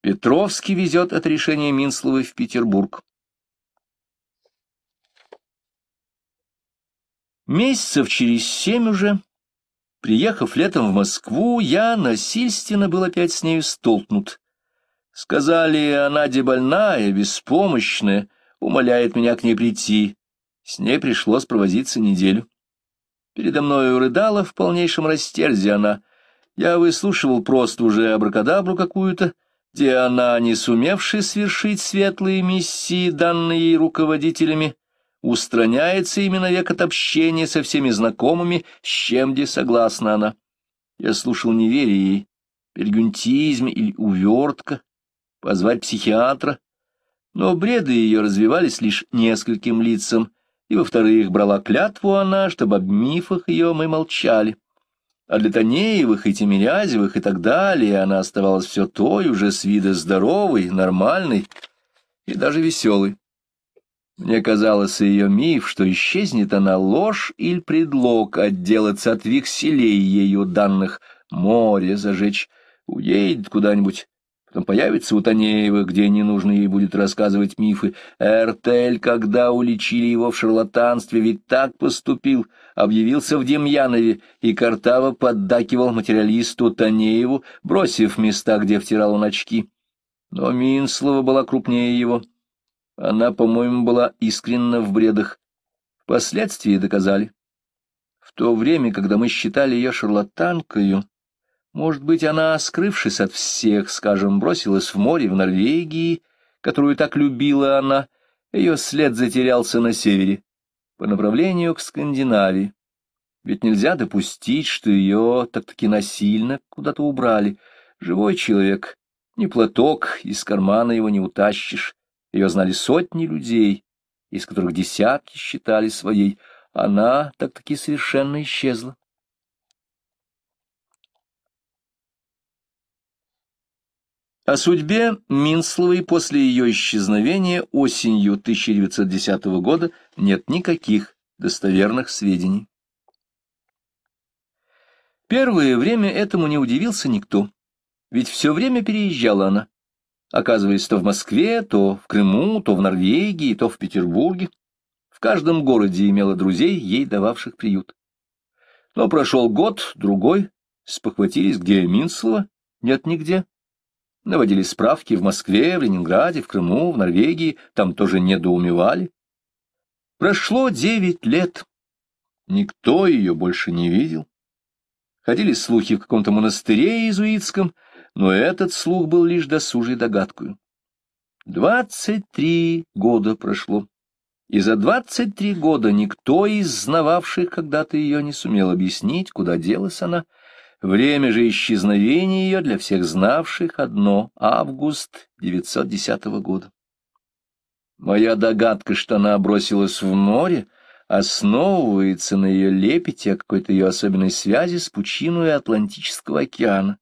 Петровский везет это решение Минцловой в Петербург. Месяцев через семь уже, приехав летом в Москву, я насильственно был опять с нею столкнут. Сказали, она дебольная, беспомощная, умоляет меня к ней прийти. С ней пришлось провозиться неделю. Передо мною рыдала в полнейшем растерзе она. Я выслушивал просто уже абракадабру какую-то, где она, не сумевши свершить светлые миссии, данные ей руководителями, устраняется именно век от общения со всеми знакомыми, с чем где согласна она. Я слушал, не веря ей, пергюнтизм или увертка, позвать психиатра, но бреды ее развивались лишь нескольким лицам, и, во-вторых, брала клятву она, чтобы об мифах ее мы молчали. А для Танеевых и Тимирязевых и так далее она оставалась все той, уже с вида здоровой, нормальной и даже веселой. Мне казалось, ее миф, что исчезнет она, ложь или предлог отделаться от векселей ею данных, море зажечь, уедет куда-нибудь, потом появится у Танеева, где не нужно ей будет рассказывать мифы. Эртель, когда уличили его в шарлатанстве, ведь так поступил, объявился в Демьянове, и Картава поддакивал материалисту Танееву, бросив места, где втирал он очки. Но Минцлова была крупнее его. Она, по-моему, была искренна в бредах. Впоследствии доказали. В то время, когда мы считали ее шарлатанкою, может быть, она, скрывшись от всех, скажем, бросилась в море в Норвегии, которую так любила она, ее след затерялся на севере, по направлению к Скандинавии. Ведь нельзя допустить, что ее так-таки насильно куда-то убрали. Живой человек, ни платок, из кармана его не утащишь. Ее знали сотни людей, из которых десятки считали своей. Она так-таки совершенно исчезла. О судьбе Минцловой после ее исчезновения осенью тысяча девятьсот десятого года нет никаких достоверных сведений. Первое время этому не удивился никто, ведь все время переезжала она. Оказываясь то в Москве, то в Крыму, то в Норвегии, то в Петербурге. В каждом городе имела друзей, ей дававших приют. Но прошел год, другой, спохватились, где Минцлова, нет нигде. Наводили справки в Москве, в Ленинграде, в Крыму, в Норвегии, там тоже недоумевали. Прошло девять лет, никто ее больше не видел. Ходили слухи в каком-то монастыре иезуитском, но этот слух был лишь досужей догадкою. Двадцать три года прошло, и за двадцать три года никто из знававших когда-то ее не сумел объяснить, куда делась она. Время же исчезновения ее для всех знавших одно — август девятьсот десятого года. Моя догадка, что она бросилась в море, основывается на ее лепете о какой-то ее особенной связи с пучиной Атлантического океана.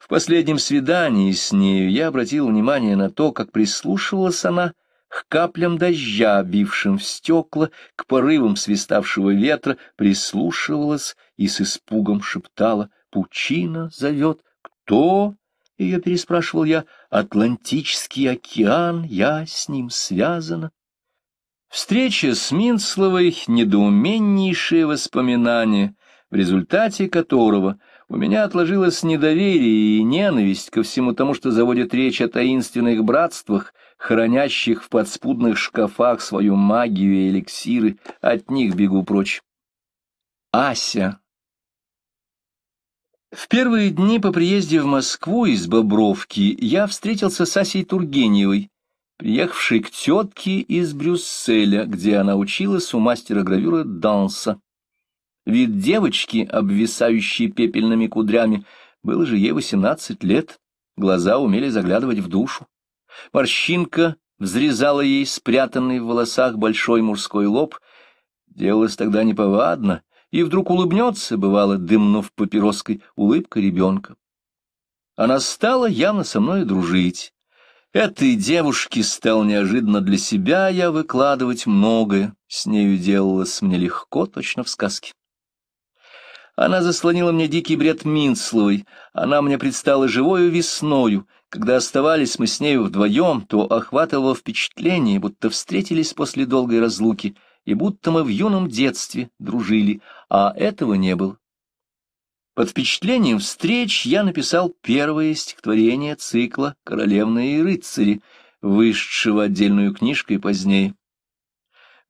В последнем свидании с нею я обратил внимание на то, как прислушивалась она к каплям дождя, бившим в стекла, к порывам свиставшего ветра, прислушивалась и с испугом шептала: «Пучина зовет». «Кто?» — ее переспрашивал я. «Атлантический океан, я с ним связана». Встреча с Минцловой — недоуменнейшее воспоминание, в результате которого у меня отложилось недоверие и ненависть ко всему тому, что заводит речь о таинственных братствах, хранящих в подспудных шкафах свою магию и эликсиры. От них бегу прочь. Ася. В первые дни по приезде в Москву из Бобровки я встретился с Асей Тургеневой, приехавшей к тетке из Брюсселя, где она училась у мастера гравюры Данса. Вид девочки, обвисающей пепельными кудрями, было же ей восемнадцать лет, глаза умели заглядывать в душу. Морщинка взрезала ей спрятанный в волосах большой мужской лоб, делалось тогда неповадно, и вдруг улыбнется, бывало, дымнув папироской, улыбка ребенка. Она стала явно со мной дружить. Этой девушке стал неожиданно для себя я выкладывать многое, с нею делалось мне легко, точно в сказке. Она заслонила мне дикий бред Минцловой, она мне предстала живою весною. Когда оставались мы с нею вдвоем, то охватывало впечатление, будто встретились после долгой разлуки, и будто мы в юном детстве дружили, а этого не было. Под впечатлением встреч я написал первое стихотворение цикла «Королевны и рыцари», вышедшего отдельную книжкой позднее.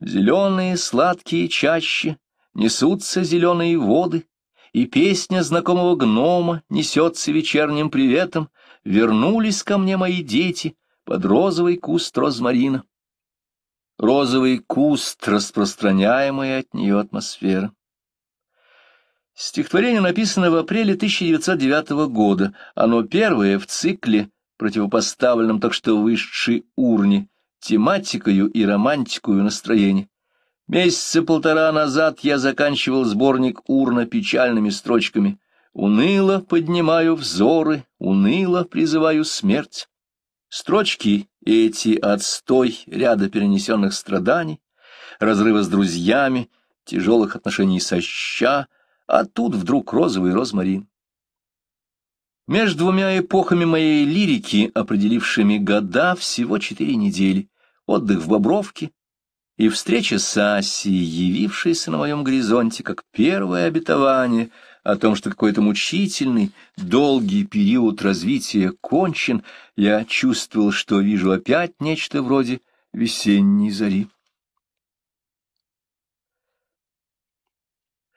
«Зеленые сладкие чащи, несутся зеленые воды, и песня знакомого гнома несется вечерним приветом. Вернулись ко мне мои дети под розовый куст розмарина. розовый куст, распространяемая от нее атмосфера. Стихотворение написано в апреле тысяча девятьсот девятого года. Оно первое в цикле, противопоставленном только что вышедшей урне, тематикою и романтикою настроения. Месяца полтора назад я заканчивал сборник «Урна» печальными строчками. «Уныло поднимаю взоры, уныло призываю смерть». Строчки эти отстой ряда перенесенных страданий, разрыва с друзьями, тяжелых отношений со ща, а тут вдруг розовый розмарин. Между двумя эпохами моей лирики, определившими года, всего четыре недели, отдых в Бобровке и встреча с Асей, явившейся на моем горизонте как первое обетование о том, что какой-то мучительный, долгий период развития кончен, я чувствовал, что вижу опять нечто вроде весенней зари.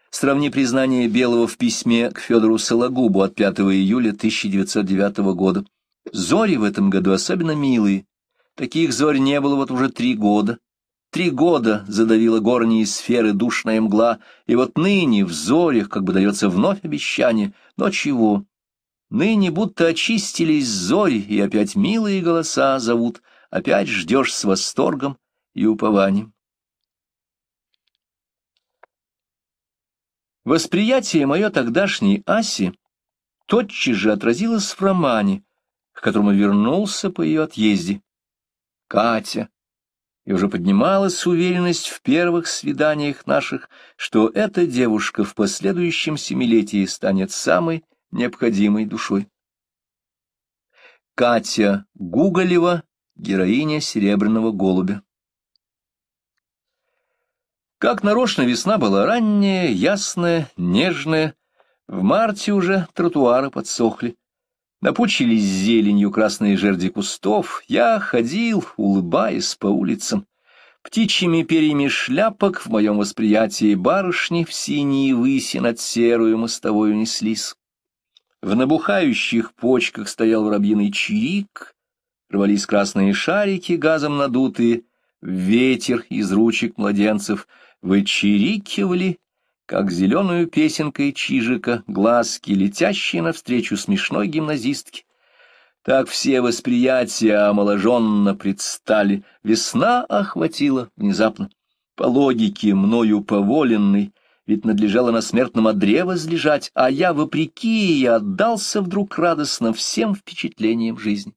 Сравни признание Белого в письме к Федору Сологубу от пятого июля тысяча девятьсот девятого года. Зори в этом году особенно милые. Таких зорь не было вот уже три года. Три года задавила горние сферы душная мгла, и вот ныне в зорях как бы дается вновь обещание, но чего? Ныне будто очистились зори, и опять милые голоса зовут, опять ждешь с восторгом и упованием. Восприятие мое тогдашней Аси тотчас же отразилось в романе, к которому вернулся по ее отъезде. Катя. И уже поднималась уверенность в первых свиданиях наших, что эта девушка в последующем семилетии станет самой необходимой душой. Катя Гуголева, героиня «Серебряного голубя». Как нарочно весна была ранняя, ясная, нежная. В марте уже тротуары подсохли. Напучились зеленью красные жерди кустов. Я ходил, улыбаясь, по улицам. Птичьими перьями шляпок в моем восприятии барышни в синие выси над серую мостовою неслись. В набухающих почках стоял воробьиный чирик. Рвались красные шарики, газом надутые. Ветер из ручек младенцев вычирикивали, как зеленую песенкой чижика, глазки, летящие навстречу смешной гимназистке. Так все восприятия омоложенно предстали, весна охватила внезапно. По логике мною поволенной, ведь надлежало на смертном одре возлежать, а я, вопреки, и отдался вдруг радостно всем впечатлениям жизни.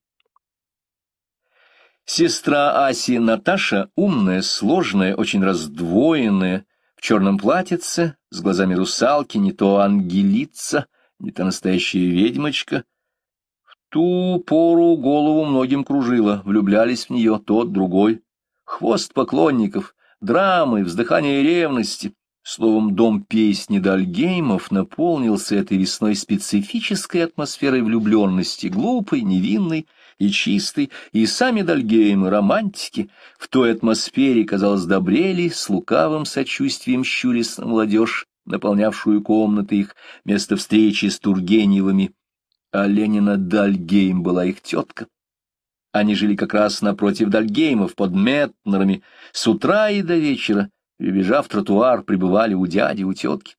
Сестра Аси Наташа, умная, сложная, очень раздвоенная, в черном платьице, с глазами русалки, не то ангелица, не то настоящая ведьмочка. В ту пору голову многим кружила, влюблялись в нее тот, другой. Хвост поклонников, драмы, вздыхание ревности. Словом, дом песни Дальгеймов наполнился этой весной специфической атмосферой влюбленности, глупой, невинной и чистой, и сами Дальгеймы, романтики, в той атмосфере, казалось, добрели, с лукавым сочувствием щурясь на молодежь, наполнявшую комнаты их, место встречи с Тургеневыми. А Ленина Дальгейм была их тетка. Они жили как раз напротив Дальгеймов, под Метнерами, с утра и до вечера. Перебежав тротуар, пребывали у дяди, у тетки.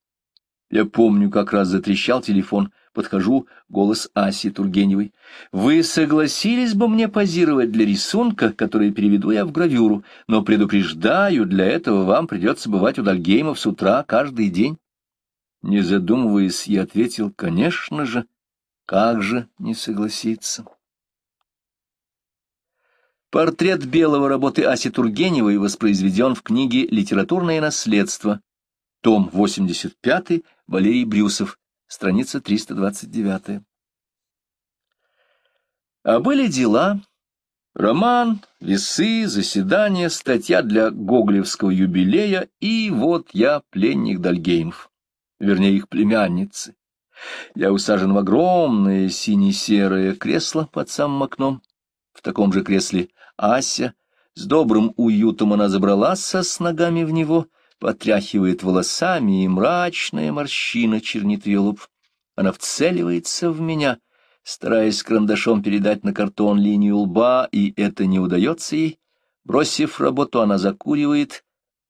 Я помню, как раз затрещал телефон. Подхожу, голос Аси Тургеневой. «Вы согласились бы мне позировать для рисунка, который переведу я в гравюру, но предупреждаю, для этого вам придется бывать у Дальгеймов с утра каждый день». Не задумываясь, я ответил: «Конечно же, как же не согласиться». Портрет Белого работы Аси Тургеневой воспроизведен в книге «Литературное наследство», том восемьдесят пятый, Валерий Брюсов, страница триста двадцать девятая. А были дела, роман, весы, заседание, статья для гоголевского юбилея, и вот я пленник Дальгеймов, вернее их племянницы. Я усажен в огромное сине-серое кресло под самым окном. В таком же кресле Ася, с добрым уютом она забралась с ногами в него, потряхивает волосами, и мрачная морщина чернит ее лоб. Она вцеливается в меня, стараясь карандашом передать на картон линию лба, и это не удается ей. Бросив работу, она закуривает,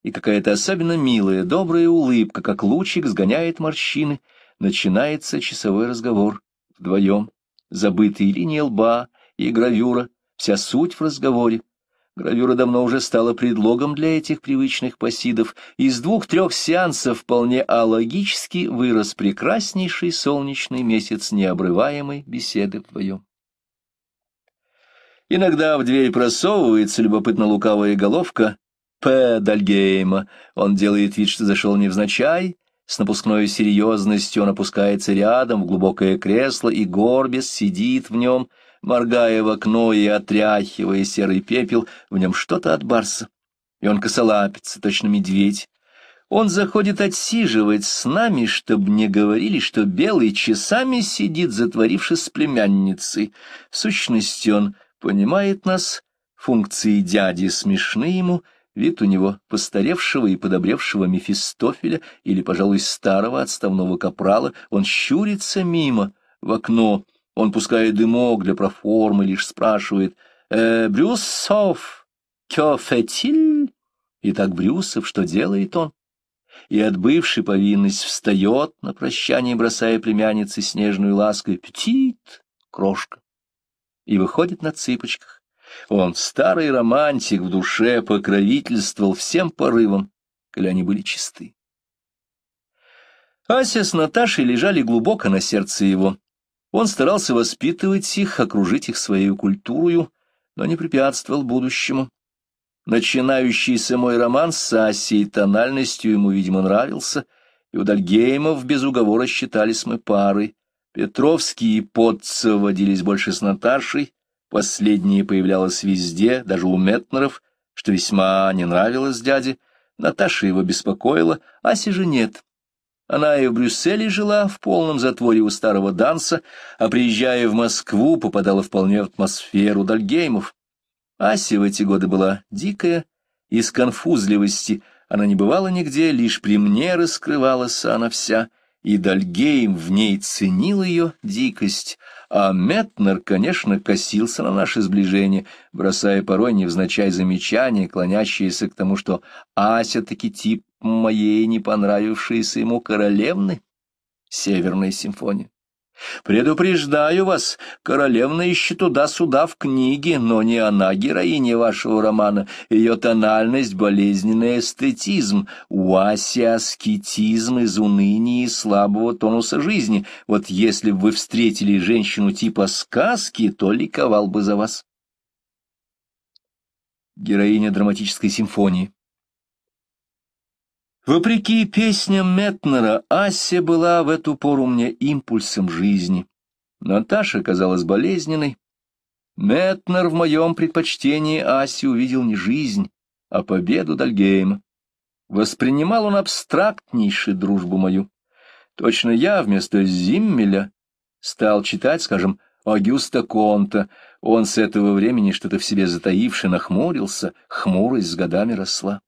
и какая-то особенно милая, добрая улыбка, как лучик, сгоняет морщины. Начинается часовой разговор. Вдвоем. Забытые линии лба и гравюра. Вся суть в разговоре. Гравюра давно уже стала предлогом для этих привычных пассидов. Из двух-трех сеансов вполне алогически вырос прекраснейший солнечный месяц необрываемой беседы вдвоем. Иногда в дверь просовывается любопытно-лукавая головка П. Дальгейма. Он делает вид, что зашел невзначай. С напускной серьезностью он опускается рядом в глубокое кресло и, горбясь, сидит в нем, моргая в окно и отряхивая серый пепел, в нем что-то от барса. И он косолапится, точно медведь. Он заходит отсиживать с нами, чтобы не говорили, что Белый часами сидит, затворившись с племянницей. В сущности, он понимает нас, функции дяди смешны ему, вид у него постаревшего и подобревшего Мефистофеля или, пожалуй, старого отставного капрала, он щурится мимо, в окно, он пускает дымок для проформы, лишь спрашивает «Э, Брюсов, кё фетиль?» Итак, Брюсов, что делает он? И отбывший повинность встает на прощание, бросая племяннице снежную ласку «Петит, крошка!» и выходит на цыпочках. Он, старый романтик, в душе покровительствовал всем порывам, когда они были чисты. Ася с Наташей лежали глубоко на сердце его. Он старался воспитывать их, окружить их своей культурою, но не препятствовал будущему. Начинающийся мой роман с Асей тональностью ему, видимо, нравился, и у Дальгеймов без уговора считались мы парой. Петровский и Потца водились больше с Наташей, последняя появлялась везде, даже у Метнеров, что весьма не нравилось дяде. Наташа его беспокоила, Аси же нет. Она и в Брюсселе жила, в полном затворе у старого Данса, а приезжая в Москву, попадала вполне в атмосферу Дальгеймов. Ася в эти годы была дикая, из конфузливости она не бывала нигде, лишь при мне раскрывалась она вся. И Дальгейм в ней ценил ее дикость, а Метнер, конечно, косился на наше сближение, бросая порой невзначай замечания, клонящиеся к тому, что Ася таки тип моей не понравившейся ему королевны «Северная симфония». «Предупреждаю вас, королевна еще туда-сюда в книге, но не она героиня вашего романа. Ее тональность — болезненный эстетизм. У Аси аскетизм из уныния и слабого тонуса жизни. Вот если бы вы встретили женщину типа сказки, то ликовал бы за вас». Героиня драматической симфонии. Вопреки песням Метнера, Ася была в эту пору мне импульсом жизни. Наташа казалась болезненной. Метнер в моем предпочтении Аси увидел не жизнь, а победу Дальгейма. Воспринимал он абстрактнейше дружбу мою. Точно я вместо Зиммеля стал читать, скажем, Агюста Конта. Он с этого времени что-то в себе затаивший нахмурился, хмурость с годами росла.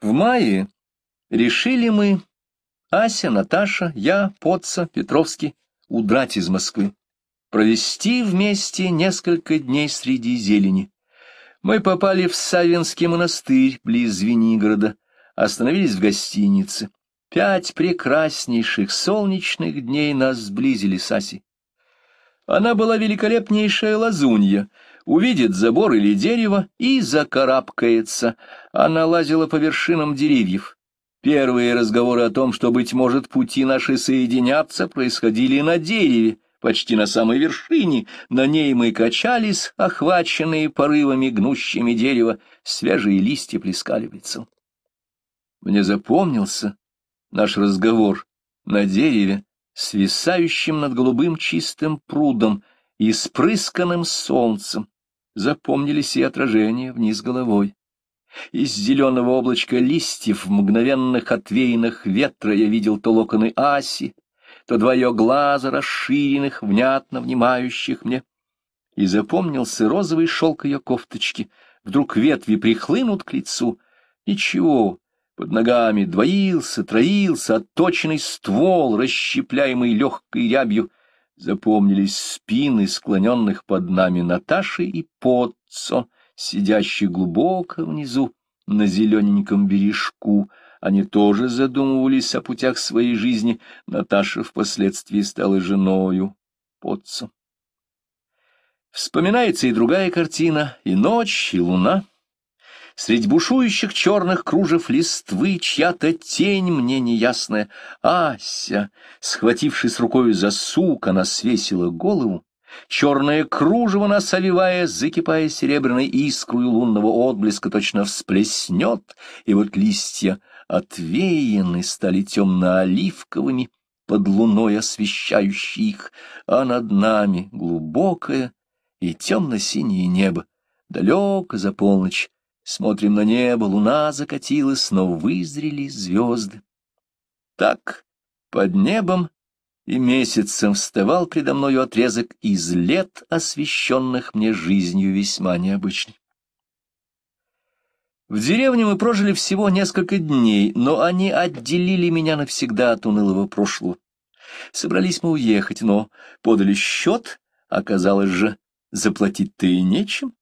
В мае решили мы, Ася, Наташа, я, Потца, Петровский, удрать из Москвы, провести вместе несколько дней среди зелени. Мы попали в Савинский монастырь близ Звенигорода, остановились в гостинице. Пять прекраснейших солнечных дней нас сблизили с Асей. Она была великолепнейшая лазунья, увидит забор или дерево и закарабкается. Она лазила по вершинам деревьев. Первые разговоры о том, что, быть может, пути наши соединятся, происходили на дереве, почти на самой вершине. На ней мы качались, охваченные порывами гнущими дерева, свежие листья плескали в лицо. Мне запомнился наш разговор на дереве, свисающим над голубым чистым прудом и спрысканным солнцем. Запомнились и отражения вниз головой. Из зеленого облачка листьев, в мгновенных отвеянных ветра, я видел то локоны Аси, то два ее глаза расширенных, внятно внимающих мне. И запомнился розовый шелк ее кофточки. Вдруг ветви прихлынут к лицу. Ничего. Под ногами двоился, троился отточенный ствол, расщепляемый легкой рябью. Запомнились спины склоненных под нами Наташи и Потца, лицо, сидящий глубоко внизу, на зелененьком бережку. Они тоже задумывались о путях своей жизни. Наташа впоследствии стала женою Потца. Вспоминается и другая картина, и ночь, и луна. Средь бушующих черных кружев листвы чья-то тень мне неясная. Ася, схватившись рукою за сук, она свесила голову. Черное кружево нас овивая, закипая серебряной искрою лунного отблеска, точно всплеснет, и вот листья отвеяны стали темно-оливковыми, под луной освещающей их, а над нами глубокое и темно-синее небо, далеко за полночь. Смотрим на небо, луна закатилась, но вызрели звезды. Так, под небом и месяцем вставал предо мною отрезок из лет, освещенных мне жизнью весьма необычной. В деревне мы прожили всего несколько дней, но они отделили меня навсегда от унылого прошлого. Собрались мы уехать, но подали счет, оказалось же, заплатить-то и нечем,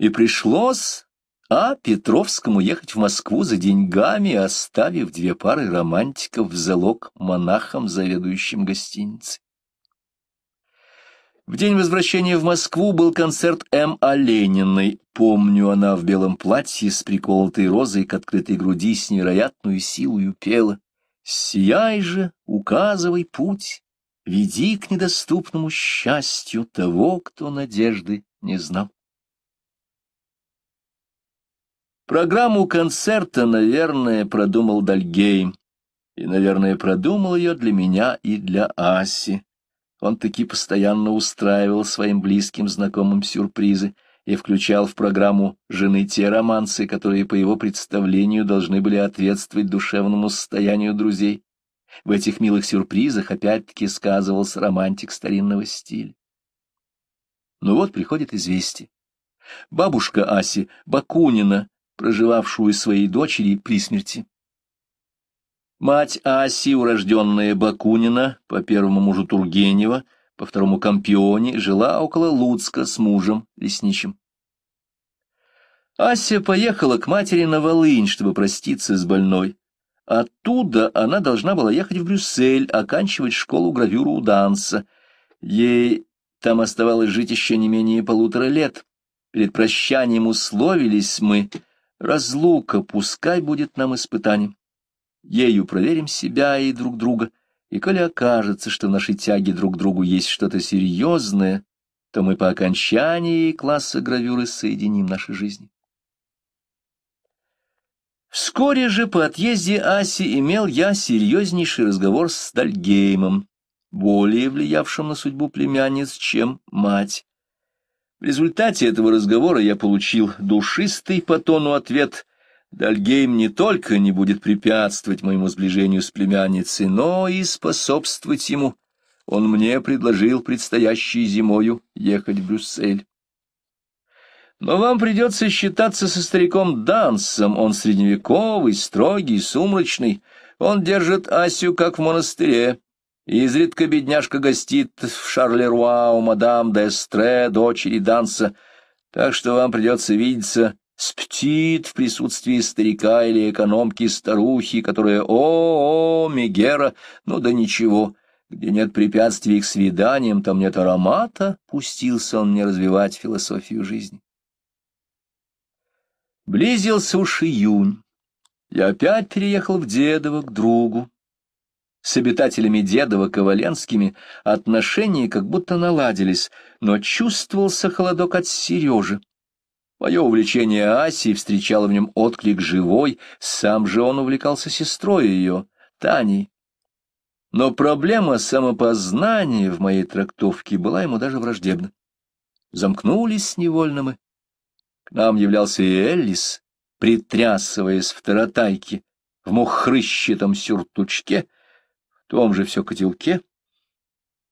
и пришлось... А Петровскому ехать в Москву за деньгами, оставив две пары романтиков в залог монахам, заведующим гостиницей. В день возвращения в Москву был концерт М. Олениной. Помню, она в белом платье с приколотой розой к открытой груди с невероятной силою пела: «Сияй же, указывай путь, веди к недоступному счастью того, кто надежды не знал». Программу концерта, наверное, продумал Дальгейм, и, наверное, продумал ее для меня и для Аси. Он таки постоянно устраивал своим близким знакомым сюрпризы и включал в программу жены те романсы, которые, по его представлению, должны были ответствовать душевному состоянию друзей. В этих милых сюрпризах опять-таки сказывался романтик старинного стиля. Ну вот приходит известие. Бабушка Аси, Бакунина, проживавшую своей дочери при смерти. Мать Аси, урожденная Бакунина, по первому мужу Тургенева, по второму Компионе, жила около Луцка с мужем лесничим. Ася поехала к матери на Волынь, чтобы проститься с больной. Оттуда она должна была ехать в Брюссель, оканчивать школу гравюру у Данса. Ей там оставалось жить еще не менее полутора лет. Перед прощанием условились мы: разлука пускай будет нам испытанием. Ею проверим себя и друг друга, и коли окажется, что в нашей тяге друг к другу есть что-то серьезное, то мы по окончании класса гравюры соединим наши жизни. Вскоре же по отъезде Аси имел я серьезнейший разговор с Дальгеймом, более влиявшим на судьбу племянниц, чем мать. В результате этого разговора я получил душистый по тону ответ: Дальгейм не только не будет препятствовать моему сближению с племянницей, но и способствовать ему. Он мне предложил предстоящей зимою ехать в Брюссель. Но вам придется считаться со стариком Дансом, он средневековый, строгий, сумрачный, он держит Асю как в монастыре. Изредка бедняжка гостит в Шарлеруа у мадам де Эстре, дочери Данса, так что вам придется видеться с Птит в присутствии старика или экономки-старухи, которая «О-о-о, Мегера!» Ну да ничего, где нет препятствий к свиданиям, там нет аромата, пустился он мне развивать философию жизни. Близился уж июнь. Я опять переехал в Дедово к другу. С обитателями Дедова-Коваленскими отношения как будто наладились, но чувствовался холодок от Сережи. Мое увлечение Асей встречало в нем отклик живой, сам же он увлекался сестрой ее, Таней. Но проблема самопознания в моей трактовке была ему даже враждебна. Замкнулись невольно мы. К нам являлся и Эллис, притрясываясь в таратайке, в мухрыщетом сюртучке, в том же все котелке.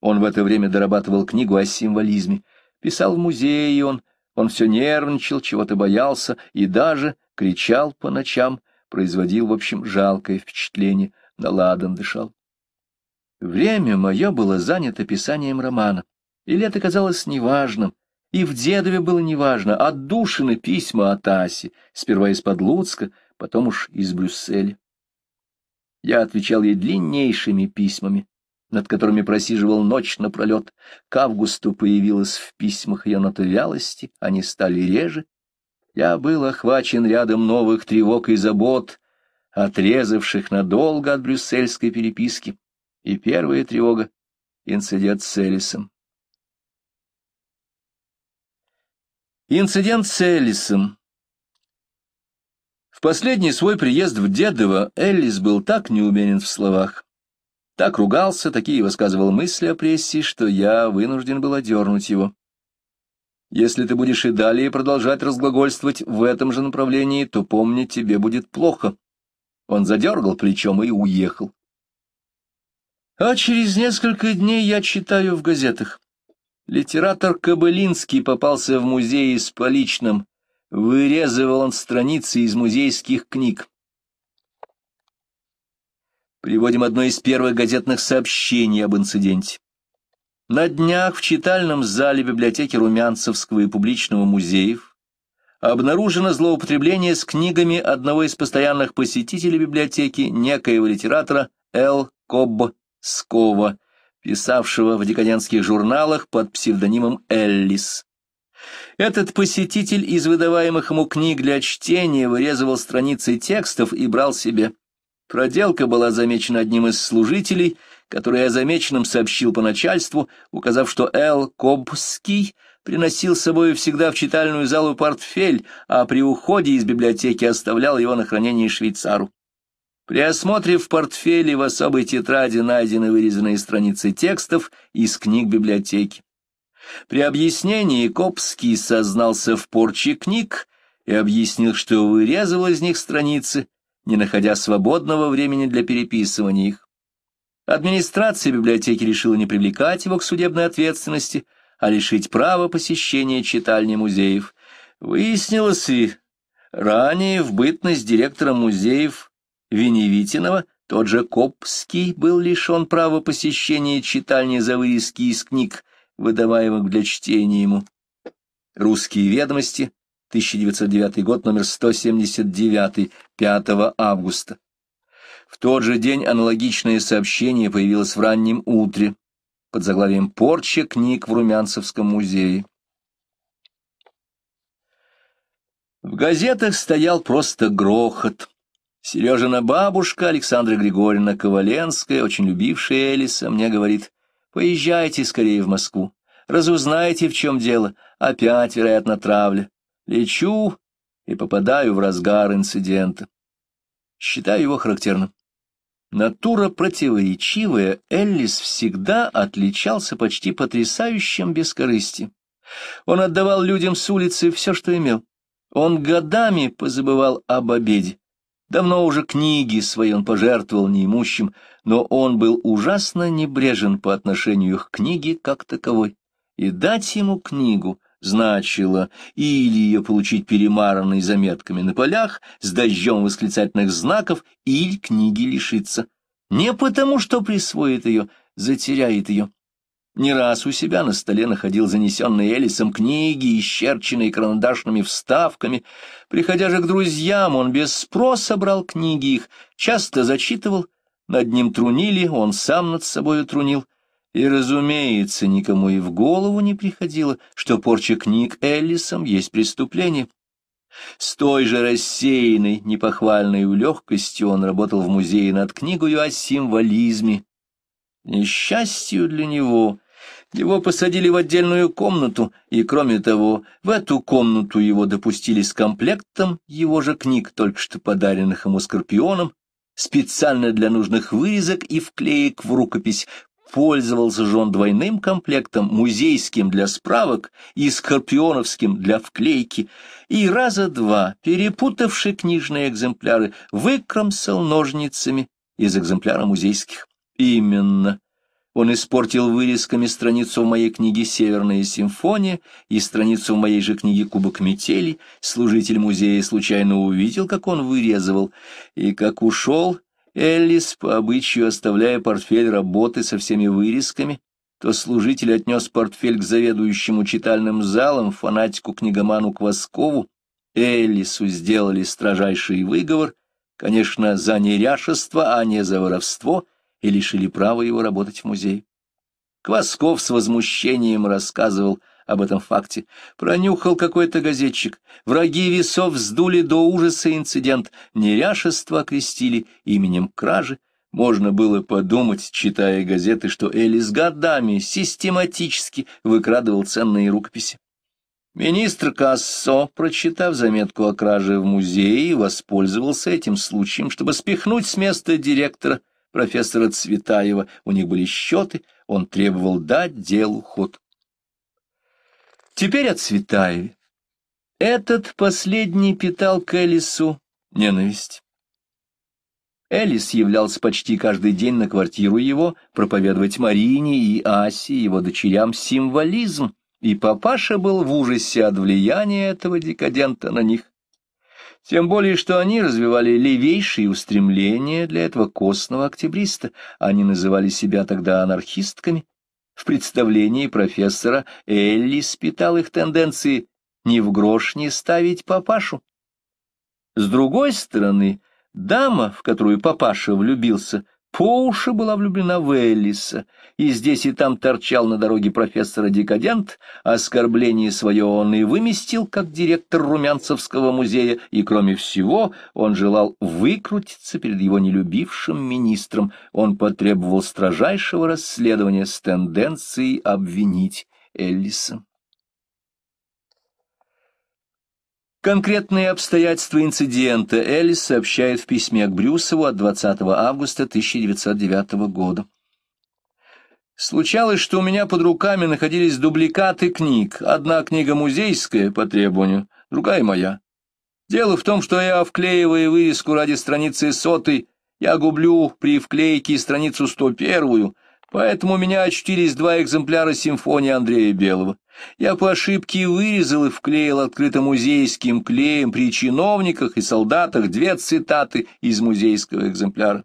Он в это время дорабатывал книгу о символизме, писал в музее он, он все нервничал, чего-то боялся и даже кричал по ночам, производил, в общем, жалкое впечатление, на ладан дышал. Время мое было занято писанием романа, и лето казалось неважным, И в Дедове было неважно, отдушины письма от Аси, сперва из-под Луцка, потом уж из Брюсселя. Я отвечал ей длиннейшими письмами, над которыми просиживал ночь напролет. К августу появилась в письмах ее нота вялости, они стали реже. Я был охвачен рядом новых тревог и забот, отрезавших надолго от брюссельской переписки. И первая тревога — инцидент с Эллисом. Инцидент с Эллисом. В последний свой приезд в Дедово Эллис был так неуверен в словах, так ругался, такие высказывал мысли о прессе, что я вынужден был одернуть его. Если ты будешь и далее продолжать разглагольствовать в этом же направлении, то помни, тебе будет плохо. Он задергал плечом и уехал. А через несколько дней я читаю в газетах. Литератор Кобылинский попался в музее с поличным. Вырезывал он страницы из музейских книг. Приводим одно из первых газетных сообщений об инциденте. На днях в читальном зале библиотеки Румянцевского и публичного музеев обнаружено злоупотребление с книгами одного из постоянных посетителей библиотеки, некоего литератора Л. Кобского, писавшего в декадентских журналах под псевдонимом Эллис. Этот посетитель из выдаваемых ему книг для чтения вырезывал страницы текстов и брал себе. Проделка была замечена одним из служителей, который о замеченном сообщил по начальству, указав, что Л. Кобский приносил с собой всегда в читальную залу портфель, а при уходе из библиотеки оставлял его на хранение швейцару. При осмотре в портфеле в особой тетради найдены вырезанные страницы текстов из книг библиотеки. При объяснении Кобский сознался в порче книг и объяснил, что вырезал из них страницы, не находя свободного времени для переписывания их. Администрация библиотеки решила не привлекать его к судебной ответственности, а лишить права посещения читальни музеев. Выяснилось и ранее в бытность директора музеев Веневитиного тот же Кобский был лишен права посещения читальни за вырезки из книг, выдаваемых для чтения ему. «Русские ведомости», тысяча девятьсот девятый год, номер сто семьдесят девять, пятого августа. В тот же день аналогичное сообщение появилось в раннем утре под заглавием «Порча книг в Румянцевском музее». В газетах стоял просто грохот. Сережина бабушка Александра Григорьевна Коваленская, очень любившая Элиса, мне говорит: «Поезжайте скорее в Москву, разузнайте, в чем дело, опять, вероятно, травля». Лечу и попадаю в разгар инцидента. Считаю его характерным. Натура противоречивая, Эллис всегда отличался почти потрясающим бескорыстием. Он отдавал людям с улицы все, что имел. Он годами позабывал об обеде. Давно уже книги свои он пожертвовал неимущим, но он был ужасно небрежен по отношению к книге как таковой. И дать ему книгу значило или ее получить перемаранной заметками на полях, с дождем восклицательных знаков, или книги лишиться. Не потому, что присвоит ее, затеряет ее. Не раз у себя на столе находил занесенные Эллисом книги, исчерченные карандашными вставками. Приходя же к друзьям, он без спроса брал книги их, часто зачитывал, над ним трунили, он сам над собою трунил. И, разумеется, никому и в голову не приходило, что порча книг Эллисом есть преступление. С той же рассеянной, непохвальной легкостью он работал в музее над книгою о символизме. Несчастью для него, его посадили в отдельную комнату, и, кроме того, в эту комнату его допустили с комплектом его же книг, только что подаренных ему Скорпионом, специально для нужных вырезок и вклеек в рукопись. Пользовался же он двойным комплектом, музейским для справок и скорпионовским для вклейки, и раза два, перепутавши книжные экземпляры, выкромсал ножницами из экземпляра музейских. Именно. Он испортил вырезками страницу в моей книге «Северная симфония» и страницу в моей же книге «Кубок метели». Служитель музея случайно увидел, как он вырезывал, и как ушел, Эллис, по обычаю оставляя портфель работы со всеми вырезками, то служитель отнес портфель к заведующему читальным залом, фанатику-книгоману Кваскову. Эллису сделали строжайший выговор, конечно, за неряшество, а не за воровство, и лишили права его работать в музее. Квасков с возмущением рассказывал об этом факте. Пронюхал какой-то газетчик. Враги весов вздули до ужаса инцидент. Неряшество окрестили именем кражи. Можно было подумать, читая газеты, что Эллис годами систематически выкрадывал ценные рукописи. Министр Кассо, прочитав заметку о краже в музее, воспользовался этим случаем, чтобы спихнуть с места директора, профессора Цветаева. У них были счеты, он требовал дать делу ход. Теперь о Цветаеве. Этот последний питал к Эллису ненависть. Эллис являлся почти каждый день на квартиру его проповедовать Марине и Асе, его дочерям, символизм, и папаша был в ужасе от влияния этого декадента на них. Тем более, что они развивали левейшие устремления для этого костного октябриста, они называли себя тогда анархистками. В представлении профессора Эллис питал их тенденции ни в грош не ставить папашу. С другой стороны, дама, в которую папаша влюбился, по уши была влюблена в Эллиса, и здесь и там торчал на дороге профессора-декадент, оскорбление свое он и выместил, как директор Румянцевского музея, и, кроме всего, он желал выкрутиться перед его нелюбившим министром. Он потребовал строжайшего расследования с тенденцией обвинить Эллиса. Конкретные обстоятельства инцидента Эллис сообщает в письме к Брюсову от двадцатого августа тысяча девятьсот девятого года. «Случалось, что у меня под руками находились дубликаты книг. Одна книга музейская по требованию, другая моя. Дело в том, что я, вклеивая вырезку ради страницы сотой, я гублю при вклейке страницу сто первую, поэтому у меня очутились два экземпляра симфонии Андрея Белого. Я по ошибке вырезал и вклеил открытомузейским клеем при чиновниках и солдатах две цитаты из музейского экземпляра.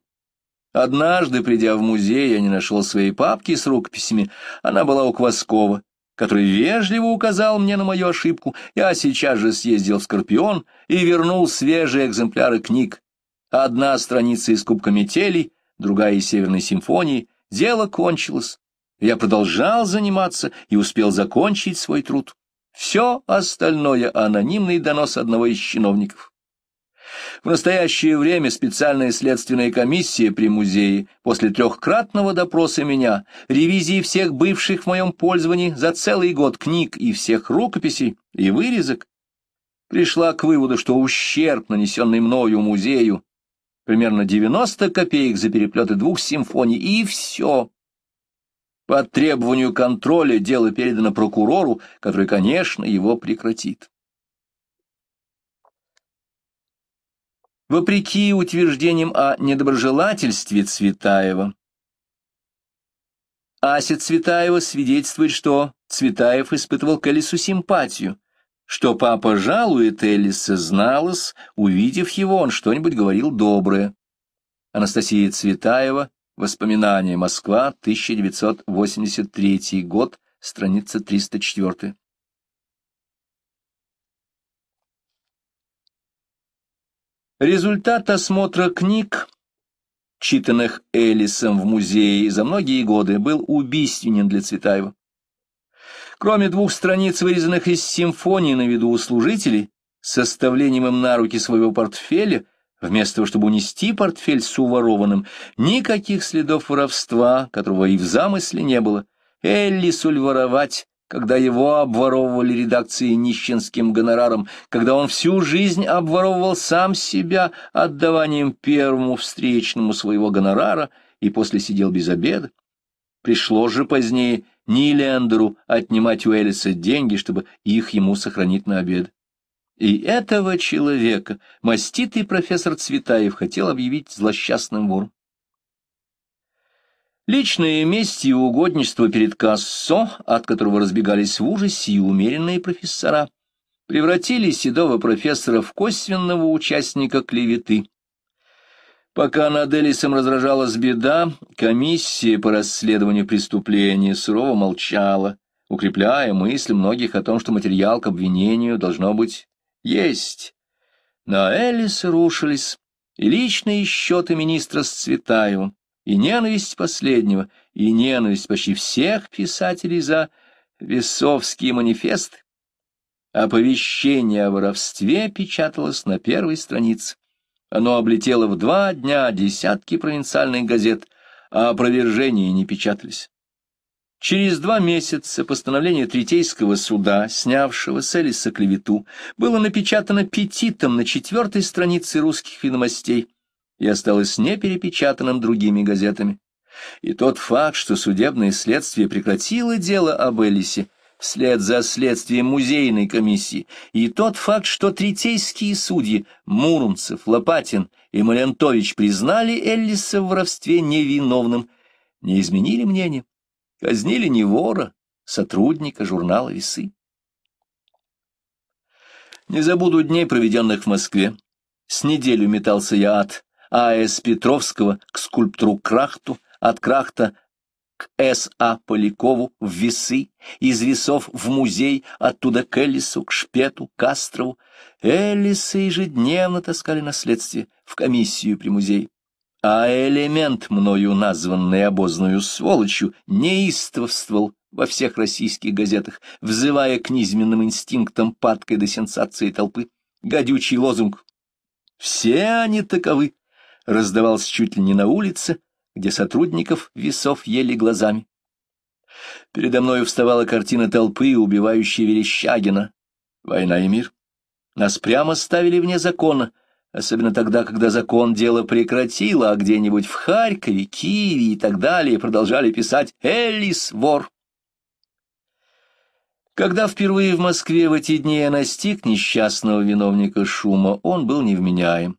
Однажды, придя в музей, я не нашел своей папки с рукописями. Она была у Кваскова, который вежливо указал мне на мою ошибку. Я сейчас же съездил в Скорпион и вернул свежие экземпляры книг. Одна страница из Кубка метелей, другая из Северной симфонии. Дело кончилось. Я продолжал заниматься и успел закончить свой труд. Все остальное — анонимный донос одного из чиновников. В настоящее время специальная следственная комиссия при музее после трехкратного допроса меня, ревизии всех бывших в моем пользовании за целый год книг и всех рукописей и вырезок, пришла к выводу, что ущерб, нанесенный мною музею, примерно девяносто копеек за переплеты двух симфоний, и все. По требованию контроля дело передано прокурору, который, конечно, его прекратит». Вопреки утверждениям о недоброжелательстве Цветаева, Ася Цветаева свидетельствует, что Цветаев испытывал к Эллису симпатию, что папа жалует Эллиса, зналось, увидев его, он что-нибудь говорил доброе. Анастасия Цветаева, воспоминания, Москва, тысяча девятьсот восемьдесят третий год, страница триста четыре. Результат осмотра книг, читанных Эллисом в музее за многие годы, был убийственен для Цветаева. Кроме двух страниц, вырезанных из симфонии на виду у служителей, с составлением им на руки своего портфеля, вместо того, чтобы унести портфель с уворованным, никаких следов воровства, которого и в замысле не было. Эллису ль воровать, когда его обворовывали редакции нищенским гонораром, когда он всю жизнь обворовывал сам себя отдаванием первому встречному своего гонорара и после сидел без обеда? Пришло же позднее Нилендеру отнимать у Эллиса деньги, чтобы их ему сохранить на обед. И этого человека маститый профессор Цветаев хотел объявить злосчастным вором. Личные месть и угодничество перед Кассо, от которого разбегались в ужасе и умеренные профессора, превратили седого профессора в косвенного участника клеветы. Пока над Эллисом разражалась беда, комиссия по расследованию преступления сурово молчала, укрепляя мысль многих о том, что материал к обвинению должно быть есть. На Эллиса рушились и личные счеты министра с Цветаевым, и ненависть последнего, и ненависть почти всех писателей за Весовский манифест. Оповещение о воровстве печаталось на первой странице. Оно облетело в два дня десятки провинциальных газет, а опровержения не печатались. Через два месяца постановление Третейского суда, снявшего с Эллиса клевету, было напечатано петитом на четвертой странице «Русских ведомостей» и осталось неперепечатанным другими газетами. И тот факт, что судебное следствие прекратило дело об Эллисе вслед за следствием музейной комиссии, и тот факт, что третейские судьи Муромцев, Лопатин и Малянтович признали Эллиса в воровстве невиновным, не изменили мнение. Казнили не вора, сотрудника журнала «Весы». Не забуду дней, проведенных в Москве. С неделю метался я от А С Петровского к скульптору Крахту, от Крахта к С А Полякову в «Весы», из «Весов» в музей, оттуда к Эллису, к Шпету, к Кастрову. Эллиса ежедневно таскали на следствие в комиссию при музее. А элемент, мною названный обозною сволочью, неистовствовал во всех российских газетах, взывая к низменным инстинктам падкой до сенсации толпы. Гадючий лозунг «Все они таковы» раздавался чуть ли не на улице, где сотрудников весов ели глазами. Передо мною вставала картина толпы, убивающей Верещагина. Война и мир. Нас прямо ставили вне закона, особенно тогда, когда закон дело прекратило, а где-нибудь в Харькове, Киеве и так далее продолжали писать «Эллис вор». Когда впервые в Москве в эти дни я настиг несчастного виновника шума, он был невменяем.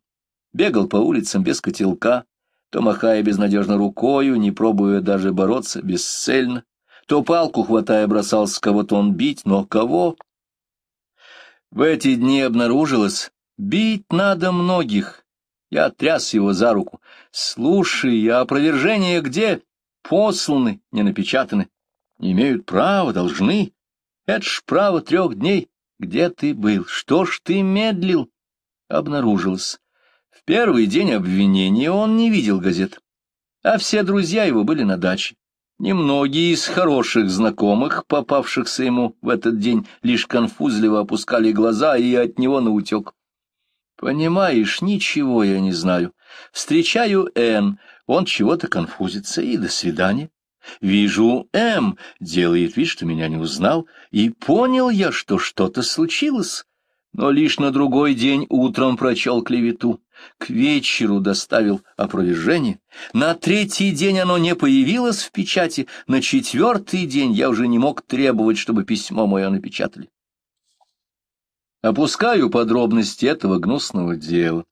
Бегал по улицам без котелка, то махая безнадежно рукою, не пробуя даже бороться, бесцельно, то палку хватая бросался кого-то он бить, но кого? В эти дни обнаружилось... Бить надо многих. Я тряс его за руку. Слушай, а опровержения где? Посланы, не напечатаны. Не имеют права, должны. Это ж право трех дней. Где ты был? Что ж ты медлил? Обнаружилось. В первый день обвинения он не видел газет. А все друзья его были на даче. Немногие из хороших знакомых, попавшихся ему в этот день, лишь конфузливо опускали глаза и от него наутек. Понимаешь, ничего я не знаю. Встречаю Н, он чего-то конфузится, и до свидания. Вижу М, делает вид, что меня не узнал, и понял я, что что-то случилось. Но лишь на другой день утром прочел клевету, к вечеру доставил опровержение. На третий день оно не появилось в печати, на четвертый день я уже не мог требовать, чтобы письмо мое напечатали. Опускаю подробности этого гнусного дела.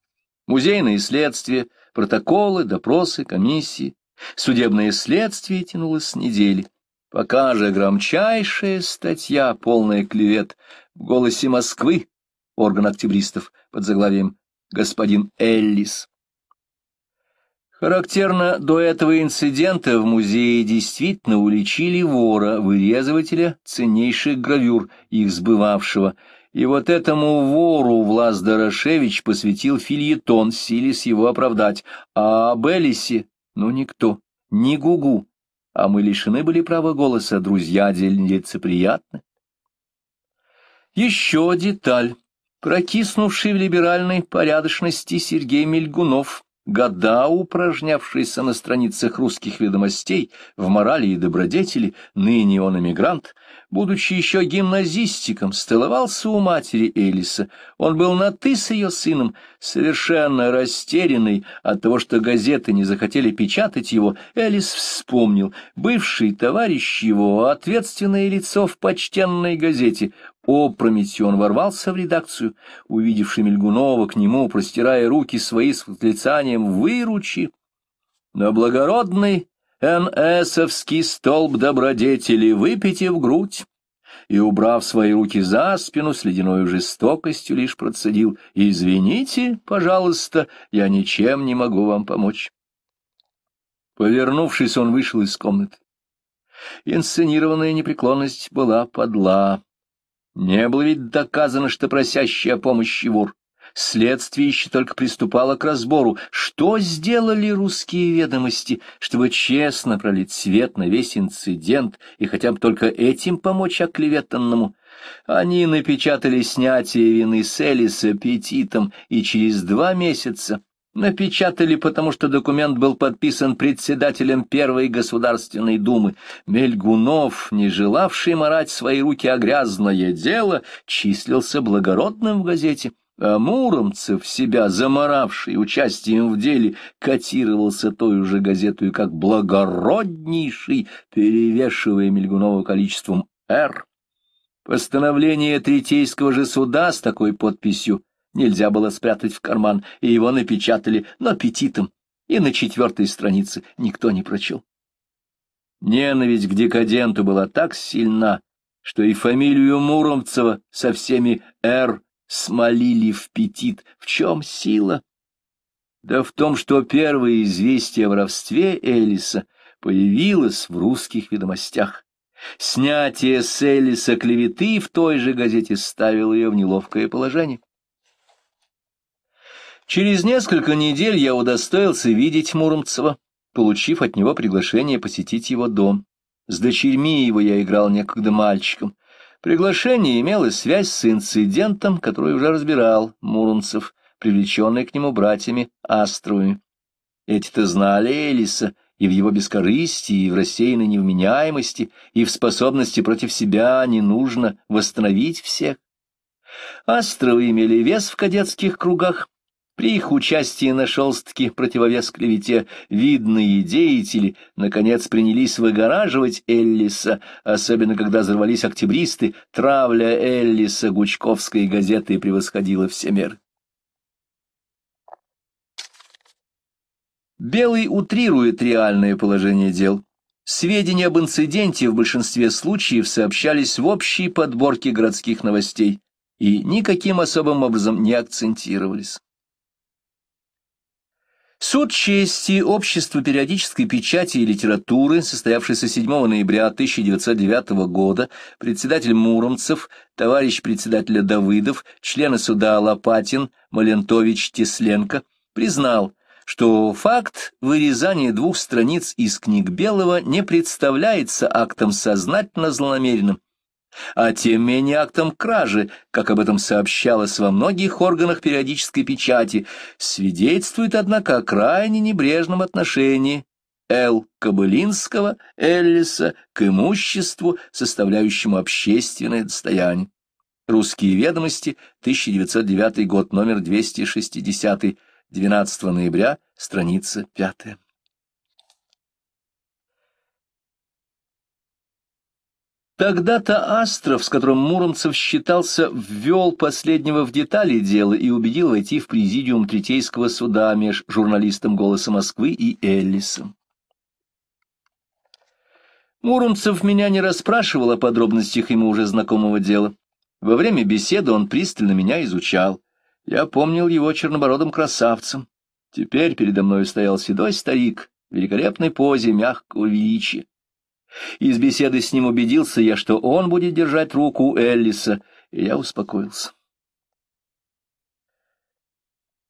Музейные следствия, протоколы, допросы, комиссии. Судебное следствие тянулось с недели. Пока же громчайшая статья, полная клевет, в «Голосе Москвы», орган октябристов, под заглавием «Господин Эллис». Характерно, до этого инцидента в музее действительно уличили вора, вырезывателя ценнейших гравюр, их сбывавшего. И вот этому вору Влас Дорошевич посвятил фельетон, силясь его оправдать. А об Эллисе, ну, никто, ни гугу. А мы лишены были права голоса, друзья делятся приятно. Еще деталь. Прокиснувший в либеральной порядочности Сергей Мельгунов, года упражнявшийся на страницах «Русских ведомостей» в морали и добродетели, ныне он эмигрант, будучи еще гимназистиком, столовался у матери Эллиса. Он был на «ты» с ее сыном, совершенно растерянный от того, что газеты не захотели печатать его. Эллис вспомнил, бывший товарищ его, ответственное лицо в почтенной газете. Опрометью он ворвался в редакцию, увидевший Мельгунова к нему, простирая руки свои с восклицанием «Выручи!». Но благородный... эн эсовский столб добродетели, выпитив грудь и, убрав свои руки за спину, с ледяной жестокостью лишь процедил: «Извините, пожалуйста, я ничем не могу вам помочь». Повернувшись, он вышел из комнаты. Инсценированная непреклонность была подла. Не было ведь доказано, что просящий о помощи вор. Следствие еще только приступало к разбору, что сделали «Русские ведомости», чтобы честно пролить свет на весь инцидент и хотя бы только этим помочь оклеветанному. Они напечатали снятие вины с Эллис с аппетитом и через два месяца напечатали, потому что документ был подписан председателем Первой Государственной Думы. Мельгунов, не желавший марать свои руки о грязное дело, числился благородным в газете, а Муромцев, себя заморавший участием в деле, котировался той же газетой как благороднейший, перевешивая Мельгунова количеством «Р». Постановление Третейского же суда с такой подписью нельзя было спрятать в карман, и его напечатали, но аппетитом, и на четвертой странице никто не прочел. Ненависть к декаденту была так сильна, что и фамилию Муромцева со всеми «Р» смолили в петит. В чем сила? Да в том, что первое известие о воровстве Эллиса появилось в «Русских ведомостях». Снятие с Эллиса клеветы в той же газете ставило ее в неловкое положение. Через несколько недель я удостоился видеть Муромцева, получив от него приглашение посетить его дом. С дочерьми его я играл некогда мальчиком. Приглашение имело связь с инцидентом, который уже разбирал Муромцев, привлеченный к нему братьями Астровыми. Эти-то знали Элиса и в его бескорыстии, и в рассеянной невменяемости, и в способности против себя ненужно восстановить всех. Астровы имели вес в кадетских кругах. При их участии нашелся-таки противовес клевете. Видные деятели, наконец, принялись выгораживать Эллиса, особенно когда взорвались октябристы. Травля Эллиса гучковской газеты превосходила все меры. Белый утрирует реальное положение дел. Сведения об инциденте в большинстве случаев сообщались в общей подборке городских новостей и никаким особым образом не акцентировались. Суд чести Общества периодической печати и литературы, состоявшийся седьмого ноября тысяча девятьсот девятого года, председатель Муромцев, товарищ председателя Давыдов, члены суда Лопатин, Малентович, Тесленко, признал, что факт вырезания двух страниц из книг Белого не представляется актом сознательно злонамеренным, а тем менее актом кражи, как об этом сообщалось во многих органах периодической печати, свидетельствует, однако, о крайне небрежном отношении Л. Кобылинского, Эллиса к имуществу, составляющему общественное достояние. «Русские ведомости», тысяча девятьсот девятый год, номер двести шестьдесят, двенадцатого ноября, страница пятая. Тогда-то Астров, с которым Муромцев считался, ввел последнего в детали дела и убедил войти в президиум Третейского суда меж журналистом «Голоса Москвы» и Эллисом. Муромцев меня не расспрашивал о подробностях ему уже знакомого дела. Во время беседы он пристально меня изучал. Я помнил его чернобородым красавцем. Теперь передо мной стоял седой старик в великолепной позе мягкого величия. Из беседы с ним убедился я, что он будет держать руку Эллиса, и я успокоился.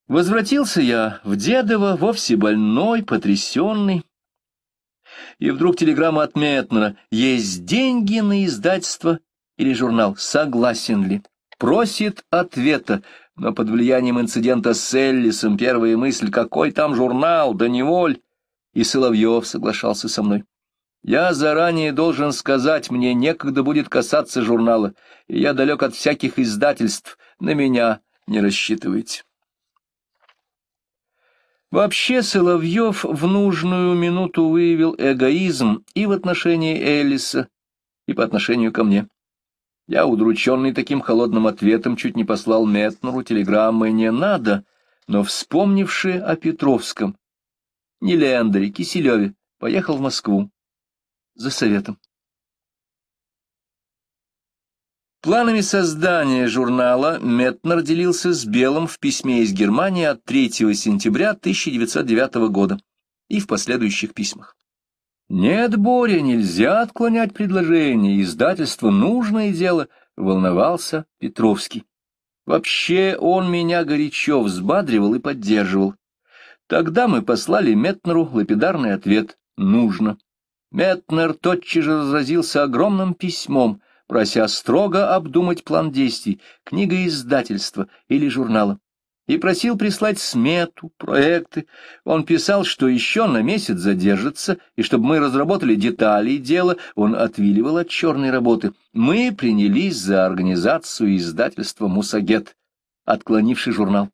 Возвратился я в Дедово, вовсе больной, потрясенный. И вдруг телеграмма от Метнера: «Есть деньги на издательство или журнал? Согласен ли?» Просит ответа, но под влиянием инцидента с Эллисом первая мысль: «Какой там журнал? Да неволь!» И Соловьев соглашался со мной. «Я заранее должен сказать, мне некогда будет касаться журнала, и я далек от всяких издательств, на меня не рассчитывайте». Вообще Соловьев в нужную минуту выявил эгоизм и в отношении Эллиса, и по отношению ко мне. Я, удрученный таким холодным ответом, чуть не послал Метнеру телеграммы «Не надо», но, вспомнивши о Петровском, Нелендере, Киселеве, поехал в Москву за советом. Планами создания журнала Метнер делился с Белым в письме из Германии от третьего сентября тысяча девятьсот девятого года и в последующих письмах. «Нет, Боря, нельзя отклонять предложение, издательство — нужное дело», — волновался Петровский. «Вообще он меня горячо взбадривал и поддерживал. Тогда мы послали Метнеру лапидарный ответ «нужно». Метнер тотчас же разразился огромным письмом, прося строго обдумать план действий, книгоиздательства или журнала, и просил прислать смету, проекты. Он писал, что еще на месяц задержится, и чтобы мы разработали детали дела, он отвиливал от черной работы. Мы принялись за организацию издательства «Мусагет», отклонивший журнал.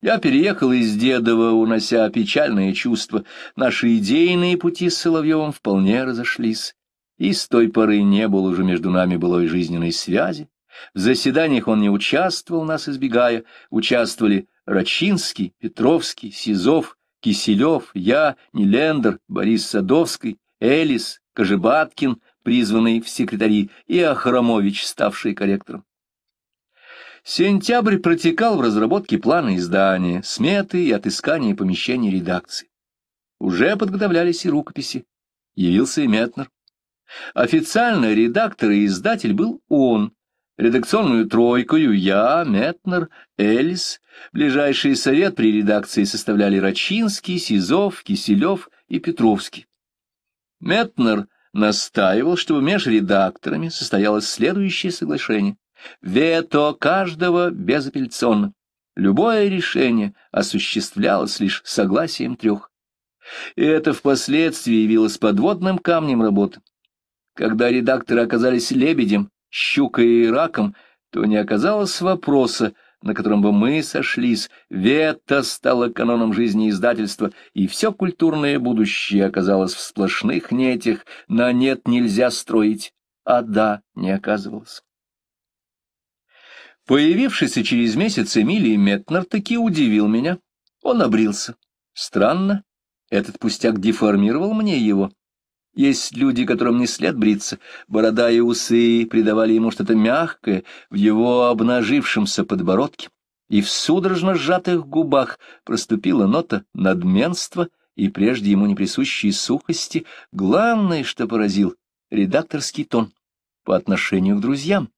Я переехал из Дедова, унося печальные чувства. Наши идейные пути с Соловьевым вполне разошлись. И с той поры не было уже между нами былой жизненной связи. В заседаниях он не участвовал, нас избегая. Участвовали Рачинский, Петровский, Сизов, Киселев, я, Нелендер, Борис Садовский, Эллис, Кожебаткин, призванный в секретари, и Ахрамович, ставший корректором. Сентябрь протекал в разработке плана издания, сметы и отыскании помещений редакции. Уже подготовлялись и рукописи. Явился и Метнер. Официально редактор и издатель был он. Редакционную тройкою я, Метнер, Элис. Ближайший совет при редакции составляли Рачинский, Сизов, Киселев и Петровский. Метнер настаивал, чтобы между редакторами состоялось следующее соглашение. Вето каждого безапелляционно. Любое решение осуществлялось лишь согласием трех. И это впоследствии явилось подводным камнем работы. Когда редакторы оказались лебедем, щукой и раком, то не оказалось вопроса, на котором бы мы сошлись. Вето стало каноном жизни издательства, и все культурное будущее оказалось в сплошных нетях. На нет нельзя строить, а да не оказывалось. Появившийся через месяц Эмилий Метнер таки удивил меня. Он обрился. Странно, этот пустяк деформировал мне его. Есть люди, которым не след бриться. Борода и усы придавали ему что-то мягкое в его обнажившемся подбородке, и в судорожно сжатых губах проступила нота надменства и прежде ему неприсущей сухости. Главное, что поразил, — редакторский тон по отношению к друзьям.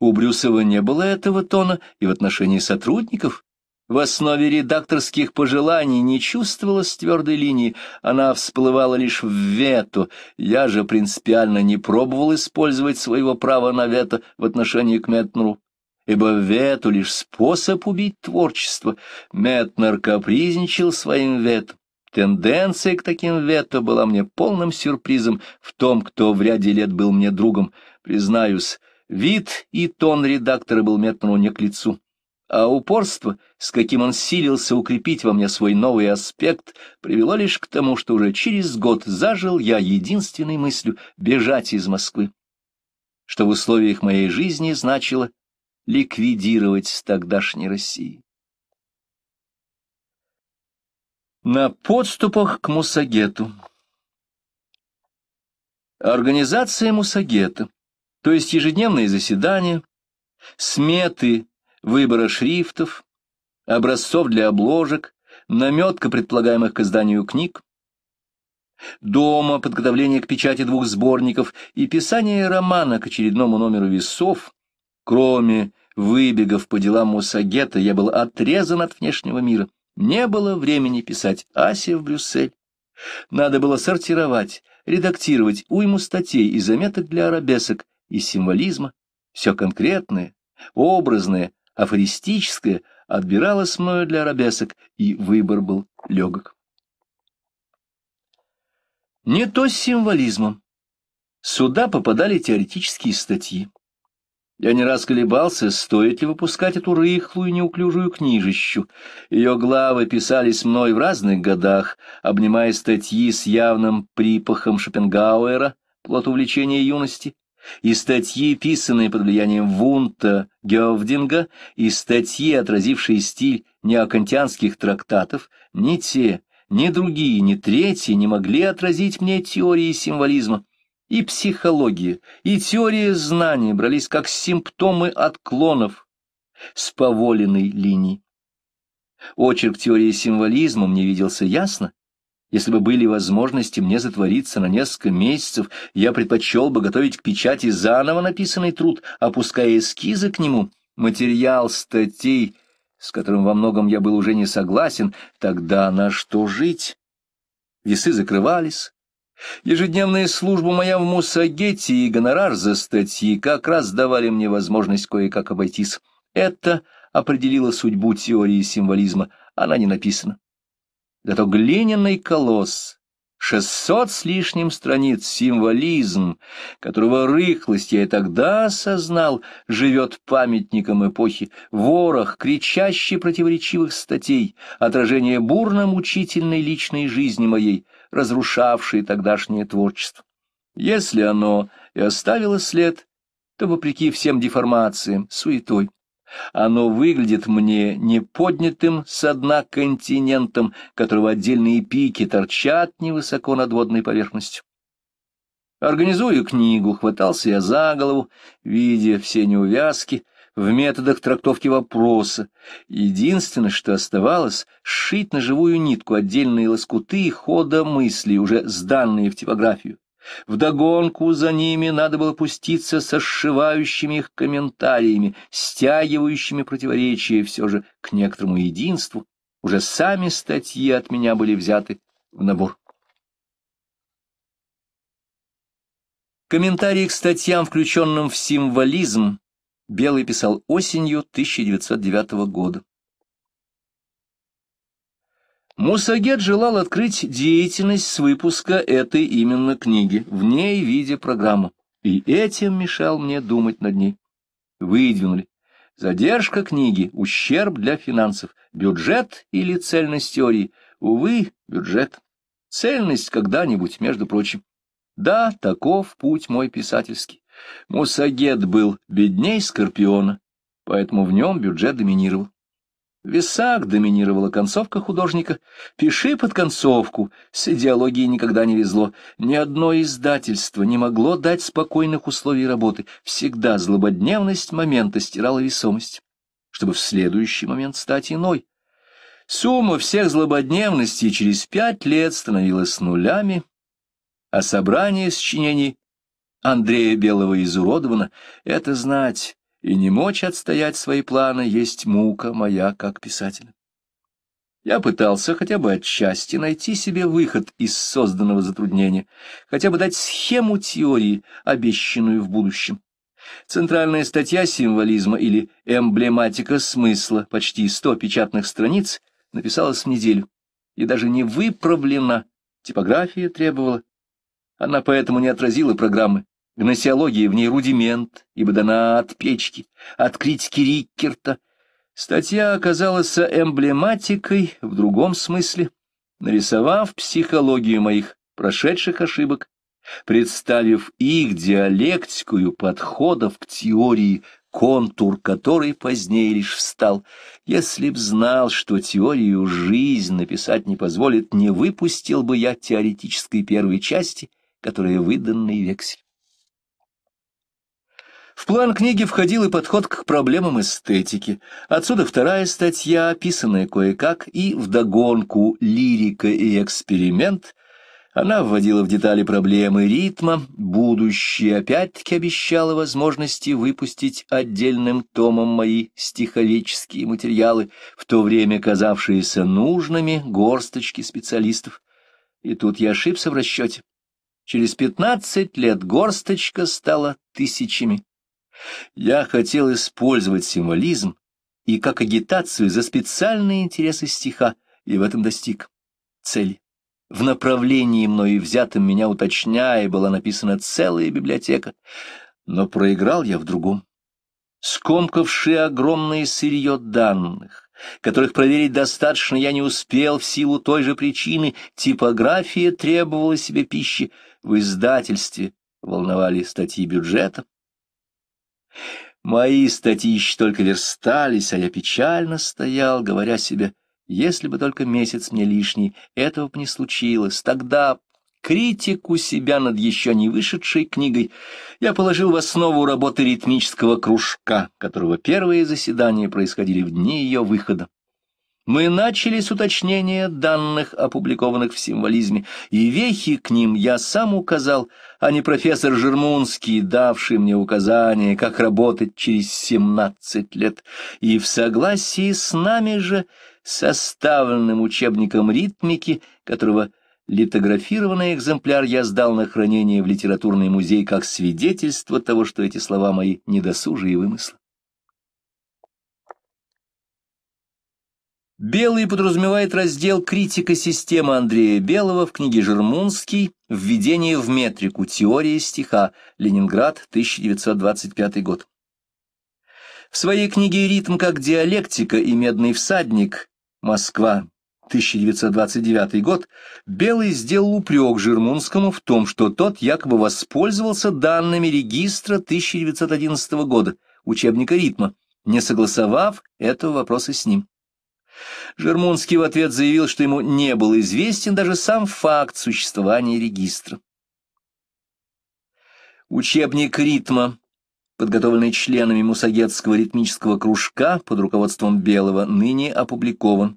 У Брюсова не было этого тона и в отношении сотрудников. В основе редакторских пожеланий не чувствовалась твердой линии, она всплывала лишь в вето. Я же принципиально не пробовал использовать своего права на вето в отношении к Метнеру, ибо вето — лишь способ убить творчество. Метнер капризничал своим вето. Тенденция к таким вето была мне полным сюрпризом в том, кто в ряде лет был мне другом. Признаюсь, вид и тон редактора был Метнеру не к лицу, а упорство, с каким он силился укрепить во мне свой новый аспект, привело лишь к тому, что уже через год зажил я единственной мыслью — бежать из Москвы, что в условиях моей жизни значило ликвидировать тогдашней России. На подступах к Мусагету. Организация Мусагета, то есть ежедневные заседания, сметы выбора шрифтов, образцов для обложек, наметка предполагаемых к изданию книг, дома подготовление к печати двух сборников и писание романа к очередному номеру «Весов», кроме выбегов по делам Мусагета, я был отрезан от внешнего мира. Не было времени писать Асе в Брюссель. Надо было сортировать, редактировать уйму статей и заметок для арабесок и символизма. Все конкретное, образное, афористическое отбиралось мною для арабесок, и выбор был легок. Не то с символизмом. Сюда попадали теоретические статьи. Я не раз колебался, стоит ли выпускать эту рыхлую неуклюжую книжищу. Ее главы писались мной в разных годах, обнимая статьи с явным припахом Шопенгауэра, плод увлечения юности, и статьи, писанные под влиянием Вунта, Гёвдинга, и статьи, отразившие стиль неокантианских трактатов, ни те, ни другие, ни третьи не могли отразить мне теории символизма. И психология, и теория знаний брались как симптомы отклонов с поволенной линии. Очерк теории символизма мне виделся ясно. Если бы были возможности мне затвориться на несколько месяцев, я предпочел бы готовить к печати заново написанный труд, опуская эскизы к нему, материал статей, с которым во многом я был уже не согласен, тогда на что жить? Весы закрывались. Ежедневная служба моя в Мусагете и гонорар за статьи как раз давали мне возможность кое-как обойтись. Это определило судьбу теории символизма, она не написана. Зато глиняный колосс, шестьсот с лишним страниц, символизм, которого рыхлость я и тогда осознал, живет памятником эпохи, ворох, кричащий противоречивых статей, отражение бурно-мучительной личной жизни моей, разрушавшей тогдашнее творчество. Если оно и оставило след, то, вопреки всем деформациям, суетой, оно выглядит мне неподнятым со дна континентом, которого отдельные пики торчат невысоко над водной поверхностью. Организуя книгу, хватался я за голову, видя все неувязки в методах трактовки вопроса. Единственное, что оставалось, сшить на живую нитку отдельные лоскуты хода мыслей, уже сданные в типографию. Вдогонку за ними надо было пуститься со сшивающими их комментариями, стягивающими противоречия все же к некоторому единству. Уже сами статьи от меня были взяты в набор. Комментарии к статьям, включенным в символизм, Белый писал осенью тысяча девятьсот девятого года. Мусагет желал открыть деятельность с выпуска этой именно книги, в ней видя программу, и этим мешал мне думать над ней. Выдвинули. Задержка книги, ущерб для финансов, бюджет или цельность теории? Увы, бюджет. Цельность когда-нибудь, между прочим. Да, таков путь мой писательский. Мусагет был бедней Скорпиона, поэтому в нем бюджет доминировал. В «Весах» доминировала концовка художника. «Пиши под концовку». С идеологией никогда не везло. Ни одно издательство не могло дать спокойных условий работы. Всегда злободневность момента стирала весомость, чтобы в следующий момент стать иной. Сумма всех злободневностей через пять лет становилась нулями, а собрание сочинений Андрея Белого изуродовано. Это знать. И не мочь отстоять свои планы есть мука моя как писателя. Я пытался хотя бы отчасти найти себе выход из созданного затруднения, хотя бы дать схему теории, обещанную в будущем. Центральная статья символизма или эмблематика смысла, почти сто печатных страниц, написалась в неделю и даже не выправлена, типография требовала. Она поэтому не отразила программы. Гносеология в ней рудимент, ибо дана от Печки, от критики Риккерта. Статья оказалась эмблематикой в другом смысле, нарисовав психологию моих прошедших ошибок, представив их диалектикую подходов к теории, контур которой позднее лишь встал. Если б знал, что теорию «Жизнь» написать не позволит, не выпустил бы я теоретической первой части, которая выданный вексель. В план книги входил и подход к проблемам эстетики. Отсюда вторая статья, описанная кое-как, и вдогонку «Лирика и эксперимент». Она вводила в детали проблемы ритма. Будущее опять-таки обещало возможности выпустить отдельным томом мои стиховедческие материалы, в то время казавшиеся нужными горсточки специалистов. И тут я ошибся в расчете. Через пятнадцать лет горсточка стала тысячами. Я хотел использовать символизм и как агитацию за специальные интересы стиха, и в этом достиг цели. В направлении мною взятым, меня уточняя, была написана целая библиотека, но проиграл я в другом. Скомкавшие огромное сырье данных, которых проверить достаточно я не успел в силу той же причины, типография требовала себе пищи, в издательстве волновали статьи бюджета. Мои статьи еще только верстались, а я печально стоял, говоря себе, если бы только месяц мне лишний, этого бы не случилось, тогда критику себя над еще не вышедшей книгой я положил в основу работы ритмического кружка, которого первые заседания происходили в дни ее выхода. Мы начали с уточнения данных, опубликованных в «Символизме», и вехи к ним я сам указал, а не профессор Жермунский, давший мне указание, как работать через семнадцать лет, и в согласии с нами же составленным учебником ритмики, которого литографированный экземпляр я сдал на хранение в литературный музей как свидетельство того, что эти слова мои недосужие вымыслы. Белый подразумевает раздел «Критика системы» Андрея Белого в книге «Жермунский. Введение в метрику. Теория стиха. Ленинград. тысяча девятьсот двадцать пятый год». В своей книге «Ритм как диалектика» и «Медный всадник. Москва. тысяча девятьсот двадцать девятый год» Белый сделал упрек Жермунскому в том, что тот якобы воспользовался данными регистра тысяча девятьсот одиннадцатого года, учебника ритма, не согласовав этого вопроса с ним. Жермунский в ответ заявил, что ему не был известен даже сам факт существования регистра. Учебник ритма, подготовленный членами Мусагетского ритмического кружка под руководством Белого, ныне опубликован.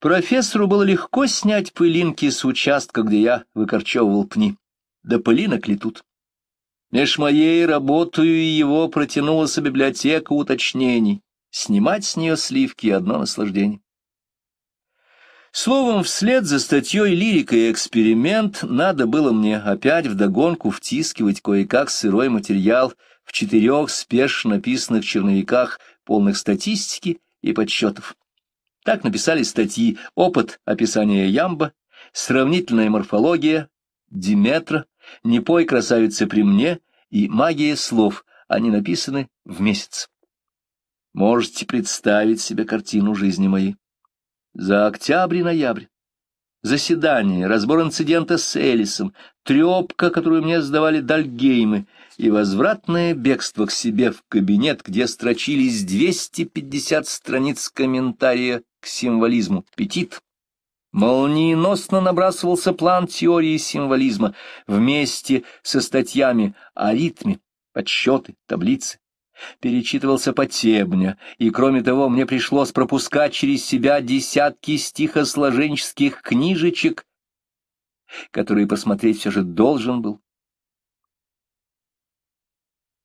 Профессору было легко снять пылинки с участка, где я выкорчевывал пни. Да пылинок летут. Меж моей работою и его протянулась библиотека уточнений. Снимать с нее сливки — одно наслаждение. Словом, вслед за статьей «Лирика и эксперимент» надо было мне опять вдогонку втискивать кое-как сырой материал в четырех спешно написанных черновиках, полных статистики и подсчетов. Так написали статьи «Опыт описания ямба», «Сравнительная морфология», «Диметра», «Не пой, красавица, при мне» и «Магия слов». Они написаны в месяц. Можете представить себе картину жизни моей. За октябрь-ноябрь. Заседание, разбор инцидента с Эллисом, трепка, которую мне сдавали Дальгеймы, и возвратное бегство к себе в кабинет, где строчились двести пятьдесят страниц комментария к «Символизму». Петит. Молниеносно набрасывался план теории символизма вместе со статьями о ритме, подсчеты, таблицы. Перечитывался Потебня, и, кроме того, мне пришлось пропускать через себя десятки стихосложенческих книжечек, которые посмотреть все же должен был.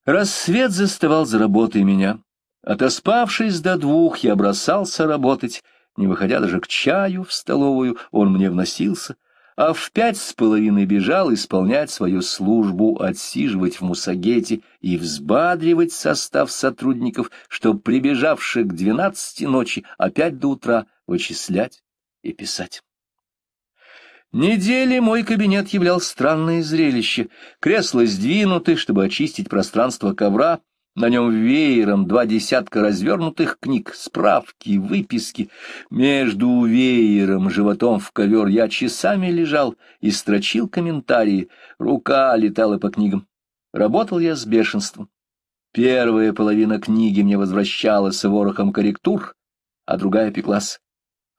Рассвет заставал за работой меня. Отоспавшись до двух, я бросался работать. Не выходя даже к чаю в столовую, он мне вносился, а в пять с половиной бежал исполнять свою службу, отсиживать в Мусагете и взбадривать состав сотрудников, чтоб прибежавших к двенадцати ночи опять до утра вычислять и писать. Недели мой кабинет являл странное зрелище. Кресла сдвинуты, чтобы очистить пространство ковра. На нем веером два десятка развернутых книг, справки, выписки. Между веером и животом в ковер я часами лежал и строчил комментарии. Рука летала по книгам. Работал я с бешенством. Первая половина книги мне возвращалась с ворохом корректур, а другая пеклась.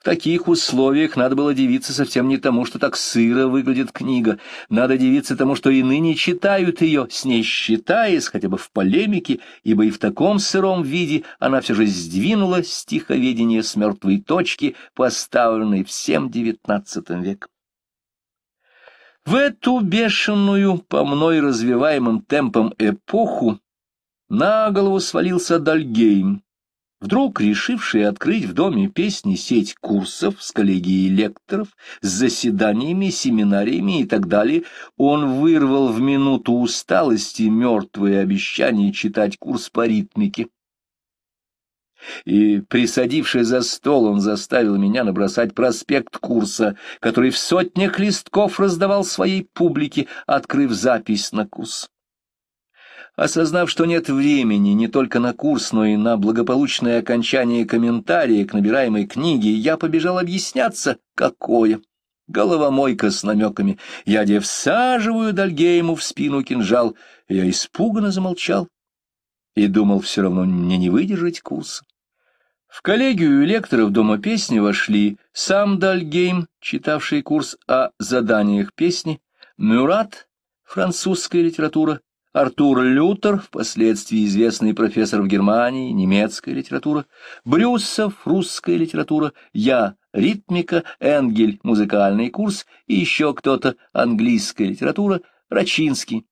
В таких условиях надо было дивиться совсем не тому, что так сыро выглядит книга. Надо дивиться тому, что и ныне читают ее, с ней считаясь, хотя бы в полемике, ибо и в таком сыром виде она все же сдвинула стиховедение с мертвой точки, поставленной всем девятнадцатым веком. В эту бешеную, по мной развиваемым темпом эпоху, на голову свалился Дальгейм, вдруг решившие открыть в доме песни сеть курсов с коллегией лекторов, с заседаниями, семинариями и так далее, он вырвал в минуту усталости мертвые обещания читать курс по ритмике. И, присадивший за стол, он заставил меня набросать проспект курса, который в сотнях листков раздавал своей публике, открыв запись на курс. Осознав, что нет времени не только на курс, но и на благополучное окончание комментария к набираемой книге, я побежал объясняться, какое. Головомойка с намеками. Я де всаживаю Дальгейму в спину кинжал. Я испуганно замолчал и думал, все равно мне не выдержать курса. В коллегию лекторов Дома песни вошли сам Дальгейм, читавший курс о заданиях песни, Мюрат, французская литература, Артур Лютер, впоследствии известный профессор в Германии, немецкая литература, Брюсов, русская литература, я, ритмика, Энгель, музыкальный курс и еще кто-то, английская литература, Рачинский.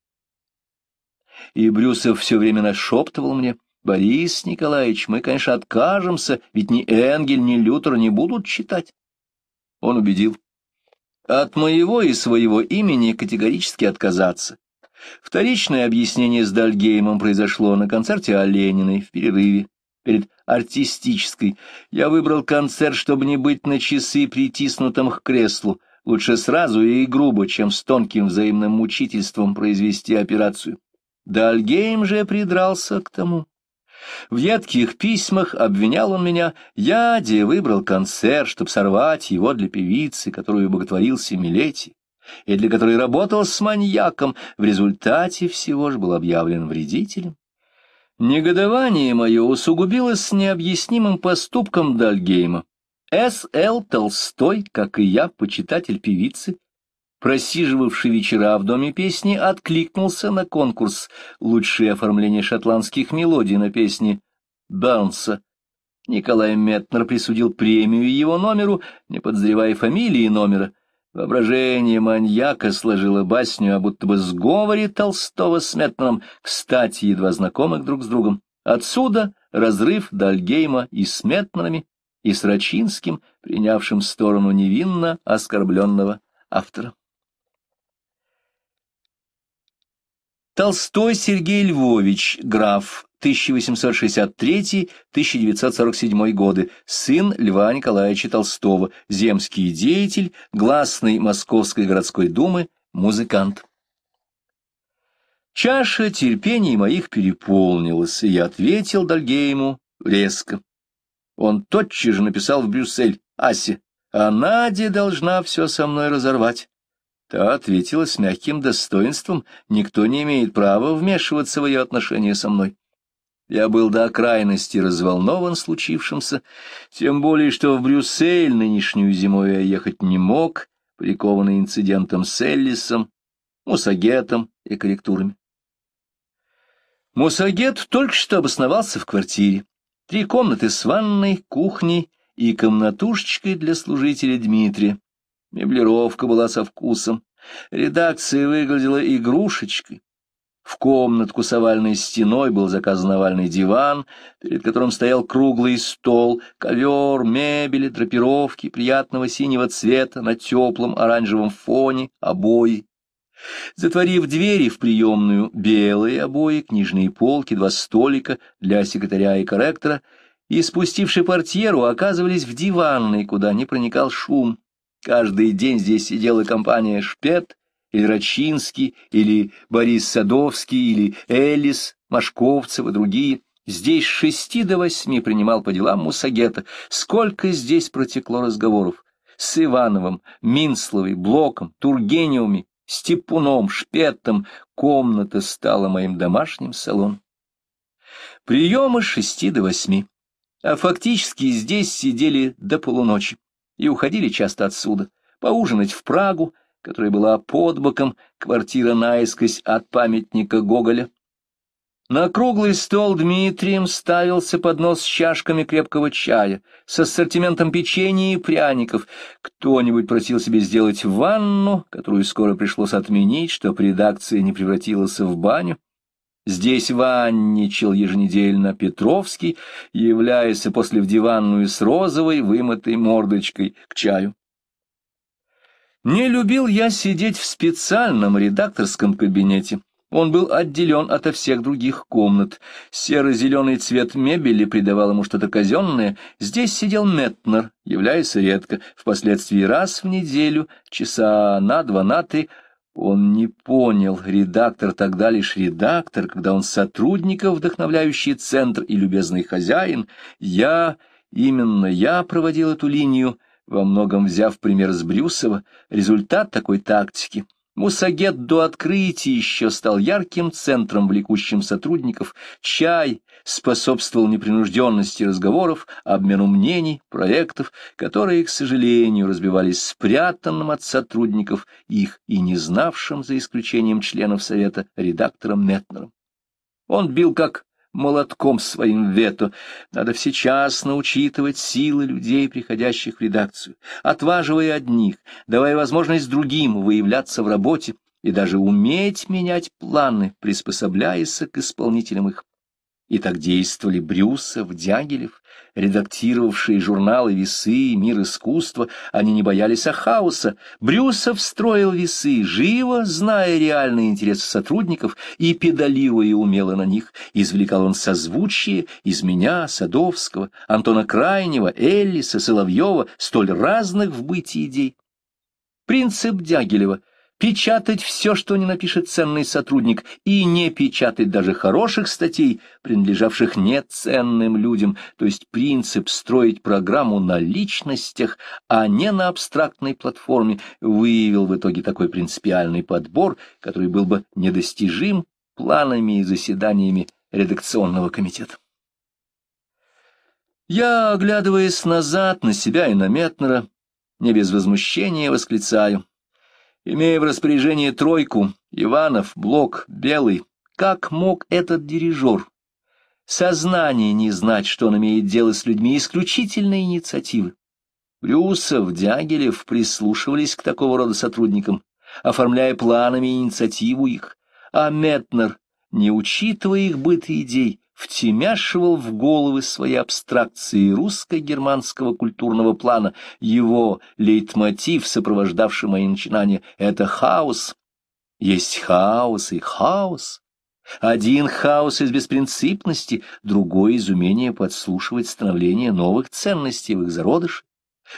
И Брюсов все время нашептывал мне: «Борис Николаевич, мы, конечно, откажемся, ведь ни Энгель, ни Лютер не будут читать». Он убедил от моего и своего имени категорически отказаться. Вторичное объяснение с Дальгеймом произошло на концерте Олениной в перерыве перед артистической. Я выбрал концерт, чтобы не быть на часы притиснутым к креслу. Лучше сразу и грубо, чем с тонким взаимным мучительством произвести операцию. Дальгейм же придрался к тому. В едких письмах обвинял он меня: я, где выбрал концерт, чтобы сорвать его для певицы, которую боготворил Семилетий, и для которой работал с маньяком, в результате всего же был объявлен вредителем. Негодование мое усугубилось необъяснимым поступком Дальгейма. С Л Толстой, как и я, почитатель певицы, просиживавший вечера в Доме песни, откликнулся на конкурс «Лучшее оформление шотландских мелодий» на песни Бернса. Николай Метнер присудил премию его номеру, не подозревая фамилии номера. Воображение маньяка сложило басню о будто бы сговоре Толстого с Метнером, кстати, едва знакомых друг с другом. Отсюда разрыв Дальгейма и с Метнерами, и с Рачинским, принявшим сторону невинно оскорбленного автора. Толстой Сергей Львович, граф, тысяча восемьсот шестьдесят третий — тысяча девятьсот сорок седьмой годы, сын Льва Николаевича Толстого, земский деятель, гласный Московской городской думы, музыкант. Чаша терпений моих переполнилась, и я ответил Дальгейму резко. Он тотчас же написал в Брюссель Асе: «А Надя должна все со мной разорвать». Та ответила с мягким достоинством: «Никто не имеет права вмешиваться в ее отношения со мной». Я был до крайности разволнован случившимся, тем более что в Брюссель нынешнюю зимой я ехать не мог, прикованный инцидентом с Эллисом, Мусагетом и корректурами. Мусагет только что обосновался в квартире. Три комнаты с ванной, кухней и комнатушечкой для служителя Дмитрия. Меблировка была со вкусом, редакция выглядела игрушечкой. В комнатку с овальной стеной был заказан овальный диван, перед которым стоял круглый стол, ковер, мебель, драпировки приятного синего цвета на теплом оранжевом фоне, обои. Затворив двери в приемную, белые обои, книжные полки, два столика для секретаря и корректора, и, спустивши портьеру, оказывались в диванной, куда не проникал шум. Каждый день здесь сидела компания Шпет, или Рачинский, или Борис Садовский, или Эллис, Машковцев и другие. Здесь с шести до восьми принимал по делам Мусагета. Сколько здесь протекло разговоров с Ивановым, Минцловой, Блоком, Тургеневыми, Степуном, Шпетом. Комната стала моим домашним салоном. Приемы с шести до восьми. А фактически здесь сидели до полуночи и уходили часто отсюда, поужинать в Прагу, которая была под боком, квартира наискось от памятника Гоголя. На круглый стол Дмитрием ставился поднос с чашками крепкого чая, с ассортиментом печенья и пряников. Кто-нибудь просил себе сделать ванну, которую скоро пришлось отменить, чтоб редакция не превратилась в баню. Здесь ванничал еженедельно Петровский, являясь после в диванную с розовой вымытой мордочкой к чаю. Не любил я сидеть в специальном редакторском кабинете. Он был отделен ото всех других комнат. Серо-зеленый цвет мебели придавал ему что-то казенное. Здесь сидел Метнер, являясь редко, впоследствии раз в неделю, часа на два, на три. Он не понял, редактор тогда лишь редактор, когда он сотрудников, вдохновляющий центр и любезный хозяин. Я, именно я проводил эту линию, во многом взяв пример с Брюсова. Результат такой тактики Мусагет до открытия еще стал ярким центром, влекущим сотрудников. Чай способствовал непринужденности разговоров, обмену мнений, проектов, которые, к сожалению, разбивались спрятанным от сотрудников их и не знавшим, за исключением членов совета, редактором Метнером. Он бил как молотком своим вето. Надо всечасно учитывать силы людей, приходящих в редакцию, отваживая одних, давая возможность другим выявляться в работе и даже уметь менять планы, приспособляясь к исполнителям их. И так действовали Брюсов, Дягилев, редактировавшие журналы «Весы» и «Мир искусства». Они не боялись хаоса. Брюсов строил «Весы», живо зная реальные интересы сотрудников и педалируя умело на них. Извлекал он созвучие из меня, Садовского, Антона Крайнева, Эллиса, Соловьева, столь разных в бытии идей. Принцип Дягилева — печатать все, что не напишет ценный сотрудник, и не печатать даже хороших статей, принадлежавших неценным людям, то есть принцип строить программу на личностях, а не на абстрактной платформе, выявил в итоге такой принципиальный подбор, который был бы недостижим планами и заседаниями редакционного комитета. Я, оглядываясь назад на себя и на Метнера, не без возмущения восклицаю: имея в распоряжении тройку, Иванов, Блок, Белый, как мог этот дирижер сознание не знать, что он имеет дело с людьми исключительной инициативы? Брюсов, Дягилев прислушивались к такого рода сотрудникам, оформляя планами инициативу их, а Метнер, не учитывая их быт и идей, втемяшивал в головы свои абстракции русско-германского культурного плана. Его лейтмотив, сопровождавший мои начинания, — это хаос. Есть хаос и хаос. Один хаос из беспринципности, другой — из умения подслушивать становление новых ценностей в их зародыше,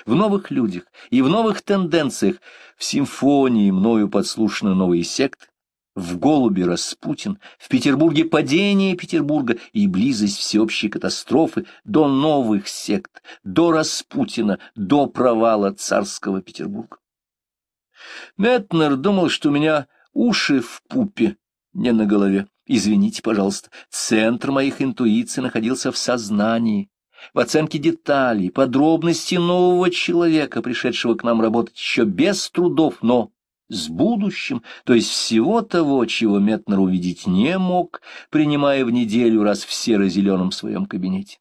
в новых людях и в новых тенденциях. В симфонии мною подслушаны новые секты, в «Голубе» Распутин, в Петербурге падение Петербурга и близость всеобщей катастрофы до новых сект, до Распутина, до провала царского Петербурга. Метнер думал, что у меня уши в пупе, не на голове. Извините, пожалуйста, центр моих интуиций находился в сознании, в оценке деталей, подробностей нового человека, пришедшего к нам работать еще без трудов, но с будущим, то есть всего того, чего Метнер увидеть не мог, принимая в неделю раз в серо-зеленом своем кабинете.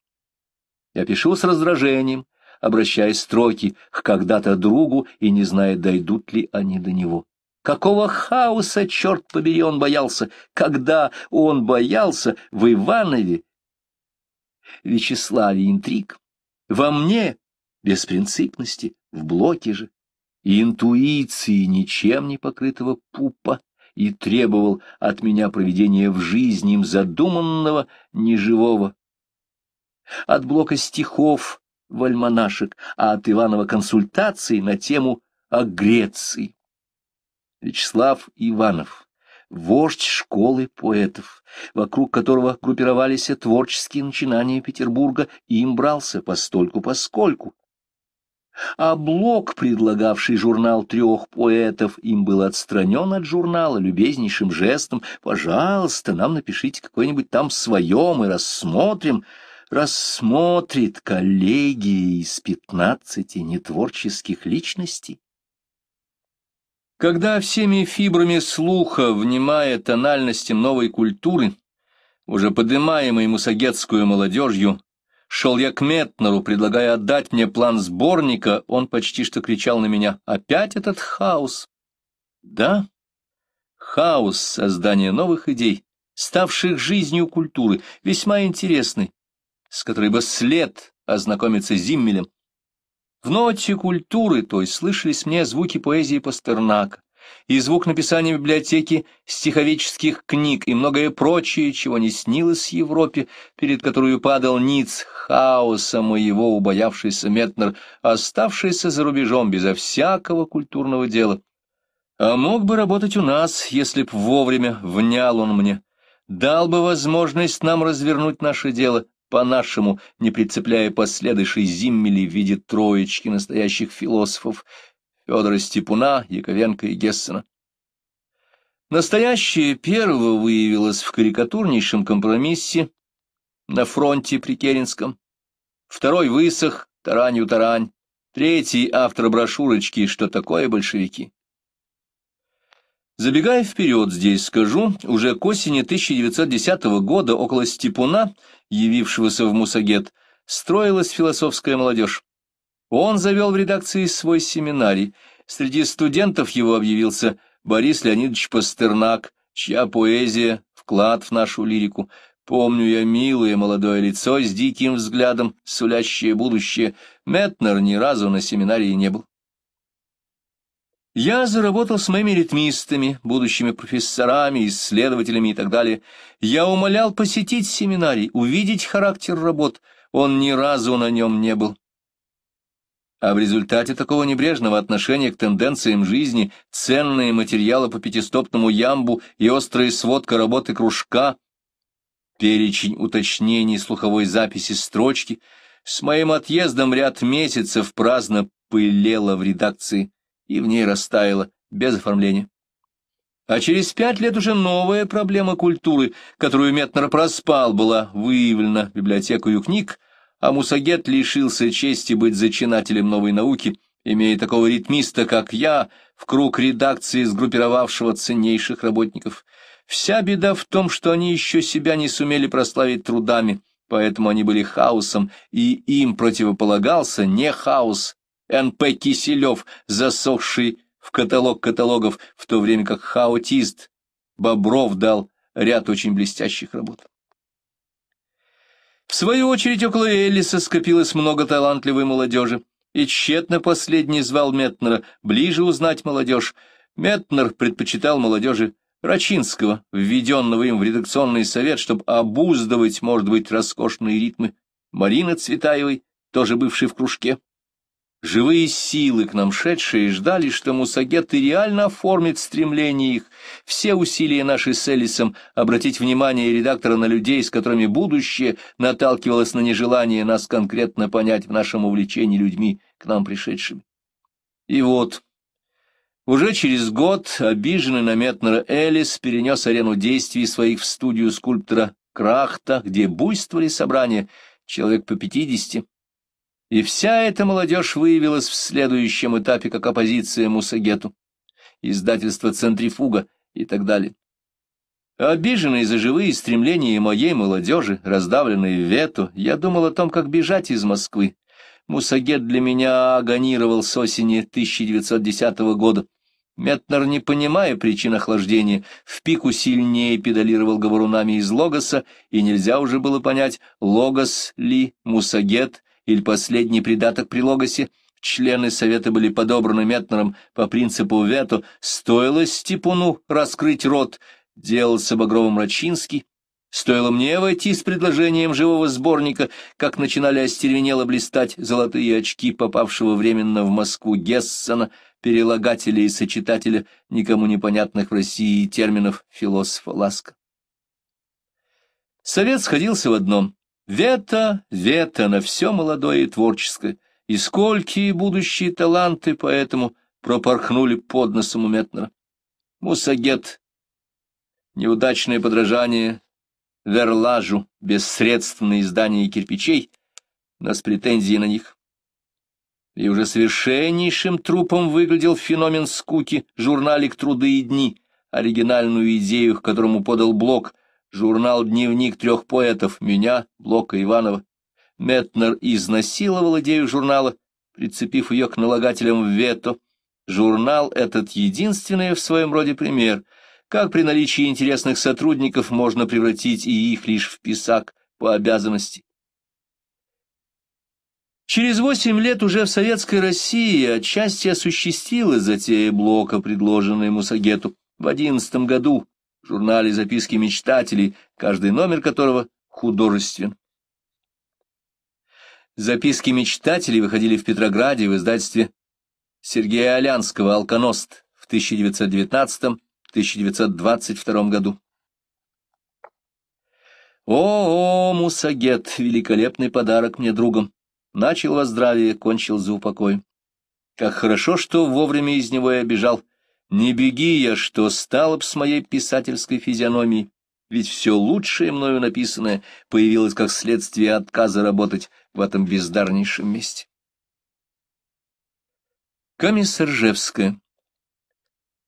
Я пишу с раздражением, обращая строки к когда-то другу и не зная, дойдут ли они до него. Какого хаоса, черт побери, он боялся, когда он боялся в Иванове, Вячеславе интриг, во мне беспринципности, в Блоке же и интуиции ничем не покрытого пупа, и требовал от меня проведения в жизни им задуманного, неживого. От Блока стихов в альманашек, а от Иванова консультаций на тему о Греции. Вячеслав Иванов, вождь школы поэтов, вокруг которого группировались творческие начинания Петербурга, и им брался постольку-поскольку. А Блок, предлагавший журнал трех поэтов, им был отстранен от журнала любезнейшим жестом: «Пожалуйста, нам напишите какой-нибудь там свое, мы рассмотрим». Рассмотрит коллегия из пятнадцати нетворческих личностей. Когда всеми фибрами слуха, внимая тональностям новой культуры, уже подымаемой мусагетскую молодежью, шел я к Метнеру, предлагая отдать мне план сборника, он почти что кричал на меня: «Опять этот хаос!» Да, хаос создания новых идей, ставших жизнью культуры, весьма интересный, с которой бы след ознакомиться с Зиммелем. В ноте культуры той слышались мне звуки поэзии Пастернака и звук написания в библиотеке стиховических книг и многое прочее, чего не снилось Европе, перед которую падал ниц хаоса моего убоявшийся Метнер, оставшийся за рубежом безо всякого культурного дела. А мог бы работать у нас, если б вовремя внял он мне, дал бы возможность нам развернуть наше дело по-нашему, не прицепляя последующей Зиммели в виде троечки настоящих философов — Федора Степуна, Яковенко и Гессена. Настоящее первого выявилось в карикатурнейшем компромиссе на фронте при Керенском. Второй высох таранью тарань. Третий — автор брошюрочки «Что такое большевики?». Забегая вперед, здесь скажу, уже к осени тысяча девятьсот десятого года около Степуна, явившегося в Мусагет, строилась философская молодежь. Он завел в редакции свой семинарий. Среди студентов его объявился Борис Леонидович Пастернак, чья поэзия — вклад в нашу лирику. Помню я милое молодое лицо с диким взглядом, сулящее будущее. Метнер ни разу на семинарии не был. Я заработал с моими ритмистами, будущими профессорами, исследователями и так далее. Я умолял посетить семинарий, увидеть характер работ. Он ни разу на нем не был. А в результате такого небрежного отношения к тенденциям жизни ценные материалы по пятистопному ямбу и острая сводка работы кружка, перечень уточнений слуховой записи строчки, с моим отъездом ряд месяцев праздно пылело в редакции и в ней растаяло, без оформления. А через пять лет уже новая проблема культуры, которую Метнер проспал, была выявлена библиотекою книг, а Мусагет лишился чести быть зачинателем новой науки, имея такого ритмиста, как я, в круг редакции, сгруппировавшего ценнейших работников. Вся беда в том, что они еще себя не сумели прославить трудами, поэтому они были хаосом, и им противополагался не хаос, Н П Киселев, засохший в каталог каталогов, в то время как хаотист Бобров дал ряд очень блестящих работ. В свою очередь, около Эллиса скопилось много талантливой молодежи, и тщетно последний звал Метнера ближе узнать молодежь. Метнер предпочитал молодежи Рачинского, введенного им в редакционный совет, чтобы обуздывать, может быть, роскошные ритмы. Марины Цветаевой, тоже бывшей в кружке. Живые силы, к нам шедшие, ждали, что Мусагет и реально оформит стремление их. Все усилия наши с Эллисом обратить внимание редактора на людей, с которыми будущее наталкивалось на нежелание нас конкретно понять в нашем увлечении людьми, к нам пришедшими. И вот, уже через год обиженный на Метнера Эллис перенес арену действий своих в студию скульптора Крахта, где буйствовали собрания, человек по пятидесяти. И вся эта молодежь выявилась в следующем этапе как оппозиция Мусагету, издательство «Центрифуга» и так далее. Обиженный за живые стремления моей молодежи, раздавленной в вету, я думал о том, как бежать из Москвы. Мусагет для меня агонировал с осени тысяча девятьсот десятого года. Метнер, не понимая причин охлаждения, в пику сильнее педалировал говорунами из Логоса, и нельзя уже было понять, Логос ли, Мусагет или последний придаток при Логосе. Члены совета были подобраны Метнером по принципу вето. Стоило Степуну раскрыть рот, делался багровым Рачинский. Стоило мне войти с предложением живого сборника, как начинали остервенело блистать золотые очки попавшего временно в Москву Гессена, перелагателя и сочетателя никому непонятных в России терминов философа Ласка. Совет сходился в одном. Вето, вето на все молодое и творческое, и сколькие будущие таланты поэтому пропорхнули под носом у Метнера. Мусагет, неудачное подражание Верлажу, бессредственное издание кирпичей, у нас претензии на них. И уже совершеннейшим трупом выглядел феномен скуки, журналик «Труды и дни», оригинальную идею, к которому подал Блок, журнал-дневник трех поэтов, меня, Блока, Иванова. Метнер изнасиловал идею журнала, прицепив ее к налагателям вето. Журнал этот единственный в своем роде пример, как при наличии интересных сотрудников можно превратить и их лишь в писак по обязанности. Через восемь лет уже в Советской России отчасти осуществилась затея Блока, предложенная Мусагету в одиннадцатом году. В журнале «Записки мечтателей», каждый номер которого художествен. «Записки мечтателей» выходили в Петрограде в издательстве Сергея Алянского «Алконост» в тысяча девятьсот девятнадцатом — тысяча девятьсот двадцать втором году. «О, -о Мусагет, великолепный подарок мне другом! Начал во здравии, кончил за упокой. Как хорошо, что вовремя из него я бежал. Не беги я, что стало б с моей писательской физиономией, ведь все лучшее мною написанное появилось как следствие отказа работать в этом бездарнейшем месте. Комиссаржевская.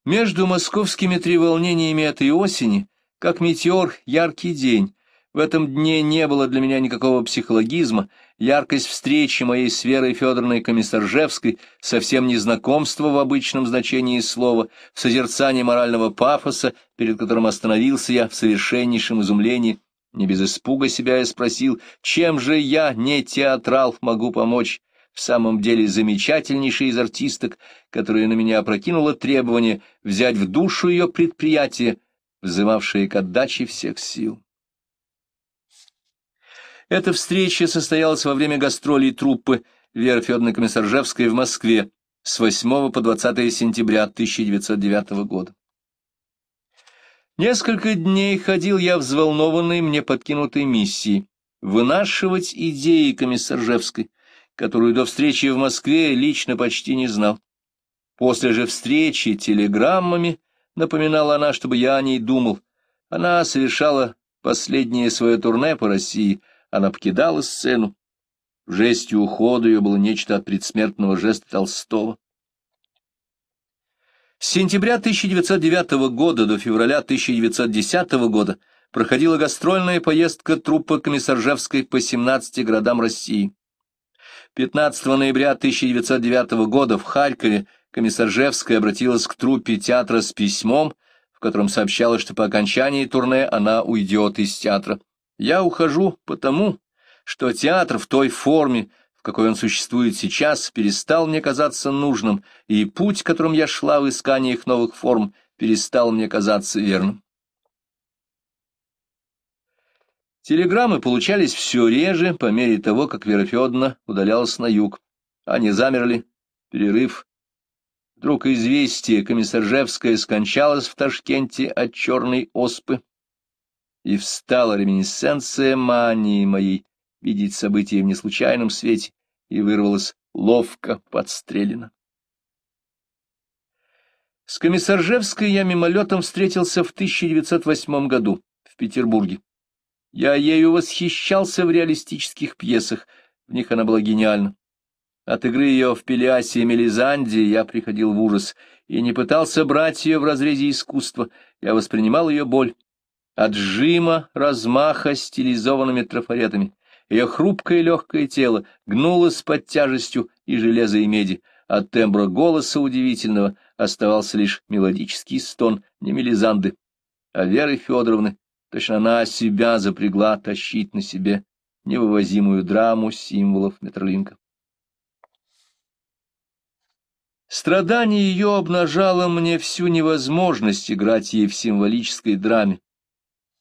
Между московскими треволнениями этой осени, как метеор, яркий день. В этом дне не было для меня никакого психологизма, яркость встречи моей с Верой Федоровной Комиссаржевской, совсем не знакомство в обычном значении слова, в созерцании морального пафоса, перед которым остановился я в совершеннейшем изумлении, не без испуга себя и спросил, чем же я, не театрал, могу помочь. В самом деле замечательнейшая из артисток, которая на меня опрокинула требование взять в душу ее предприятие, взывавшее к отдаче всех сил. Эта встреча состоялась во время гастролей труппы Веры Федоровны Комиссаржевской в Москве с восьмого по двадцатое сентября тысяча девятьсот девятого года. Несколько дней ходил я взволнованный мне подкинутой миссией вынашивать идеи Комиссаржевской, которую до встречи в Москве лично почти не знал. После же встречи телеграммами напоминала она, чтобы я о ней думал. Она совершала последнее свое турне по России. Она покидала сцену. В жесте ухода ее было нечто от предсмертного жеста Толстого. С сентября тысяча девятьсот девятого года до февраля тысяча девятьсот десятого года проходила гастрольная поездка труппы Комиссаржевской по семнадцати городам России. пятнадцатого ноября тысяча девятьсот девятого года в Харькове Комиссаржевская обратилась к труппе театра с письмом, в котором сообщала, что по окончании турне она уйдет из театра. Я ухожу потому, что театр в той форме, в какой он существует сейчас, перестал мне казаться нужным, и путь, которым я шла в искании их новых форм, перестал мне казаться верным. Телеграммы получались все реже по мере того, как Вера Федоровна удалялась на юг. Они замерли. Перерыв. Вдруг известие: Комиссаржевская скончалась в Ташкенте от черной оспы. И встала реминисценция мании моей видеть события в неслучайном свете, и вырвалась ловко подстрелена. С Комиссаржевской я мимолетом встретился в тысяча девятьсот восьмом году в Петербурге. Я ею восхищался в реалистических пьесах, в них она была гениальна. От игры ее в Пелиасе и Мелизанде я приходил в ужас и не пытался брать ее в разрезе искусства, я воспринимал ее боль. От жима, размаха стилизованными трафаретами. Ее хрупкое легкое тело гнулось под тяжестью и железа, и меди. От тембра голоса удивительного оставался лишь мелодический стон, не Мелизанды, а Веры Федоровны. Точно она себя запрягла тащить на себе невывозимую драму символов Метерлинка. Страдание ее обнажало мне всю невозможность играть ей в символической драме.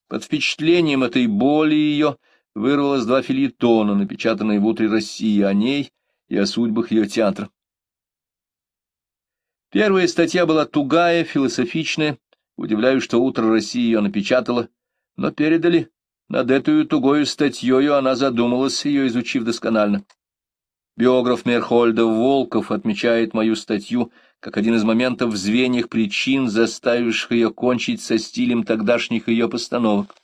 Под впечатлением этой боли ее вырвалось два фельетона, напечатанные в «Утре России», о ней и о судьбах ее театра. Первая статья была тугая, философичная. Удивляюсь, что «Утро России» ее напечатало, но передали. Над этой тугою статьей она задумалась, ее изучив досконально. Биограф Мейерхольда Волков отмечает мою статью как один из моментов в звеньях причин, заставивших ее кончить со стилем тогдашних ее постановок.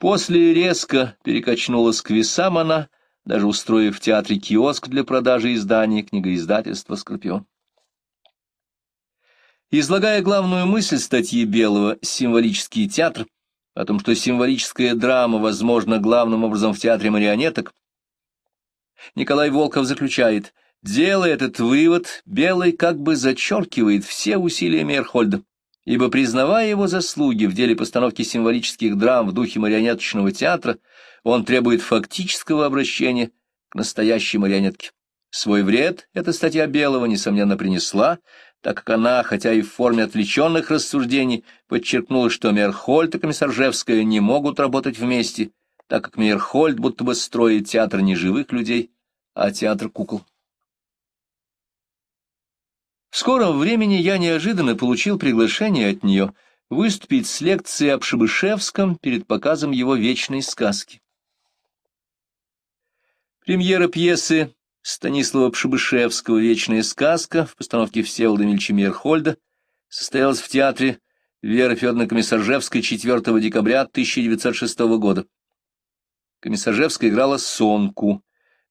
После резко перекачнулась к весам она, даже устроив в театре киоск для продажи изданий книгоиздательства «Скорпион». Излагая главную мысль статьи Белого «Символический театр», о том, что символическая драма возможна главным образом в театре марионеток, Николай Волков заключает: делая этот вывод, Белый как бы зачеркивает все усилия Мейерхольда, ибо, признавая его заслуги в деле постановки символических драм в духе марионеточного театра, он требует фактического обращения к настоящей марионетке. Свой вред эта статья Белого, несомненно, принесла, так как она, хотя и в форме отвлеченных рассуждений, подчеркнула, что Мейерхольд и Комиссаржевская не могут работать вместе, так как Мейерхольд будто бы строит театр не живых людей, а театр кукол. В скором времени я неожиданно получил приглашение от нее выступить с лекцией об Шебышевском перед показом его «Вечной сказки». Премьера пьесы Станислава Пшебышевского «Вечная сказка» в постановке Всеволода Мельча Мейерхольда состоялась в театре Веры Федоровны Комиссаржевской четвёртого декабря тысяча девятьсот шестого года. Комиссаржевская играла Сонку.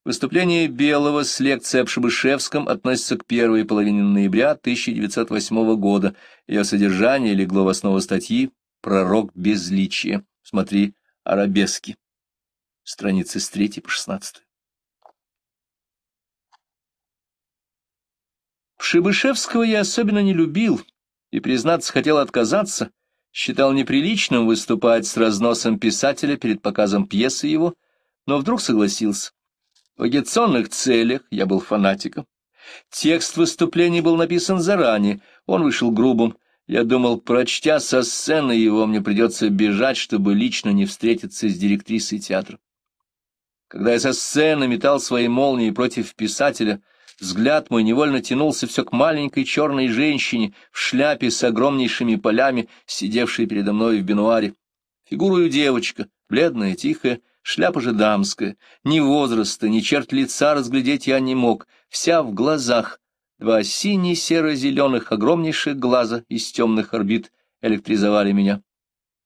Выступление Белого с лекцией о Пшебышевском относится к первой половине ноября тысяча девятьсот восьмого года. Ее содержание легло в основу статьи «Пророк безличия». Смотри «Арабески». Страницы с третьей по шестнадцатую. Пшебышевского я особенно не любил и, признаться, хотел отказаться, считал неприличным выступать с разносом писателя перед показом пьесы его, но вдруг согласился. В агитационных целях я был фанатиком. Текст выступлений был написан заранее, он вышел грубым. Я думал, прочтя со сцены его, мне придется бежать, чтобы лично не встретиться с директрисой театра. Когда я со сцены метал свои молнии против писателя, взгляд мой невольно тянулся все к маленькой черной женщине в шляпе с огромнейшими полями, сидевшей передо мной в бенуаре. Фигурою девочка, бледная, тихая, шляпа же дамская. Ни возраста, ни черт лица разглядеть я не мог, вся в глазах. Два сине-серо-зеленых огромнейших глаза из темных орбит электризовали меня.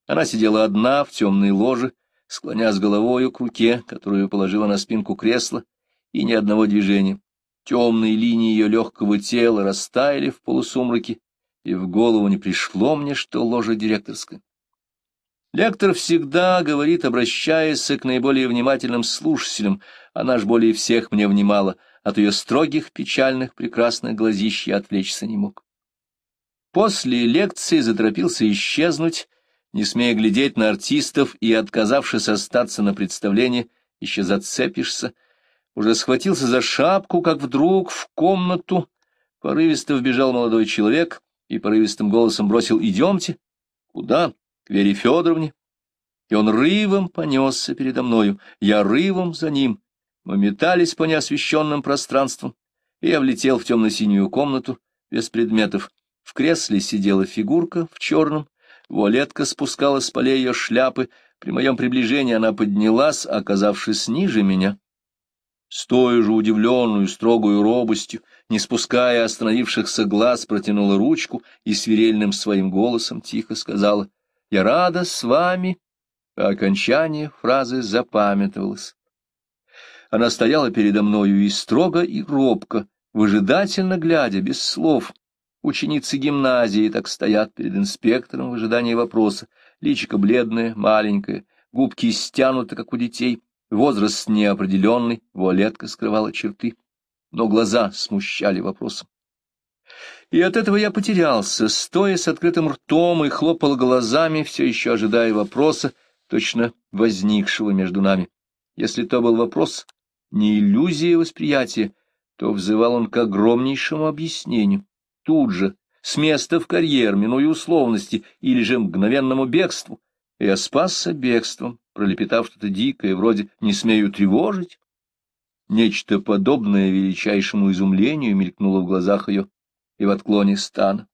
Она сидела одна в темной ложе, склонясь головою к руке, которую положила на спинку кресла, и ни одного движения. Темные линии ее легкого тела растаяли в полусумраке, и в голову не пришло мне, что ложа директорская. Лектор всегда говорит, обращаясь к наиболее внимательным слушателям, она ж более всех мне внимала. От ее строгих, печальных, прекрасных глазищ я отвлечься не мог. После лекции заторопился исчезнуть, не смея глядеть на артистов, и, отказавшись остаться на представлении, еще зацепишься, уже схватился за шапку, как вдруг в комнату порывисто вбежал молодой человек и порывистым голосом бросил: «Идемте». «Куда?» «К Вере Федоровне». И он рывом понесся передо мною, я рывом за ним. Мы метались по неосвещенным пространствам, и я влетел в темно-синюю комнату, без предметов. В кресле сидела фигурка в черном, вуалетка спускала с полей ее шляпы, при моем приближении она поднялась, оказавшись ниже меня. С той же удивленную, строгую робостью, не спуская остановившихся глаз, протянула ручку и свирельным своим голосом тихо сказала: «Я рада с вами». По окончании фразы запамятовалась. Она стояла передо мною и строго, и робко, выжидательно глядя, без слов. Ученицы гимназии так стоят перед инспектором в ожидании вопроса. Личико бледное, маленькое, губки стянуты, как у детей. Возраст неопределенный, вуалетка скрывала черты. Но глаза смущали вопросом. И от этого я потерялся, стоя с открытым ртом и хлопал глазами, все еще ожидая вопроса, точно возникшего между нами. Если то был вопрос, не иллюзия восприятия, то взывал он к огромнейшему объяснению. Тут же, с места в карьер, минуя условности или же мгновенному бегству. Я спасся бегством, пролепетав что-то дикое, вроде «не смею тревожить». Нечто подобное величайшему изумлению мелькнуло в глазах ее и в отклоне стана.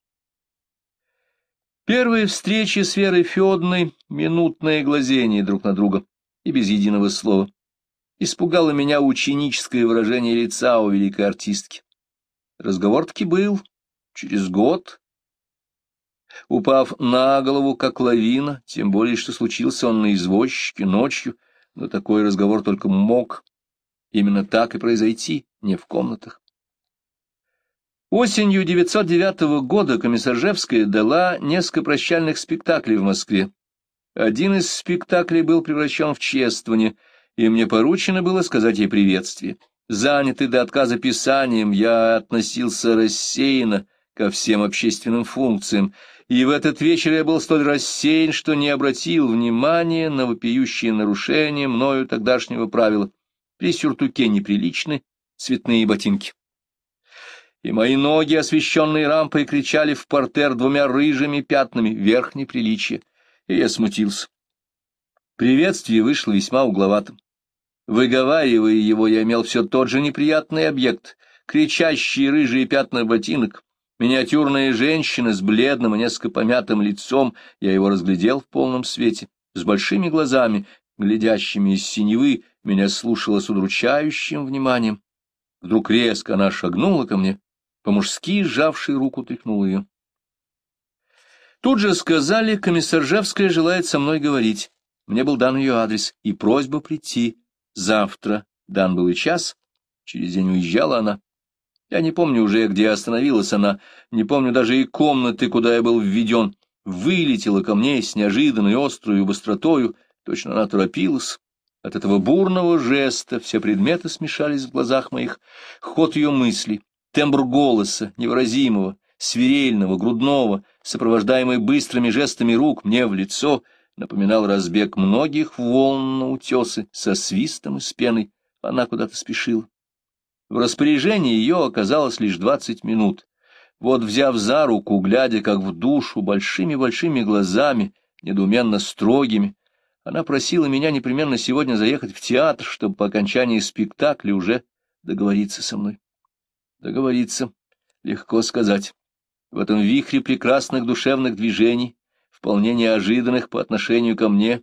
Первые встречи с Верой Федоровной, минутное глазение друг на друга и без единого слова. Испугало меня ученическое выражение лица у великой артистки. Разговор-таки был через год. Упав на голову, как лавина, тем более, что случился он на извозчике ночью, но такой разговор только мог именно так и произойти, не в комнатах. Осенью девятьсот девятого года Комиссаржевская дала несколько прощальных спектаклей в Москве. Один из спектаклей был превращен в чествование, и мне поручено было сказать ей приветствие. Занятый до отказа писанием, я относился рассеянно ко всем общественным функциям, и в этот вечер я был столь рассеян, что не обратил внимания на вопиющие нарушения мною тогдашнего правила. При сюртуке неприличны цветные ботинки. И мои ноги, освещенные рампой, кричали в партер двумя рыжими пятнами верх неприличия. И я смутился. Приветствие вышло весьма угловатым. Выговаривая его, я имел все тот же неприятный объект, кричащие рыжие пятна ботинок, миниатюрная женщина с бледным и несколько помятым лицом, я его разглядел в полном свете, с большими глазами, глядящими из синевы, меня слушала с удручающим вниманием. Вдруг резко она шагнула ко мне, по-мужски сжавшей руку тряхнула ее. Тут же сказали, Комиссаржевская желает со мной говорить. Мне был дан ее адрес и просьба прийти. Завтра дан был и час, через день уезжала она. Я не помню уже, где остановилась она, не помню даже и комнаты, куда я был введен. Вылетела ко мне с неожиданной острой быстротою, точно она торопилась. От этого бурного жеста все предметы смешались в глазах моих. Ход ее мыслей, тембр голоса, невыразимого, свирельного, грудного, сопровождаемый быстрыми жестами рук мне в лицо, напоминал разбег многих волн на утесы со свистом и с пеной. Она куда-то спешила. В распоряжении ее оказалось лишь двадцать минут. Вот, взяв за руку, глядя как в душу, большими-большими глазами, недоуменно строгими, она просила меня непременно сегодня заехать в театр, чтобы по окончании спектакля уже договориться со мной. Договориться, легко сказать. В этом вихре прекрасных душевных движений, вполне неожиданных по отношению ко мне,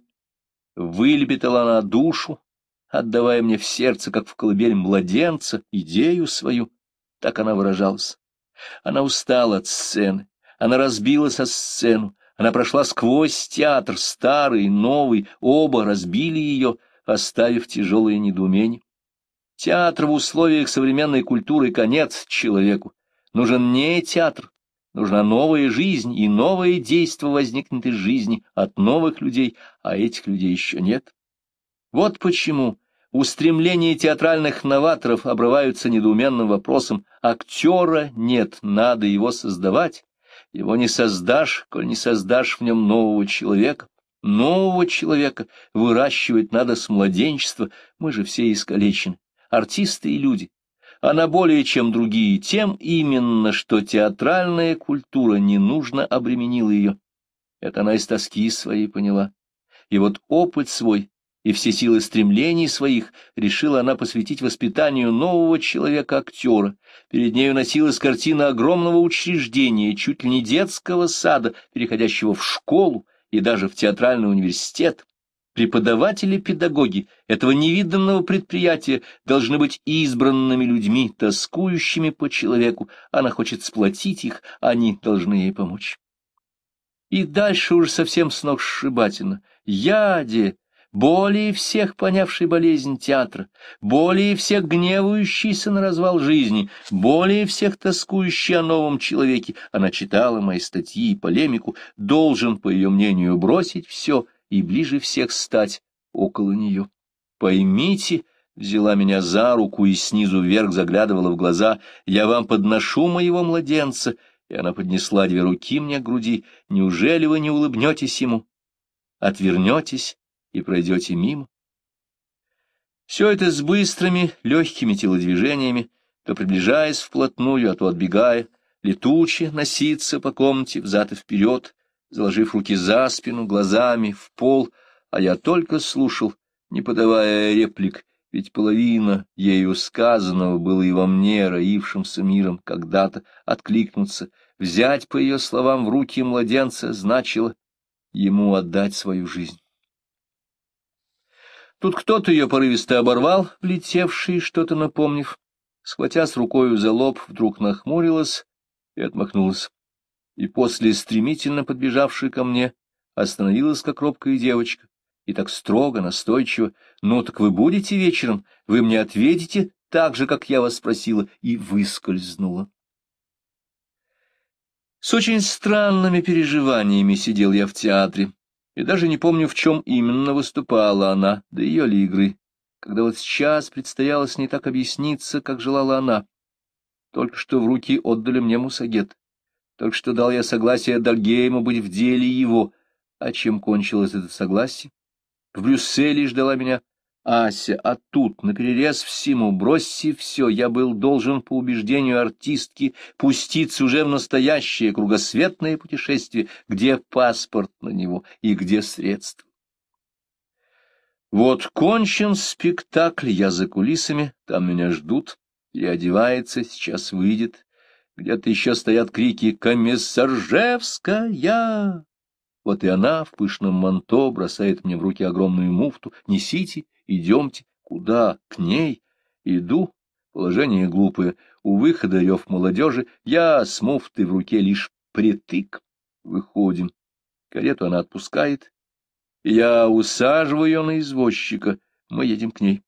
вылепетала она душу, отдавая мне в сердце, как в колыбель младенца, идею свою. Так она выражалась. Она устала от сцены, она разбилась о сцену, она прошла сквозь театр, старый и новый, оба разбили ее, оставив тяжелое недоумение. Театр в условиях современной культуры — конец человеку. Нужен не театр, нужна новая жизнь, и новое действо возникнет из жизни от новых людей, а этих людей еще нет. Вот почему устремления театральных новаторов обрываются недоуменным вопросом: актера нет, надо его создавать. Его не создашь, коль не создашь в нем нового человека. Нового человека выращивать надо с младенчества, мы же все искалечены, артисты и люди. Она более чем другие тем именно, что театральная культура ненужно обременила ее. Это она из тоски своей поняла. И вот опыт свой и все силы стремлений своих решила она посвятить воспитанию нового человека-актера. Перед нею носилась картина огромного учреждения, чуть ли не детского сада, переходящего в школу и даже в театральный университет. Преподаватели-педагоги этого невиданного предприятия должны быть избранными людьми, тоскующими по человеку. Она хочет сплотить их, они должны ей помочь. И дальше уже совсем с ног сшибательно. Яде, более всех понявший болезнь театра, более всех гневающийся на развал жизни, более всех тоскующий о новом человеке, она читала мои статьи и полемику, должен, по ее мнению, бросить все и ближе всех стать около нее. Поймите, взяла меня за руку и снизу вверх заглядывала в глаза, я вам подношу моего младенца, и она поднесла две руки мне к груди, неужели вы не улыбнетесь ему, отвернетесь и пройдете мимо? Все это с быстрыми, легкими телодвижениями, то приближаясь вплотную, а то отбегая, летуче носиться по комнате взад и вперед, заложив руки за спину, глазами в пол, а я только слушал, не подавая реплик, ведь половина ею сказанного было и во мне, роившимся миром, когда-то откликнуться, взять, по ее словам, в руки младенца значило ему отдать свою жизнь. Тут кто-то ее порывисто оборвал, влетевший, что-то напомнив, схватясь рукою за лоб, вдруг нахмурилась и отмахнулась. И после стремительно подбежавшей ко мне остановилась как робкая девочка, и так строго, настойчиво: «Ну так вы будете вечером? Вы мне ответите так же, как я вас спросила», и выскользнула. С очень странными переживаниями сидел я в театре, и даже не помню, в чем именно выступала она, да ее ли игры, когда вот сейчас предстояло с ней так объясниться, как желала она. Только что в руки отдали мне Мусагет. Только что дал я согласие Дальгейму быть в деле его. А чем кончилось это согласие? В Брюсселе ждала меня Ася, а тут, наперерез всему, бросьте все, я был должен, по убеждению артистки, пуститься уже в настоящее кругосветное путешествие, где паспорт на него и где средства. Вот кончен спектакль, я за кулисами, там меня ждут, переодевается, сейчас выйдет. Где-то еще стоят крики «Комиссаржевская!». Вот и она в пышном манто бросает мне в руки огромную муфту. «Несите, идемте». Куда? К ней. Иду. положение глупое, у выхода рев молодежи, я с муфтой в руке лишь притык. Выходим, карету она отпускает, я усаживаю ее на извозчика, мы едем к ней.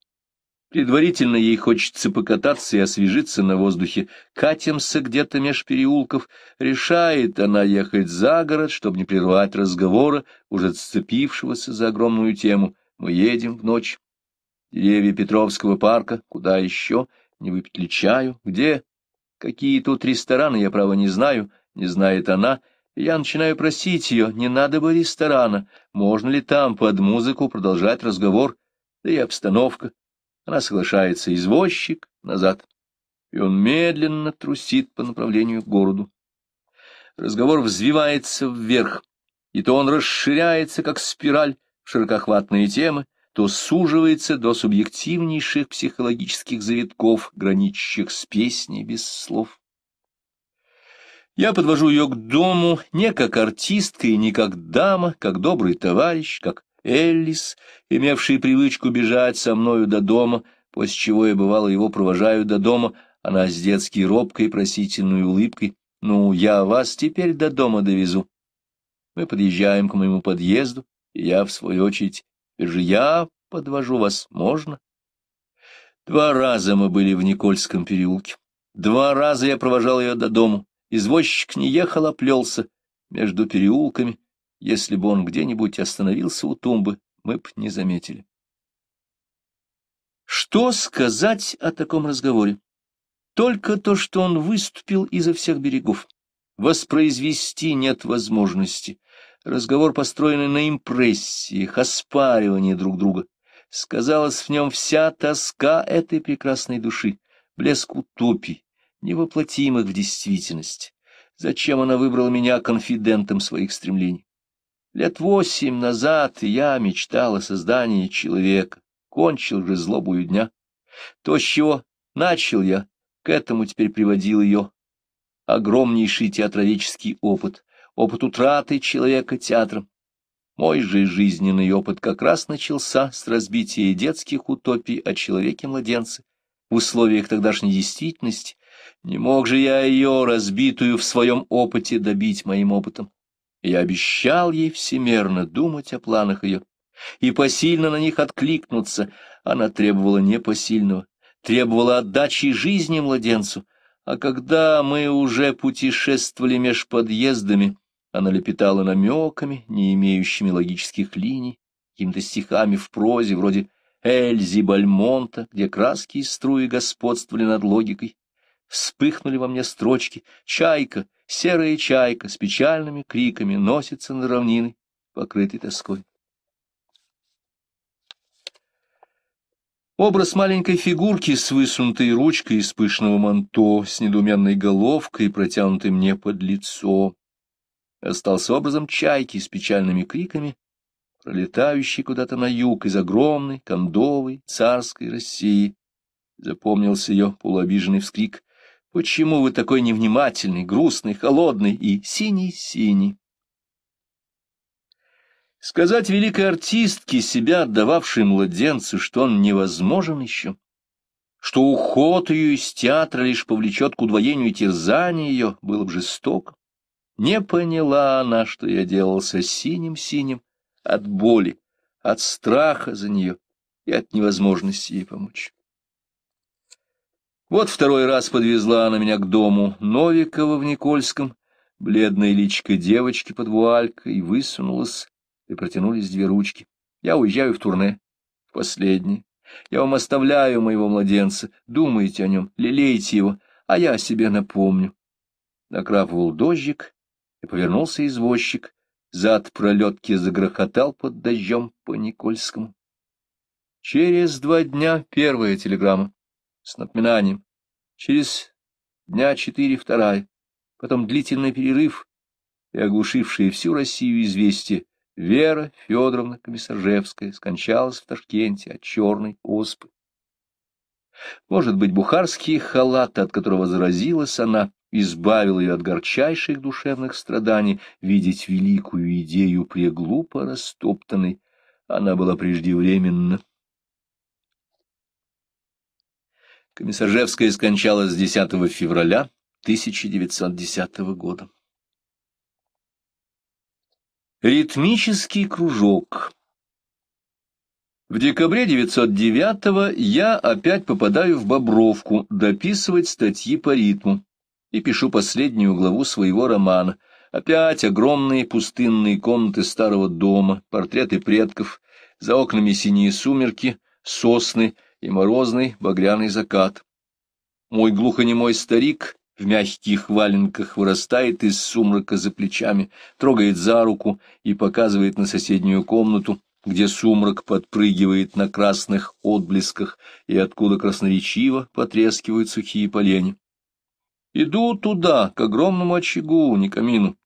Предварительно ей хочется покататься и освежиться на воздухе. Катимся где-то меж переулков. Решает она ехать за город, чтобы не прервать разговора, уже сцепившегося за огромную тему. Мы едем в ночь. Деревья Петровского парка. Куда еще? Не выпить ли чаю? Где? Какие тут рестораны, я, право, не знаю. Не знает она. Я начинаю просить ее, не надо бы ресторана. Можно ли там под музыку продолжать разговор? Да и обстановка. Она соглашается, извозчик назад, и он медленно трусит по направлению к городу. Разговор взвивается вверх, и то он расширяется, как спираль, в широкохватные темы, то суживается до субъективнейших психологических завитков, граничащих с песней без слов. Я подвожу ее к дому не как артистка и не как дама, как добрый товарищ, как Эллис, имевший привычку бежать со мною до дома, после чего я, бывало, его провожаю до дома, она с детски робкой просительной улыбкой. «Ну, я вас теперь до дома довезу». Мы подъезжаем к моему подъезду, и я, в свою очередь, же я подвожу вас, можно? Два раза мы были в Никольском переулке. Два раза я провожал ее до дому. Извозчик не ехал, а плелся между переулками. Если бы он где-нибудь остановился у тумбы, мы б не заметили. Что сказать о таком разговоре? Только то, что он выступил изо всех берегов. Воспроизвести нет возможности. Разговор, построенный на импрессиях, оспаривании друг друга. Сказалась в нем вся тоска этой прекрасной души, блеск утопий, невоплотимых в действительность. Зачем она выбрала меня конфидентом своих стремлений? Лет восемь назад я мечтал о создании человека, кончил же злобую дня. То, с чего начал я, к этому теперь приводил ее. Огромнейший театровический опыт, опыт утраты человека театром. Мой же жизненный опыт как раз начался с разбития детских утопий о человеке-младенце. В условиях тогдашней действительности не мог же я ее, разбитую в своем опыте, добить моим опытом. Я обещал ей всемерно думать о планах ее и посильно на них откликнуться. Она требовала непосильного, требовала отдачи жизни младенцу. А когда мы уже путешествовали меж подъездами, она лепетала намеками, не имеющими логических линий, какими-то стихами в прозе, вроде «Эльзи Бальмонта», где краски и струи господствовали над логикой. Вспыхнули во мне строчки «Чайка». Серая чайка с печальными криками носится на равнине, покрытой тоской. Образ маленькой фигурки с высунутой ручкой из пышного манто, с недоуменной головкой, протянутой мне под лицо, остался образом чайки с печальными криками, пролетающей куда-то на юг из огромной, кондовой, царской России. Запомнился ее полуобиженный вскрик: «Почему вы такой невнимательный, грустный, холодный и синий-синий?» Сказать великой артистке, себя отдававшей младенцу, что он невозможен еще, что уход ее из театра лишь повлечет к удвоению и терзанию ее, было бы жестоко. Не поняла она, что я делался синим-синим от боли, от страха за нее и от невозможности ей помочь. Вот второй раз подвезла она меня к дому Новикова в Никольском. Бледная личико девочки под вуалькой высунулась, и протянулись две ручки. Я уезжаю в турне, в последний. Я вам оставляю моего младенца, думайте о нем, лелейте его, а я о себе напомню. Накрапывал дождик, и повернулся извозчик. Зад пролетки загрохотал под дождем по Никольскому. Через два дня первая телеграмма с напоминанием, через дня четыре вторая, потом длительный перерыв и оглушившие всю Россию известие: Вера Федоровна Комиссаржевская скончалась в Ташкенте от черной оспы. Может быть, бухарский халат, от которого заразилась она, избавил ее от горчайших душевных страданий, видеть великую идею преглупо растоптанной. Она была преждевременна. Комиссаржевская скончалась десятого февраля тысяча девятьсот десятого года. Ритмический кружок. В декабре девятьсот девятого я опять попадаю в Бобровку дописывать статьи по ритму и пишу последнюю главу своего романа. Опять огромные пустынные комнаты старого дома, портреты предков, за окнами синие сумерки, сосны и морозный багряный закат. Мой глухонемой старик в мягких валенках вырастает из сумрака за плечами, трогает за руку и показывает на соседнюю комнату, где сумрак подпрыгивает на красных отблесках и откуда красноречиво потрескивают сухие поленья. Иду туда, к огромному очагу, не камину,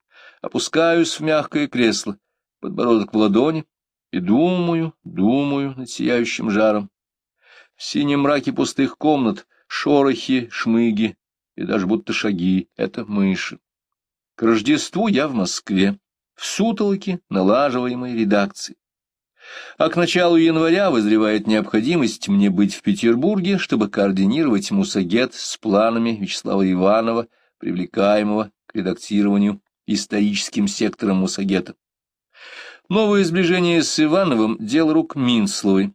опускаюсь в мягкое кресло, подбородок в ладони, и думаю, думаю над сияющим жаром. В синем мраке пустых комнат шорохи, шмыги и даже будто шаги — это мыши. К Рождеству я в Москве, в сутолоке налаживаемой редакции. А к началу января вызревает необходимость мне быть в Петербурге, чтобы координировать Мусагет с планами Вячеслава Иванова, привлекаемого к редактированию историческим сектором Мусагета. Новое сближение с Ивановым — дело рук Минцловой.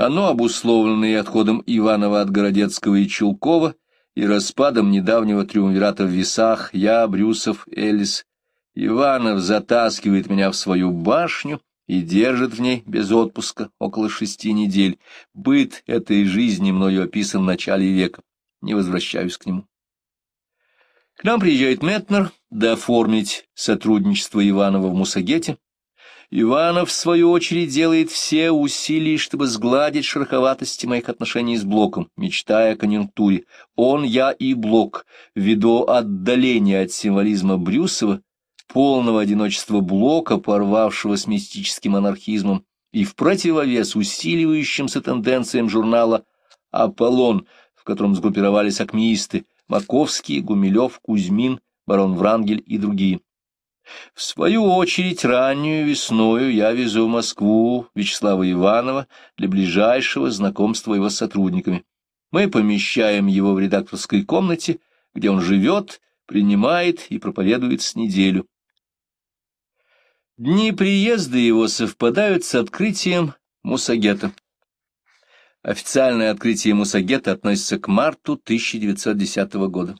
Оно обусловлено и отходом Иванова от Городецкого и Чулкова, и распадом недавнего триумвирата в Весах: я, Брюсов, Эллис. Иванов затаскивает меня в свою башню и держит в ней без отпуска около шести недель. Быт этой жизни мною описан в начале века. Не возвращаюсь к нему. К нам приезжает Метнер дооформить сотрудничество Иванова в Мусагете. Иванов, в свою очередь, делает все усилия, чтобы сгладить шероховатости моих отношений с Блоком, мечтая о конъюнктуре. Он, я и Блок, ввиду отдаления от символизма Брюсова, полного одиночества Блока, порвавшего с мистическим анархизмом, и в противовес усиливающимся тенденциям журнала «Аполлон», в котором сгруппировались акмеисты Маковский, Гумилев, Кузьмин, барон Врангель и другие. В свою очередь, раннюю весною я везу в Москву Вячеслава Иванова для ближайшего знакомства его с сотрудниками. Мы помещаем его в редакторской комнате, где он живет, принимает и проповедует с неделю. Дни приезда его совпадают с открытием Мусагета. Официальное открытие Мусагета относится к марту тысяча девятьсот десятого года.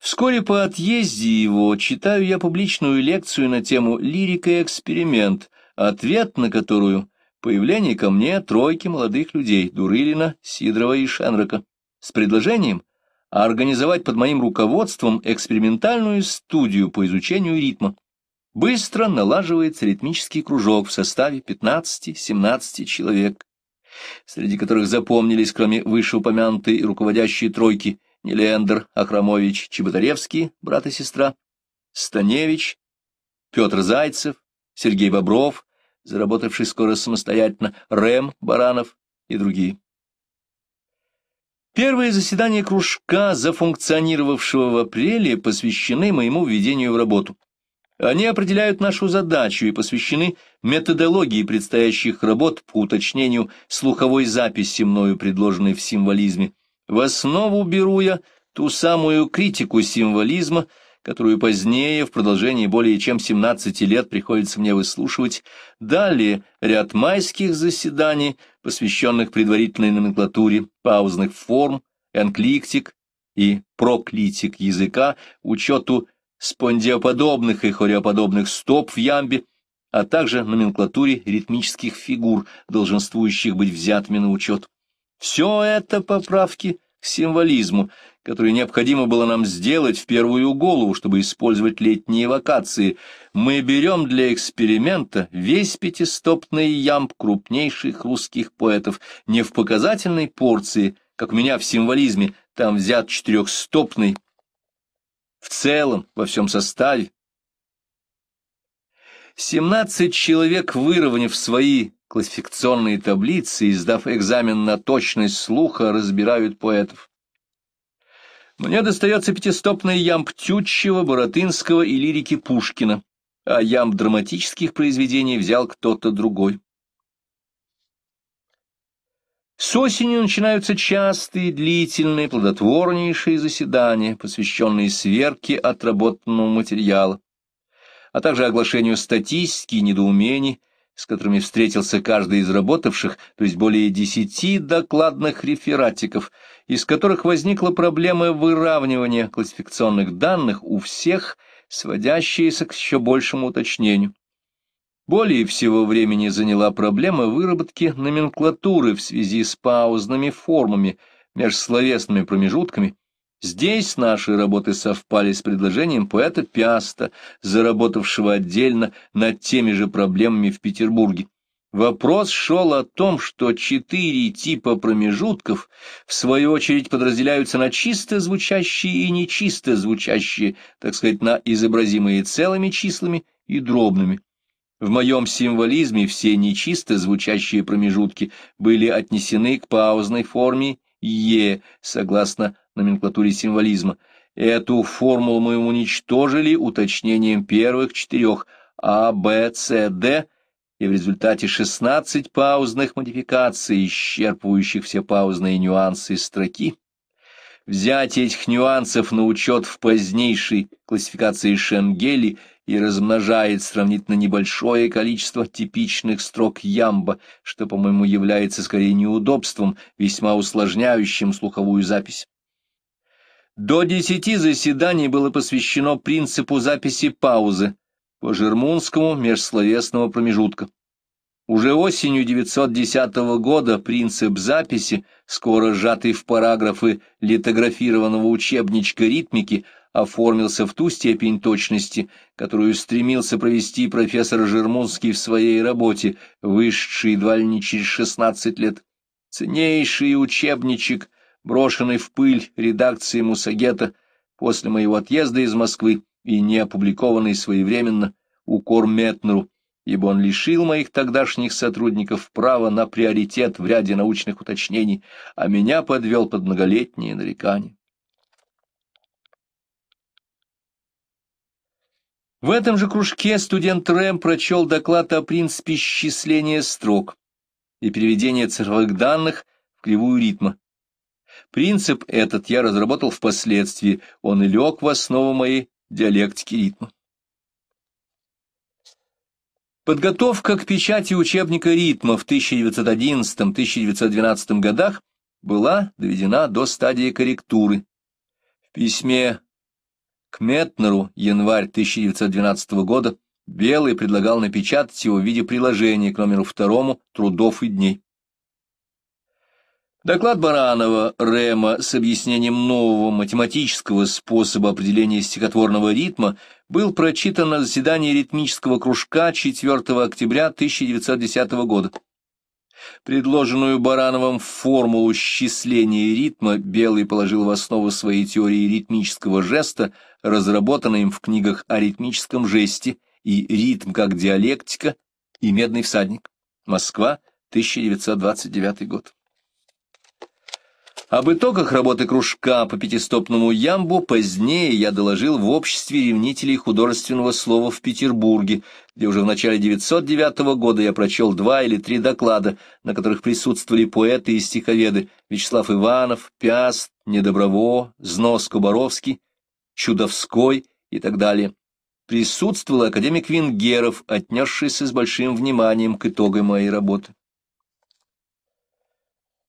Вскоре по отъезде его читаю я публичную лекцию на тему «Лирика и эксперимент», ответ на которую — появление ко мне тройки молодых людей — Дурылина, Сидорова и Шенрока — с предложением организовать под моим руководством экспериментальную студию по изучению ритма. Быстро налаживается ритмический кружок в составе пятнадцати-семнадцати человек, среди которых запомнились, кроме вышеупомянутой руководящей тройки, Нелендер, Ахрамович, Чеботаревский, брат и сестра, Станевич, Петр Зайцев, Сергей Бобров, заработавший скоро самостоятельно, Рэм, Баранов и другие. Первые заседания кружка, зафункционировавшего в апреле, посвящены моему введению в работу. Они определяют нашу задачу и посвящены методологии предстоящих работ по уточнению слуховой записи, мною предложенной в символизме. В основу беру я ту самую критику символизма, которую позднее, в продолжении более чем семнадцати лет, приходится мне выслушивать. Далее ряд майских заседаний, посвященных предварительной номенклатуре паузных форм, энкликтик и проклитик языка, учету спондиоподобных и хореоподобных стоп в ямбе, а также номенклатуре ритмических фигур, долженствующих быть взятыми на учет. Все это поправки к символизму, которые необходимо было нам сделать в первую голову, чтобы использовать летние вакации. Мы берем для эксперимента весь пятистопный ямб крупнейших русских поэтов, не в показательной порции, как у меня в символизме, там взят четырехстопный, в целом, во всем составе. семнадцать человек, выровняв свои классификационные таблицы и сдав экзамен на точность слуха, разбирают поэтов. Мне достается пятистопный ямб Тютчева, Боротынского и лирики Пушкина, а ямб драматических произведений взял кто-то другой. С осени начинаются частые, длительные, плодотворнейшие заседания, посвященные сверке отработанного материала, а также оглашению статистики и недоумений, с которыми встретился каждый из работавших, то есть более десяти докладных рефератиков, из которых возникла проблема выравнивания классификационных данных у всех, сводящаяся к еще большему уточнению. Более всего времени заняла проблема выработки номенклатуры в связи с паузными формами, межсловесными промежутками. Здесь наши работы совпали с предложением поэта Пяста, заработавшего отдельно над теми же проблемами в Петербурге. Вопрос шел о том, что четыре типа промежутков в свою очередь подразделяются на чисто звучащие и нечисто звучащие, так сказать, на изобразимые целыми числами и дробными. В моем символизме все нечисто звучащие промежутки были отнесены к паузной форме «е», согласно номенклатуре символизма. Эту формулу мы уничтожили уточнением первых четырех «а», «б», «ц», «д», и в результате шестнадцати паузных модификаций, исчерпывающих все паузные нюансы строки. Взятие этих нюансов на учет в позднейшей классификации Шенгели и размножает сравнительно небольшое количество типичных строк ямба, что, по-моему, является скорее неудобством, весьма усложняющим слуховую запись. До десяти заседаний было посвящено принципу записи паузы по Жирмунскому межсловесного промежутка. Уже осенью тысяча девятьсот десятого года принцип записи, скоро сжатый в параграфы литографированного учебничка ритмики, оформился в ту степень точности, которую стремился провести профессор Жирмунский в своей работе, вышедшей едва ли не через шестнадцать лет. Ценнейший учебничек, брошенный в пыль редакции Мусагета после моего отъезда из Москвы и не опубликованный своевременно, укор Метнеру, ибо он лишил моих тогдашних сотрудников права на приоритет в ряде научных уточнений, а меня подвел под многолетние нарекания. В этом же кружке студент Рэм прочел доклад о принципе счисления строк и переведения цифровых данных в кривую ритма. Принцип этот я разработал впоследствии, он и лег в основу моей диалектики ритма. Подготовка к печати учебника ритма в тысяча девятьсот одиннадцатом — тысяча девятьсот двенадцатом годах была доведена до стадии корректуры. В письме к Метнеру, январь тысяча девятьсот двенадцатого года, Белый предлагал напечатать его в виде приложения к номеру второму «Трудов и дней». Доклад Баранова Рема с объяснением нового математического способа определения стихотворного ритма был прочитан на заседании ритмического кружка четвёртого октября тысяча девятьсот десятого года. Предложенную Барановым формулу счисления ритма Белый положил в основу своей теории ритмического жеста, разработанной им в книгах о ритмическом жесте и «Ритм как диалектика» и «Медный всадник». Москва, тысяча девятьсот двадцать девятый год. Об итогах работы кружка по пятистопному ямбу позднее я доложил в обществе ревнителей художественного слова в Петербурге, где уже в начале тысяча девятьсот девятого года я прочел два или три доклада, на которых присутствовали поэты и стиховеды Вячеслав Иванов, Пяст, Недоброво, Знос-Кубаровский, Чудовской и так далее. Присутствовал академик Венгеров, отнесшийся с большим вниманием к итогам моей работы.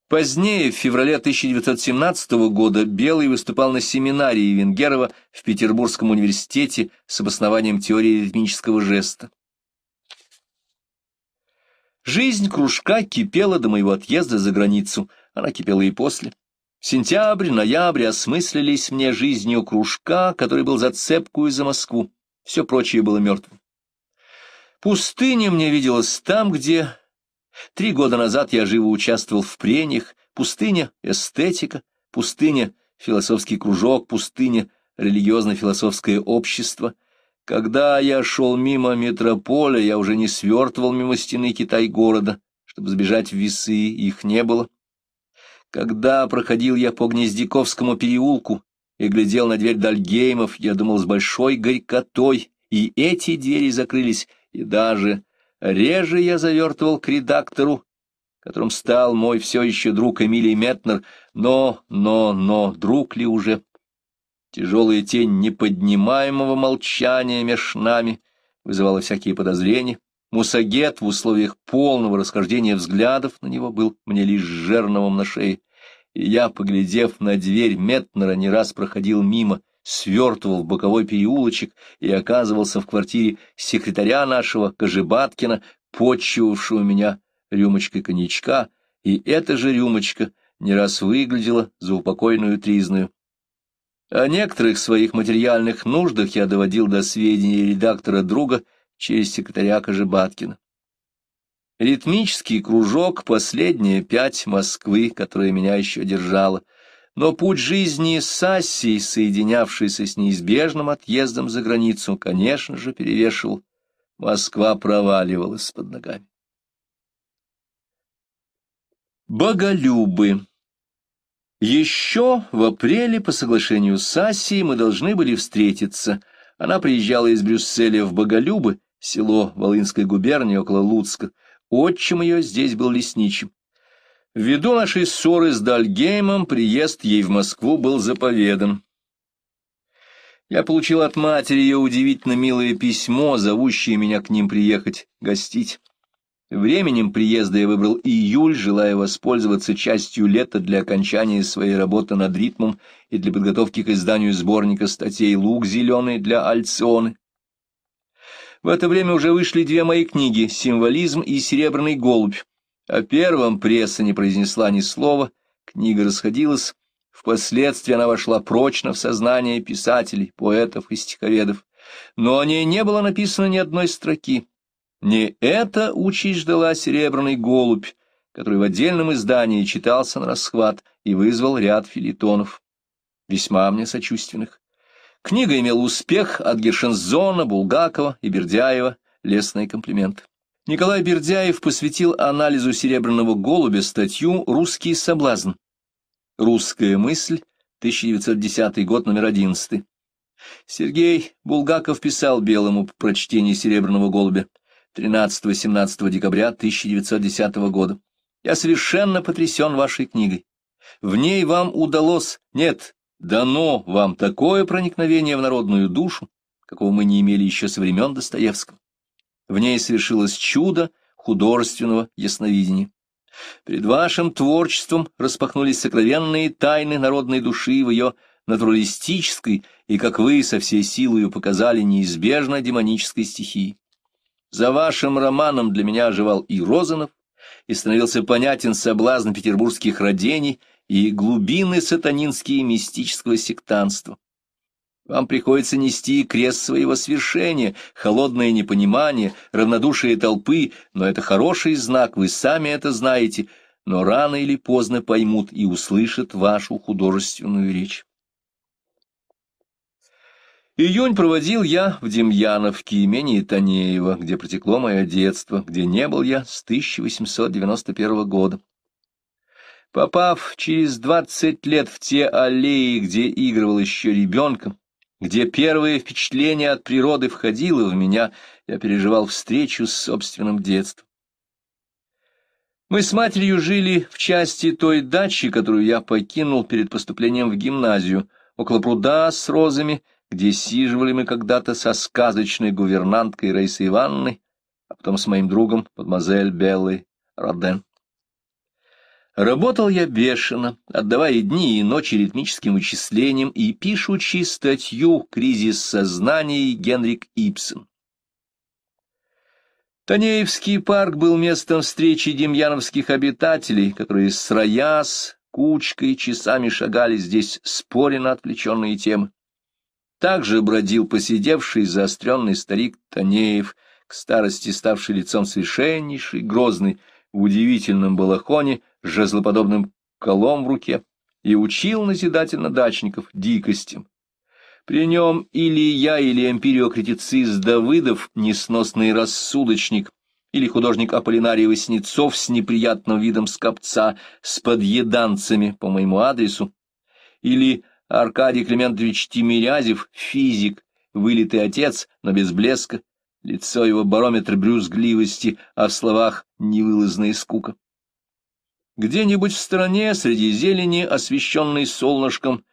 Позднее, в феврале тысяча девятьсот семнадцатого года, Белый выступал на семинарии Венгерова в Петербургском университете с обоснованием теории ритмического жеста. Жизнь кружка кипела до моего отъезда за границу, она кипела и после. Сентябрь, ноябрь осмыслились мне жизнью кружка, который был за цепкую за Москву, все прочее было мертвым. Пустыня мне виделась там, где... Три года назад я живо участвовал в прениях. Пустыня — эстетика, пустыня — философский кружок, пустыня — религиозно-философское общество. Когда я шел мимо метрополя, я уже не свертывал мимо стены Китай-города, чтобы сбежать в Весы, их не было. Когда проходил я по Гнездяковскому переулку и глядел на дверь Дальгеймов, я думал с большой горькотой, и эти двери закрылись, и даже... Реже я завертывал к редактору, которым стал мой все еще друг Эмилий Метнер, но, но, но, друг ли уже? Тяжелая тень неподнимаемого молчания меж нами вызывала всякие подозрения. Мусагет в условиях полного расхождения взглядов на него был мне лишь жерновом на шее. И я, поглядев на дверь Метнера, не раз проходил мимо, свертывал в боковой переулочек и оказывался в квартире секретаря нашего, Кожебаткина, подчивавшего меня рюмочкой коньячка, и эта же рюмочка не раз выглядела за упокойную тризную. О некоторых своих материальных нуждах я доводил до сведения редактора друга через секретаря Кожебаткина. Ритмический кружок — последняя пять Москвы, которая меня еще держала, но путь жизни с Асей, соединявшийся с неизбежным отъездом за границу, конечно же, перевешивал. Москва проваливалась под ногами. Боголюбы. Еще в апреле по соглашению с Асей мы должны были встретиться. Она приезжала из Брюсселя в Боголюбы, село Волынской губернии около Луцка. Отчим ее здесь был лесничим. Ввиду нашей ссоры с Дальгеймом приезд ей в Москву был заповедан. Я получил от матери ее удивительно милое письмо, зовущее меня к ним приехать гостить. Временем приезда я выбрал июль, желая воспользоваться частью лета для окончания своей работы над ритмом и для подготовки к изданию сборника статей «Лук зеленый» для Альционы. В это время уже вышли две мои книги «Символизм» и «Серебряный голубь». О первом пресса не произнесла ни слова, книга расходилась. Впоследствии она вошла прочно в сознание писателей, поэтов и стиховедов. Но о ней не было написано ни одной строки. Не эта участь ждала «Серебряный голубь», который в отдельном издании читался на расхват и вызвал ряд фельетонов, весьма мне сочувственных. Книга имела успех от Гершензона, Булгакова и Бердяева, лестные комплименты. Николай Бердяев посвятил анализу «Серебряного голубя» статью «Русский соблазн. Русская мысль», тысяча девятьсот десятый год, номер одиннадцать. Сергей Булгаков писал Белому по прочтении «Серебряного голубя» тринадцатого-семнадцатого декабря тысяча девятьсот десятого года. «Я совершенно потрясен вашей книгой. В ней вам удалось, нет, дано вам такое проникновение в народную душу, какого мы не имели еще со времен Достоевского. В ней совершилось чудо художественного ясновидения. Перед вашим творчеством распахнулись сокровенные тайны народной души в ее натуралистической и, как вы со всей силою показали, неизбежно демонической стихии. За вашим романом для меня оживал и Розанов, и становился понятен соблазн петербургских родений и глубины сатанинские мистического сектанства. Вам приходится нести крест своего свершения, холодное непонимание, равнодушие толпы, но это хороший знак, вы сами это знаете, но рано или поздно поймут и услышат вашу художественную речь». Июнь проводил я в Демьяновке, имении Танеева, где протекло мое детство, где не был я с тысяча восемьсот девяносто первого года. Попав через двадцать лет в те аллеи, где игрывал еще ребенком, где первое впечатление от природы входило в меня, я переживал встречу с собственным детством. Мы с матерью жили в части той дачи, которую я покинул перед поступлением в гимназию, около пруда с розами, где сиживали мы когда-то со сказочной гувернанткой Раисой Ивановной, а потом с моим другом, мадемуазель Беллой Роден. Работал я бешено, отдавая дни и ночи ритмическим вычислениям и пишучи статью «Кризис сознания» Генрик Ибсен. Танеевский парк был местом встречи демьяновских обитателей, которые сроясь, кучкой, часами шагали здесь, споря на отвлеченные темы. Также бродил посидевший заостренный старик Танеев, к старости ставший лицом совершеннейший, грозный, в удивительном балахоне, с жезлоподобным колом в руке, и учил назидательно дачников дикостям. При нем или я, или эмпириокритицист Давыдов, несносный рассудочник, или художник Аполлинарий Васнецов с неприятным видом скопца, с подъеданцами по моему адресу, или Аркадий Климентович Тимирязев, физик, вылитый отец, но без блеска, лицо его барометр брюзгливости, а в словах невылазная скука. Где-нибудь в стороне, среди зелени, освещенной солнышком,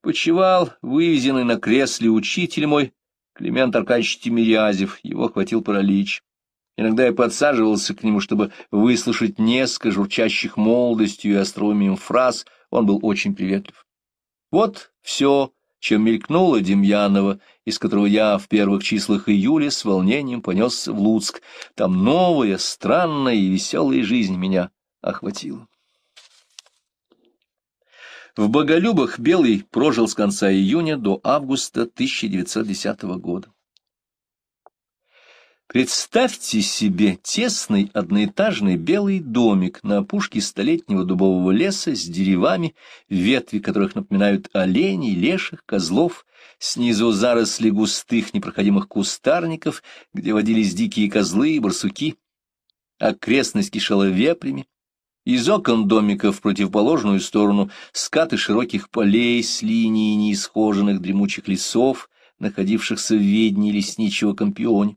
почивал вывезенный на кресле учитель мой Климент Аркадьевич Тимирязев, его хватил паралич. Иногда я подсаживался к нему, чтобы выслушать несколько журчащих молодостью и остроумием фраз, он был очень приветлив. Вот все, чем мелькнуло Демьянова, из которого я в первых числах июля с волнением понесся в Луцк. Там новая, странная и веселая жизнь меня охватила. В Боголюбах Белый прожил с конца июня до августа тысяча девятьсот десятого года. Представьте себе тесный одноэтажный белый домик на опушке столетнего дубового леса с деревами, ветви которых напоминают оленей, леших, козлов, снизу заросли густых непроходимых кустарников, где водились дикие козлы и барсуки, окрестность кишела вепрями. Из окон домика в противоположную сторону скаты широких полей с линией неисхоженных дремучих лесов, находившихся в ведении лесничего Компионе.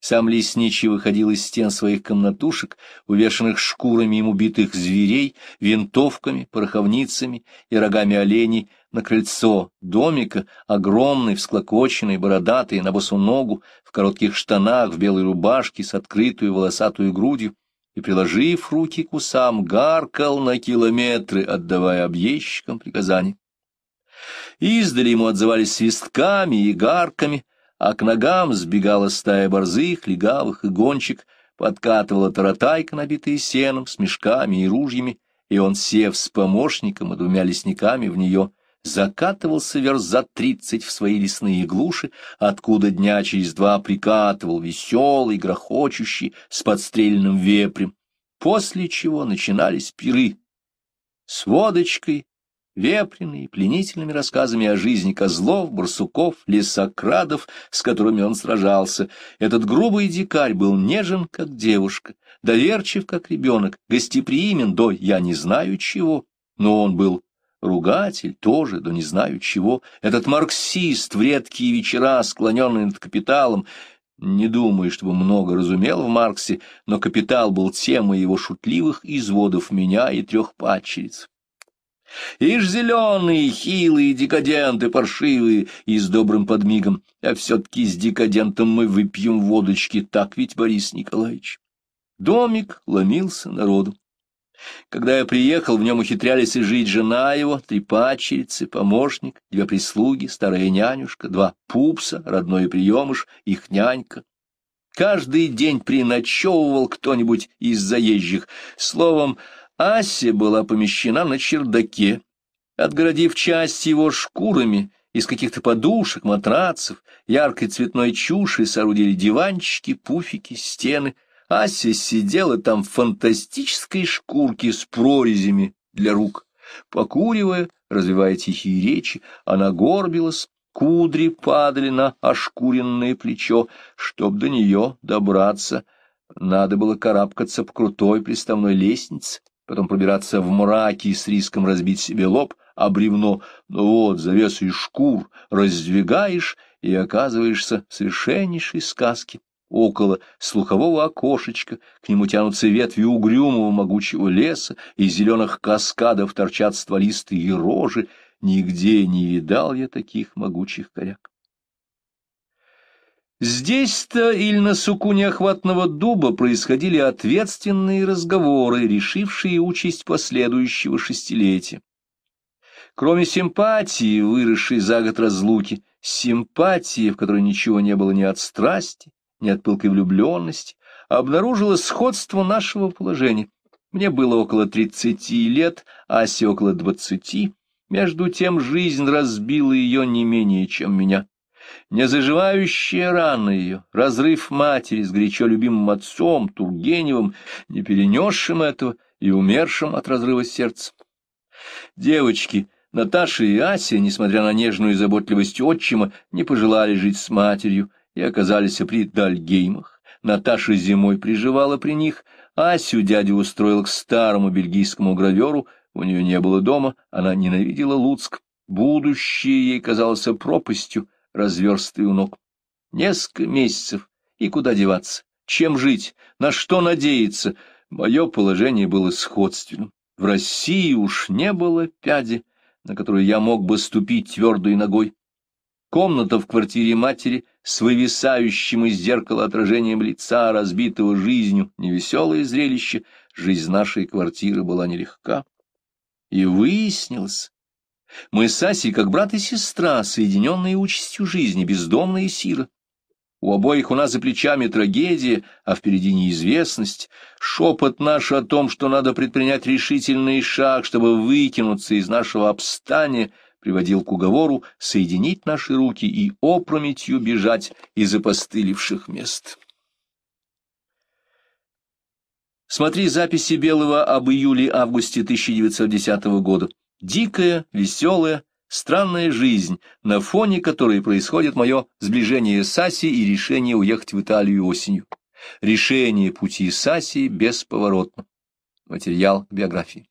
Сам лесничий выходил из стен своих комнатушек, увешанных шкурами им убитых зверей, винтовками, пороховницами и рогами оленей, на крыльцо домика, огромный, всклокоченный, бородатый, на босу ногу, в коротких штанах, в белой рубашке, с открытую волосатую грудью, и, приложив руки к усам, гаркал на километры, отдавая объездчикам приказания. Издали ему отзывались свистками и гарками, а к ногам сбегала стая борзых, легавых и гончих, подкатывала таратайка, набитая сеном, с мешками и ружьями, и он, сев с помощником и двумя лесниками в нее, закатывался верст за тридцать в свои лесные глуши, откуда дня через два прикатывал веселый, грохочущий, с подстрельным вепрем, после чего начинались пиры с водочкой, вепрями и пленительными рассказами о жизни козлов, барсуков, лесокрадов, с которыми он сражался. Этот грубый дикарь был нежен, как девушка, доверчив, как ребенок, гостеприимен до «я не знаю чего», но он был ругатель тоже, да не знаю чего, этот марксист в редкие вечера, склоненный над капиталом, не думаю, чтобы много разумел в Марксе, но капитал был темой его шутливых изводов меня и трех падчериц. Ишь зеленые, хилые, декаденты, паршивые, и с добрым подмигом, а все-таки с декадентом мы выпьем водочки, так ведь, Борис Николаевич? Домик ломился народу. Когда я приехал, в нем ухитрялись и жить жена его, три падчерицы, помощник, две прислуги, старая нянюшка, два пупса, родной приемыш, их нянька. Каждый день приночевывал кто-нибудь из заезжих. Словом, Ася была помещена на чердаке, отгородив часть его шкурами. Из каких-то подушек, матрацев, яркой цветной чуши соорудили диванчики, пуфики, стены. Ася сидела там в фантастической шкурке с прорезями для рук. Покуривая, развивая тихие речи, она горбилась, кудри падали на ошкуренное плечо. Чтоб до нее добраться, надо было карабкаться по крутой приставной лестнице, потом пробираться в мраке с риском разбить себе лоб о бревно. Ну вот, завесу из шкур раздвигаешь и оказываешься в совершеннейшей сказке. Около слухового окошечка к нему тянутся ветви угрюмого могучего леса, из зеленых каскадов торчат стволистые рожи. Нигде не видал я таких могучих коряк. Здесь-то или на суку неохватного дуба происходили ответственные разговоры, решившие участь последующего шестилетия. Кроме симпатии, выросшей за год разлуки, симпатии, в которой ничего не было ни от страсти, ни от пылкой влюбленности, обнаружила сходство нашего положения. Мне было около тридцати лет, Асе около двадцати. Между тем жизнь разбила ее не менее, чем меня. Незаживающая рана ее, разрыв матери с горячо любимым отцом Тургеневым, не перенесшим этого и умершим от разрыва сердца. Девочки Наташа и Ася, несмотря на нежную заботливость отчима, не пожелали жить с матерью и оказались при Дальгеймах. Наташа зимой приживала при них, Асю дядя устроил к старому бельгийскому граверу, у нее не было дома, она ненавидела Луцк, будущее ей казалось пропастью, разверстой у ног. Несколько месяцев, и куда деваться, чем жить, на что надеяться, мое положение было сходственным. В России уж не было пяди, на которую я мог бы ступить твердой ногой. Комната в квартире матери с вывисающим из зеркала отражением лица, разбитого жизнью, невеселое зрелище. Жизнь нашей квартиры была нелегка. И выяснилось, мы с Асей как брат и сестра, соединенные участью жизни, бездомные сиры. У обоих у нас за плечами трагедия, а впереди неизвестность. Шепот наш о том, что надо предпринять решительный шаг, чтобы выкинуться из нашего обстания, приводил к уговору соединить наши руки и опрометью бежать из опостылевших мест. Смотри записи Белого об июле-августе тысяча девятьсот десятого года. Дикая, веселая, странная жизнь, на фоне которой происходит мое сближение с Асей и решение уехать в Италию осенью. Решение пути с Асей бесповоротно. Материал к биографии.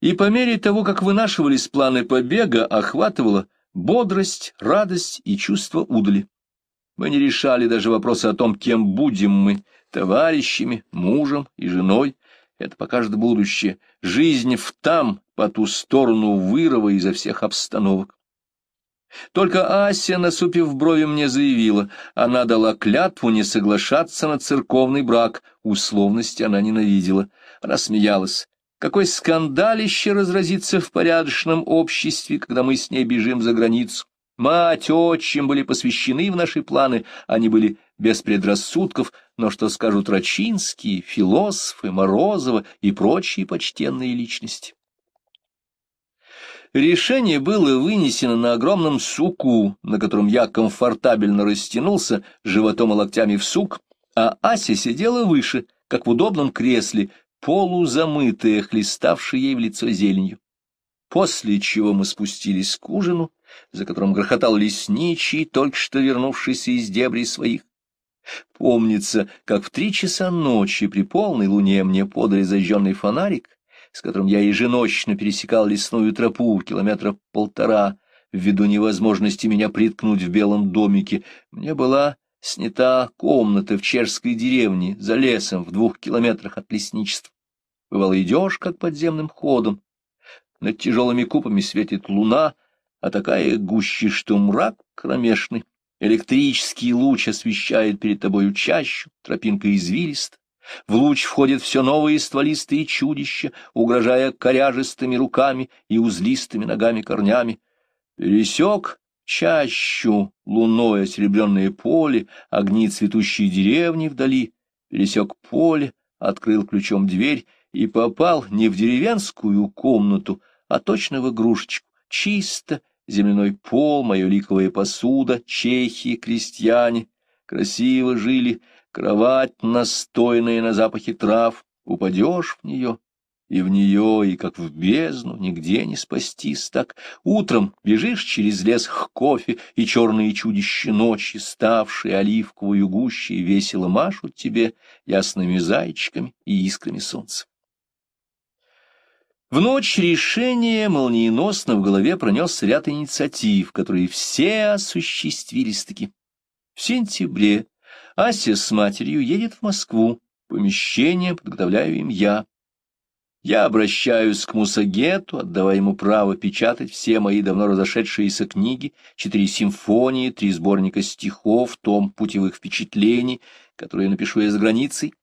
И по мере того, как вынашивались планы побега, охватывала бодрость, радость и чувство удали. Мы не решали даже вопроса о том, кем будем мы, товарищами, мужем и женой. Это покажет будущее. Жизнь в там, по ту сторону вырова изо всех обстановок. Только Ася, насупив брови, мне заявила, она дала клятву не соглашаться на церковный брак. Условности она ненавидела. Она смеялась. Какое скандалище разразится в порядочном обществе, когда мы с ней бежим за границу. Мать, отчим были посвящены в наши планы, они были без предрассудков, но что скажут Рачинские, философы, Морозова и прочие почтенные личности. Решение было вынесено на огромном суку, на котором я комфортабельно растянулся животом и локтями в сук, а Ася сидела выше, как в удобном кресле, полузамытая, хлеставшая ей в лицо зеленью. После чего мы спустились к ужину, за которым грохотал лесничий, только что вернувшийся из дебрей своих. Помнится, как в три часа ночи при полной луне мне подали зажженный фонарик, с которым я еженочно пересекал лесную тропу километра полтора, ввиду невозможности меня приткнуть в белом домике. Мне была снята комната в чешской деревне за лесом в двух километрах от лесничества. Бывало, идешь как подземным ходом. Над тяжелыми купами светит луна, а такая гуще, что мрак кромешный. Электрический луч освещает перед тобою чащу, тропинка извилист. В луч входят все новые стволистые чудища, угрожая коряжистыми руками и узлистыми ногами-корнями. Пересек чащу, луной осеребренное поле, огни цветущей деревни вдали. Пересек поле, открыл ключом дверь и попал не в деревенскую комнату, а точно в игрушечку. Чисто, земляной пол, моя ликовая посуда, чехи, крестьяне. Красиво жили, кровать, настойная на запахе трав. Упадешь в нее, и в нее, и как в бездну, нигде не спастись так. Утром бежишь через лес к кофе, и черные чудища ночи, ставшие оливковую гущей, весело машут тебе ясными зайчиками и искрами солнца. В ночь решения молниеносно в голове пронес ряд инициатив, которые все осуществились-таки. В сентябре Ася с матерью едет в Москву, помещение подготовляю им я. Я обращаюсь к Мусагету, отдавая ему право печатать все мои давно разошедшиеся книги, четыре симфонии, три сборника стихов, том путевых впечатлений, которые напишу я за границей.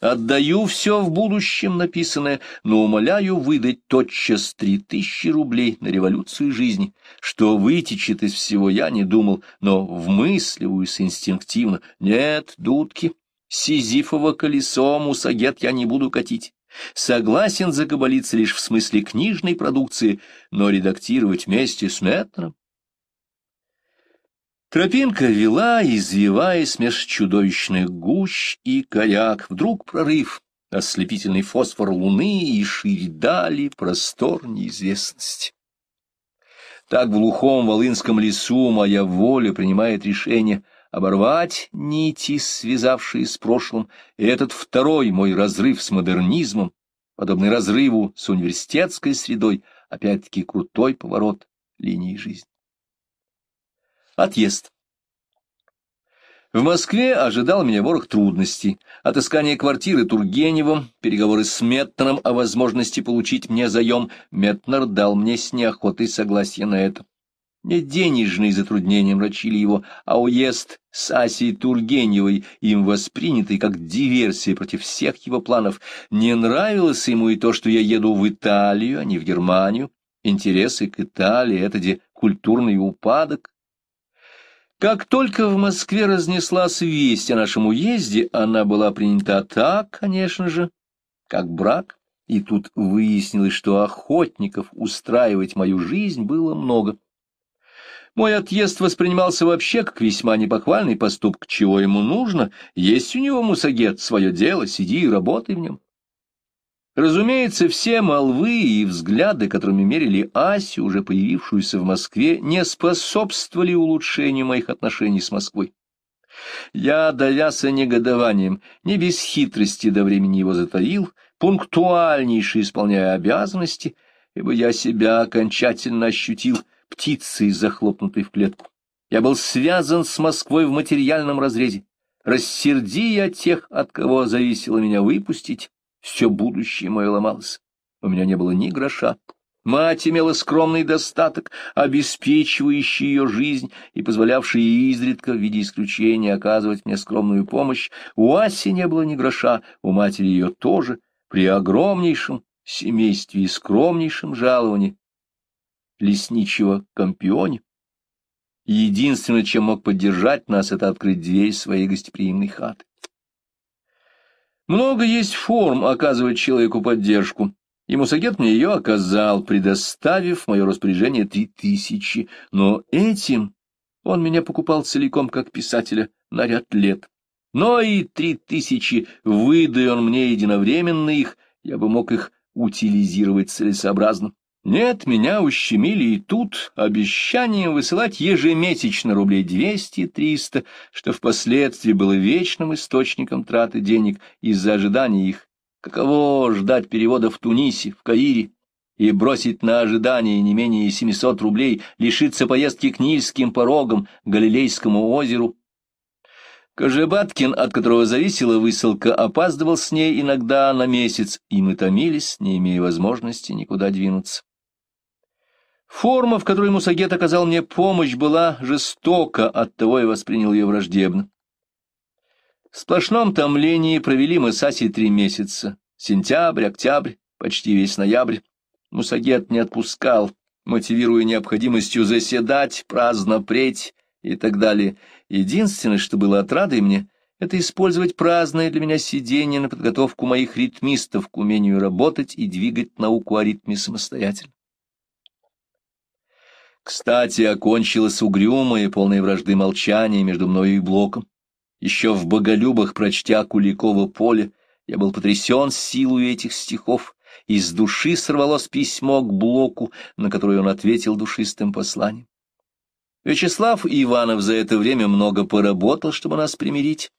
Отдаю все в будущем написанное, но умоляю выдать тотчас три тысячи рублей на революцию жизни. Что вытечет из всего, я не думал, но вмысливаюсь инстинктивно. Нет, дудки, сизифово колесо, Мусагет я не буду катить. Согласен закабалиться лишь в смысле книжной продукции, но редактировать вместе с Метнером. Тропинка вела, извиваясь меж чудовищных гущ и коряк. Вдруг прорыв, ослепительный фосфор луны и шире дали простор неизвестности. Так в глухом волынском лесу моя воля принимает решение оборвать нити, связавшие с прошлым, и этот второй мой разрыв с модернизмом, подобный разрыву с университетской средой, опять-таки крутой поворот линии жизни. Отъезд. В Москве ожидал меня ворох трудностей, отыскание квартиры Тургеневым, переговоры с Метнером о возможности получить мне заем. Метнер дал мне с неохотой согласие на это. Не денежные затруднения мрачили его, а уезд с Асей Тургеневой, им воспринятый как диверсия против всех его планов. Не нравилось ему и то, что я еду в Италию, а не в Германию. Интересы к Италии — это где культурный упадок. Как только в Москве разнеслась весть о нашем уезде, она была принята так, конечно же, как брак, и тут выяснилось, что охотников устраивать мою жизнь было много. Мой отъезд воспринимался вообще как весьма непохвальный поступок, чего ему нужно, есть у него Мусагет, свое дело, сиди и работай в нем. Разумеется, все молвы и взгляды, которыми мерили Асю, уже появившуюся в Москве, не способствовали улучшению моих отношений с Москвой. Я, давяся негодованием, не без хитрости до времени его затаил, пунктуальнейше исполняя обязанности, ибо я себя окончательно ощутил птицей, захлопнутой в клетку. Я был связан с Москвой в материальном разрезе. Рассерди я тех, от кого зависело меня выпустить, все будущее мое ломалось. У меня не было ни гроша. Мать имела скромный достаток, обеспечивающий ее жизнь и позволявший изредка в виде исключения оказывать мне скромную помощь. У Аси не было ни гроша, у матери ее тоже, при огромнейшем семействе и скромнейшем жаловании лесничего компионе. Единственное, чем мог поддержать нас, это открыть дверь своей гостеприимной хаты. Много есть форм оказывать человеку поддержку, и Мусагет мне ее оказал, предоставив в мое распоряжение три тысячи, но этим он меня покупал целиком как писателя на ряд лет. Но и три тысячи, выдай он мне единовременно их, я бы мог их утилизировать целесообразно. Нет, меня ущемили и тут обещанием высылать ежемесячно рублей двести-триста, что впоследствии было вечным источником траты денег из-за ожидания их. Каково ждать перевода в Тунисе, в Каире, и бросить на ожидание не менее семисот рублей, лишиться поездки к Нильским порогам, Галилейскому озеру. Кожебаткин, от которого зависела высылка, опаздывал с ней иногда на месяц, и мы томились, не имея возможности никуда двинуться. Форма, в которой Мусагет оказал мне помощь, была жестока, оттого и воспринял ее враждебно. В сплошном томлении провели мы с Асей три месяца. Сентябрь, октябрь, почти весь ноябрь. Мусагет не отпускал, мотивируя необходимостью заседать, праздно преть и так далее. Единственное, что было отрадой мне, это использовать праздное для меня сидение на подготовку моих ритмистов к умению работать и двигать науку о ритме самостоятельно. Кстати, окончилось угрюмое, полное вражды молчание между мною и Блоком. Еще в «Боголюбах», прочтя Куликова «Поле», я был потрясен силой этих стихов, и с души сорвалось письмо к Блоку, на которое он ответил душистым посланием. Вячеслав Иванов за это время много поработал, чтобы нас примирить.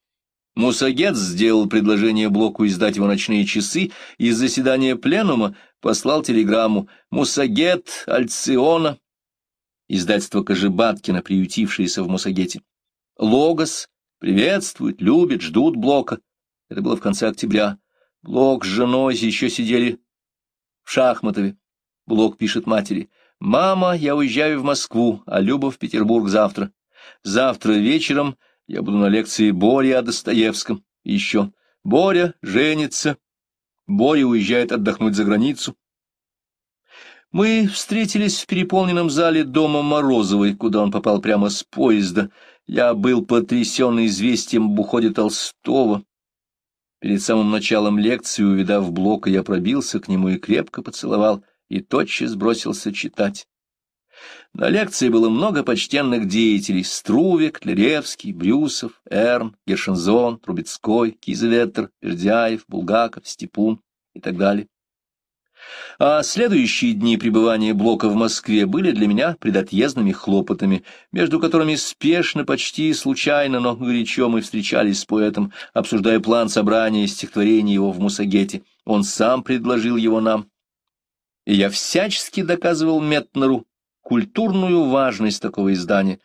Мусагет сделал предложение Блоку издать его «Ночные часы», и из заседания пленума послал телеграмму «Мусагет Альциона», издательство Кожебаткина, приютившееся в Мусагете. «Логос» приветствует, любит, ждут Блока. Это было в конце октября. Блок с женой еще сидели в Шахматове. Блок пишет матери: «Мама, я уезжаю в Москву, а Люба в Петербург завтра. Завтра вечером я буду на лекции Бори о Достоевском. И еще. Боря женится. Боря уезжает отдохнуть за границу». Мы встретились в переполненном зале дома Морозовой, куда он попал прямо с поезда. Я был потрясен известием об уходе Толстого. Перед самым началом лекции, увидав Блока, я пробился к нему и крепко поцеловал, и тотчас бросился читать. На лекции было много почтенных деятелей: Струвек, Тляревский, Брюсов, Эрн, Гершензон, Трубецкой, Кизеветтер, Бердяев, Булгаков, Степун и так далее. А следующие дни пребывания Блока в Москве были для меня предотъездными хлопотами, между которыми спешно, почти случайно, но горячо мы встречались с поэтом, обсуждая план собрания стихотворений его в Мусагете. Он сам предложил его нам. И я всячески доказывал Метнеру, культурную важность такого издания.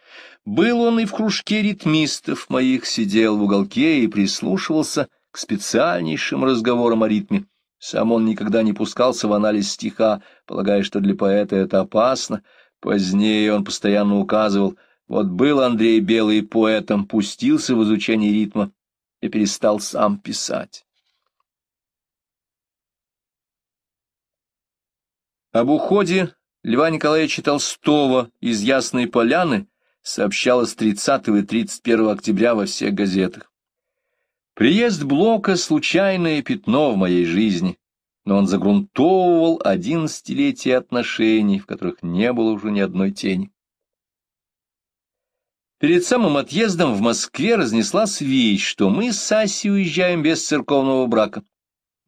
Был он и в кружке ритмистов моих, сидел в уголке и прислушивался к специальнейшим разговорам о ритме. Сам он никогда не пускался в анализ стиха, полагая, что для поэта это опасно. Позднее он постоянно указывал: вот был Андрей Белый поэтом, пустился в изучение ритма и перестал сам писать. Об уходе Льва Николаевича Толстого из Ясной Поляны сообщалось тридцатого и тридцать первого октября во всех газетах. Приезд Блока — случайное пятно в моей жизни, но он загрунтовывал одиннадцатилетие отношений, в которых не было уже ни одной тени. Перед самым отъездом в Москве разнеслась весть, что мы с Асей уезжаем без церковного брака.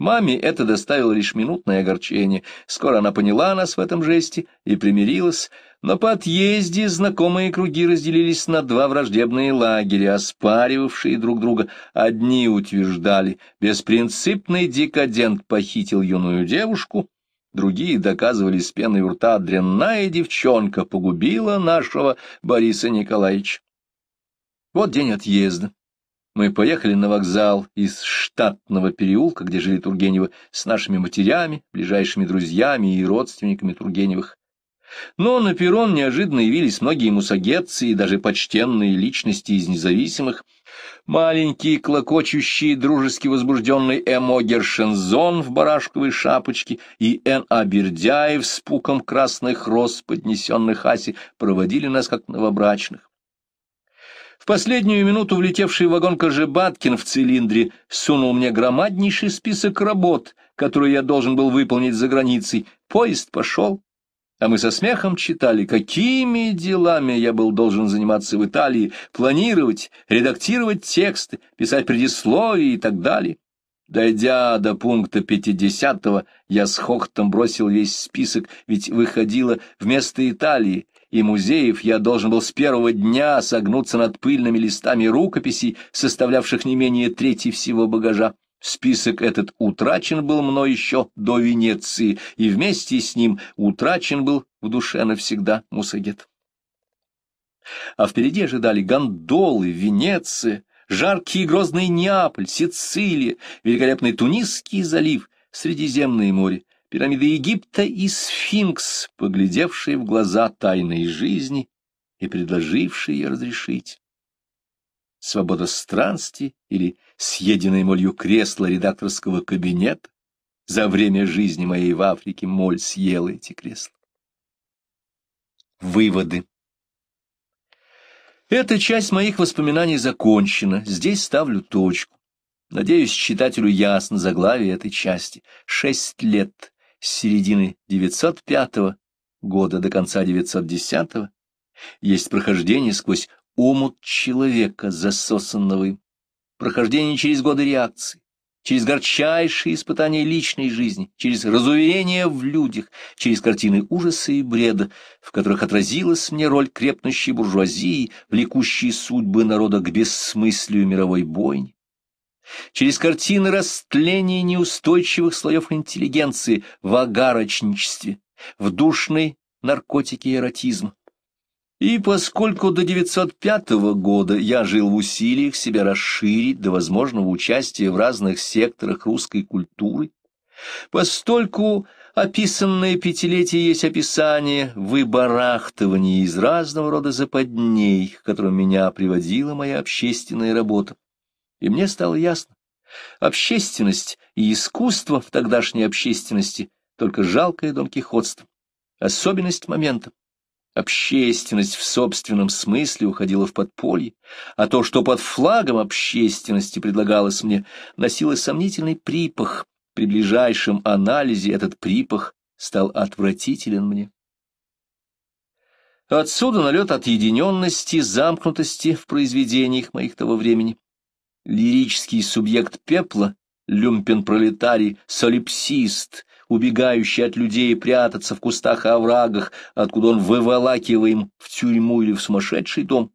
Маме это доставило лишь минутное огорчение. Скоро она поняла нас в этом жесте и примирилась, но по отъезде знакомые круги разделились на два враждебные лагеря, оспаривавшие друг друга. Одни утверждали: беспринципный декадент похитил юную девушку, другие доказывали с пеной у рта: дрянная девчонка погубила нашего Бориса Николаевича. Вот день отъезда. Мы поехали на вокзал из Штатного переулка, где жили Тургеневы, с нашими матерями, ближайшими друзьями и родственниками Тургеневых. Но на перрон неожиданно явились многие мусагетцы и даже почтенные личности из независимых. Маленький, клокочущий, дружески возбужденный Эмо Гершензон в барашковой шапочке и Н А Бердяев с пуком красных роз, поднесенных Асе, проводили нас как новобрачных. В последнюю минуту влетевший в вагон Кожебаткин в цилиндре сунул мне громаднейший список работ, которые я должен был выполнить за границей. Поезд пошел, а мы со смехом читали, какими делами я был должен заниматься в Италии: планировать, редактировать тексты, писать предисловие и так далее. Дойдя до пункта пятидесятого, я с хохотом бросил весь список, ведь выходило: вместо Италии и музеев я должен был с первого дня согнуться над пыльными листами рукописей, составлявших не менее трети всего багажа. Список этот утрачен был мной еще до Венеции, и вместе с ним утрачен был в душе навсегда Мусагет. А впереди ожидали гондолы, Венеция, жаркий и грозный Неаполь, Сицилия, великолепный Тунисский залив, Средиземное море, пирамиды Египта и сфинкс, поглядевшие в глаза тайной жизни и предложившие ее разрешить. Свобода странствий или съеденное молью кресло редакторского кабинета. За время жизни моей в Африке моль съела эти кресла. Выводы. Эта часть моих воспоминаний закончена, здесь ставлю точку. Надеюсь, читателю ясно заглавие этой части. Шесть лет, с середины девятьсот пятого года до конца девятьсот десятого, есть прохождение сквозь омут человека, засосанного им, прохождение через годы реакции, через горчайшие испытания личной жизни, через разуверение в людях, через картины ужаса и бреда, в которых отразилась мне роль крепнущей буржуазии, влекущей судьбы народа к бессмыслию мировой бойни, через картины растления неустойчивых слоев интеллигенции в агарочничестве, в душной наркотике эротизма. И поскольку до девятьсот пятого года я жил в усилиях себя расширить до возможного участия в разных секторах русской культуры, постольку описанное пятилетие есть описание выбарахтывания из разного рода западней, к которым меня приводила моя общественная работа. И мне стало ясно: общественность и искусство в тогдашней общественности — только жалкое донкихотство, особенность момента. Общественность в собственном смысле уходила в подполье, а то, что под флагом общественности предлагалось мне, носило сомнительный припах. При ближайшем анализе этот припах стал отвратителен мне. Отсюда налет отъединенности, замкнутости в произведениях моих того времени. Лирический субъект пепла, люмпенпролетарий, солипсист, убегающий от людей прятаться в кустах и оврагах, откуда он выволакиваем в тюрьму или в сумасшедший дом.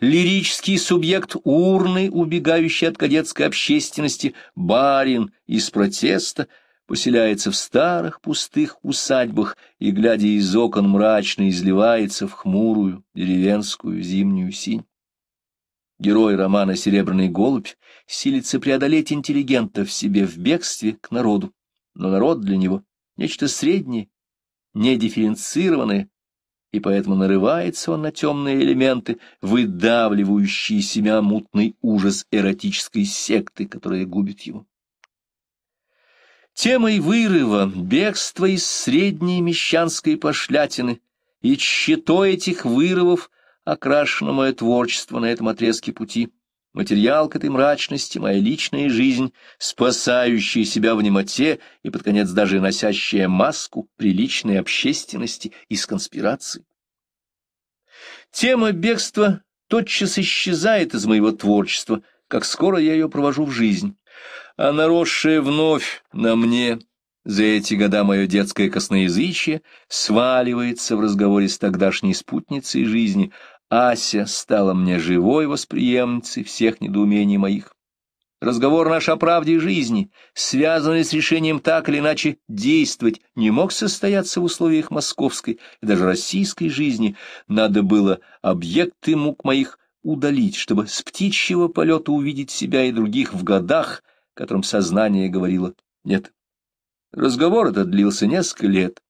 Лирический субъект урны, убегающий от кадетской общественности, барин из протеста, поселяется в старых пустых усадьбах и, глядя из окон, мрачно изливается в хмурую деревенскую зимнюю синь. Герой романа «Серебряный голубь» силится преодолеть интеллигента в себе в бегстве к народу, но народ для него — нечто среднее, недифференцированное, и поэтому нарывается он на темные элементы, выдавливающие себя мутный ужас эротической секты, которая губит его. Темой вырыва, бегства из средней мещанской пошлятины и щитой этих вырывов окрашено мое творчество на этом отрезке пути, материал к этой мрачности, моя личная жизнь, спасающая себя в немоте и, под конец, даже носящая маску приличной общественности из конспирации. Тема бегства тотчас исчезает из моего творчества, как скоро я ее провожу в жизнь, а наросшая вновь на мне за эти года мое детское косноязычие сваливается в разговоре с тогдашней спутницей жизни. Ася стала мне живой восприемницей всех недоумений моих. Разговор наш о правде жизни, связанный с решением так или иначе действовать, не мог состояться в условиях московской и даже российской жизни. Надо было объекты мук моих удалить, чтобы с птичьего полета увидеть себя и других в годах, которым сознание говорило «нет». Разговор этот длился несколько лет.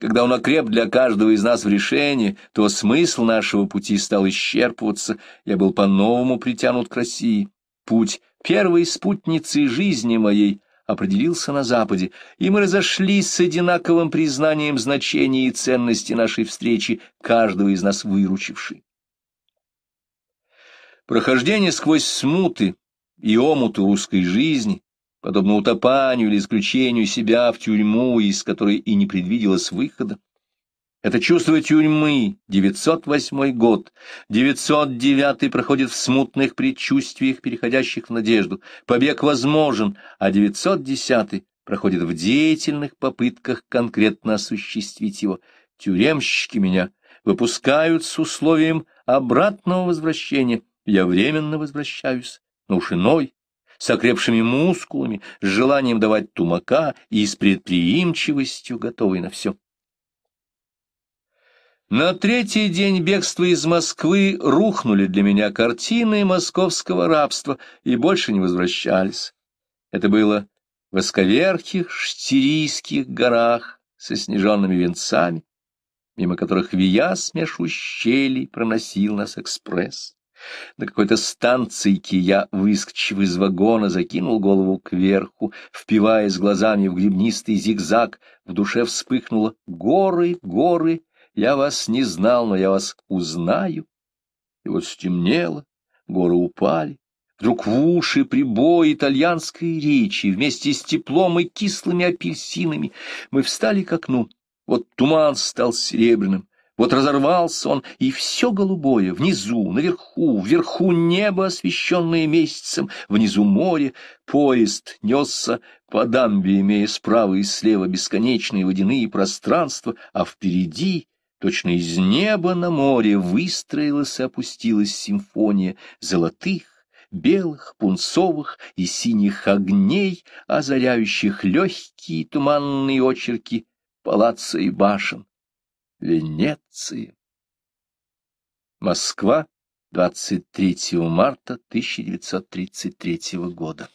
Когда он окреп для каждого из нас в решении, то смысл нашего пути стал исчерпываться, я был по-новому притянут к России. Путь первой спутницы жизни моей определился на Западе, и мы разошлись с одинаковым признанием значения и ценности нашей встречи, каждого из нас выручившей. Прохождение сквозь смуты и омуты русской жизни, подобно утопанию или исключению себя в тюрьму, из которой и не предвиделось выхода. Это чувство тюрьмы, девятьсот восьмой год, девятьсот девятый проходит в смутных предчувствиях, переходящих в надежду, побег возможен, а девятьсот десятый проходит в деятельных попытках конкретно осуществить его. Тюремщики меня выпускают с условием обратного возвращения, я временно возвращаюсь, но уж иной, с окрепшими мускулами, с желанием давать тумака и с предприимчивостью, готовой на все. На третий день бегства из Москвы рухнули для меня картины московского рабства и больше не возвращались. Это было в Осковерхих Штирийских горах со снеженными венцами, мимо которых вия смешу щелей проносил нас экспресс. На какой-то станцийке я, выскочив из вагона, закинул голову кверху, впиваясь глазами в гребнистый зигзаг, в душе вспыхнуло «Горы, горы, я вас не знал, но я вас узнаю». И вот стемнело, горы упали, вдруг в уши прибой итальянской речи, вместе с теплом и кислыми апельсинами мы встали к окну, вот туман стал серебряным. Вот разорвался он, и все голубое, внизу, наверху, вверху небо, освещенное месяцем, внизу море, поезд несся по дамбе, имея справа и слева бесконечные водяные пространства, а впереди, точно из неба на море, выстроилась и опустилась симфония золотых, белых, пунцовых и синих огней, озаряющих легкие туманные очерки палаццо и башен. Венеции. Москва, двадцать третьего марта тысяча девятьсот тридцать третьего года.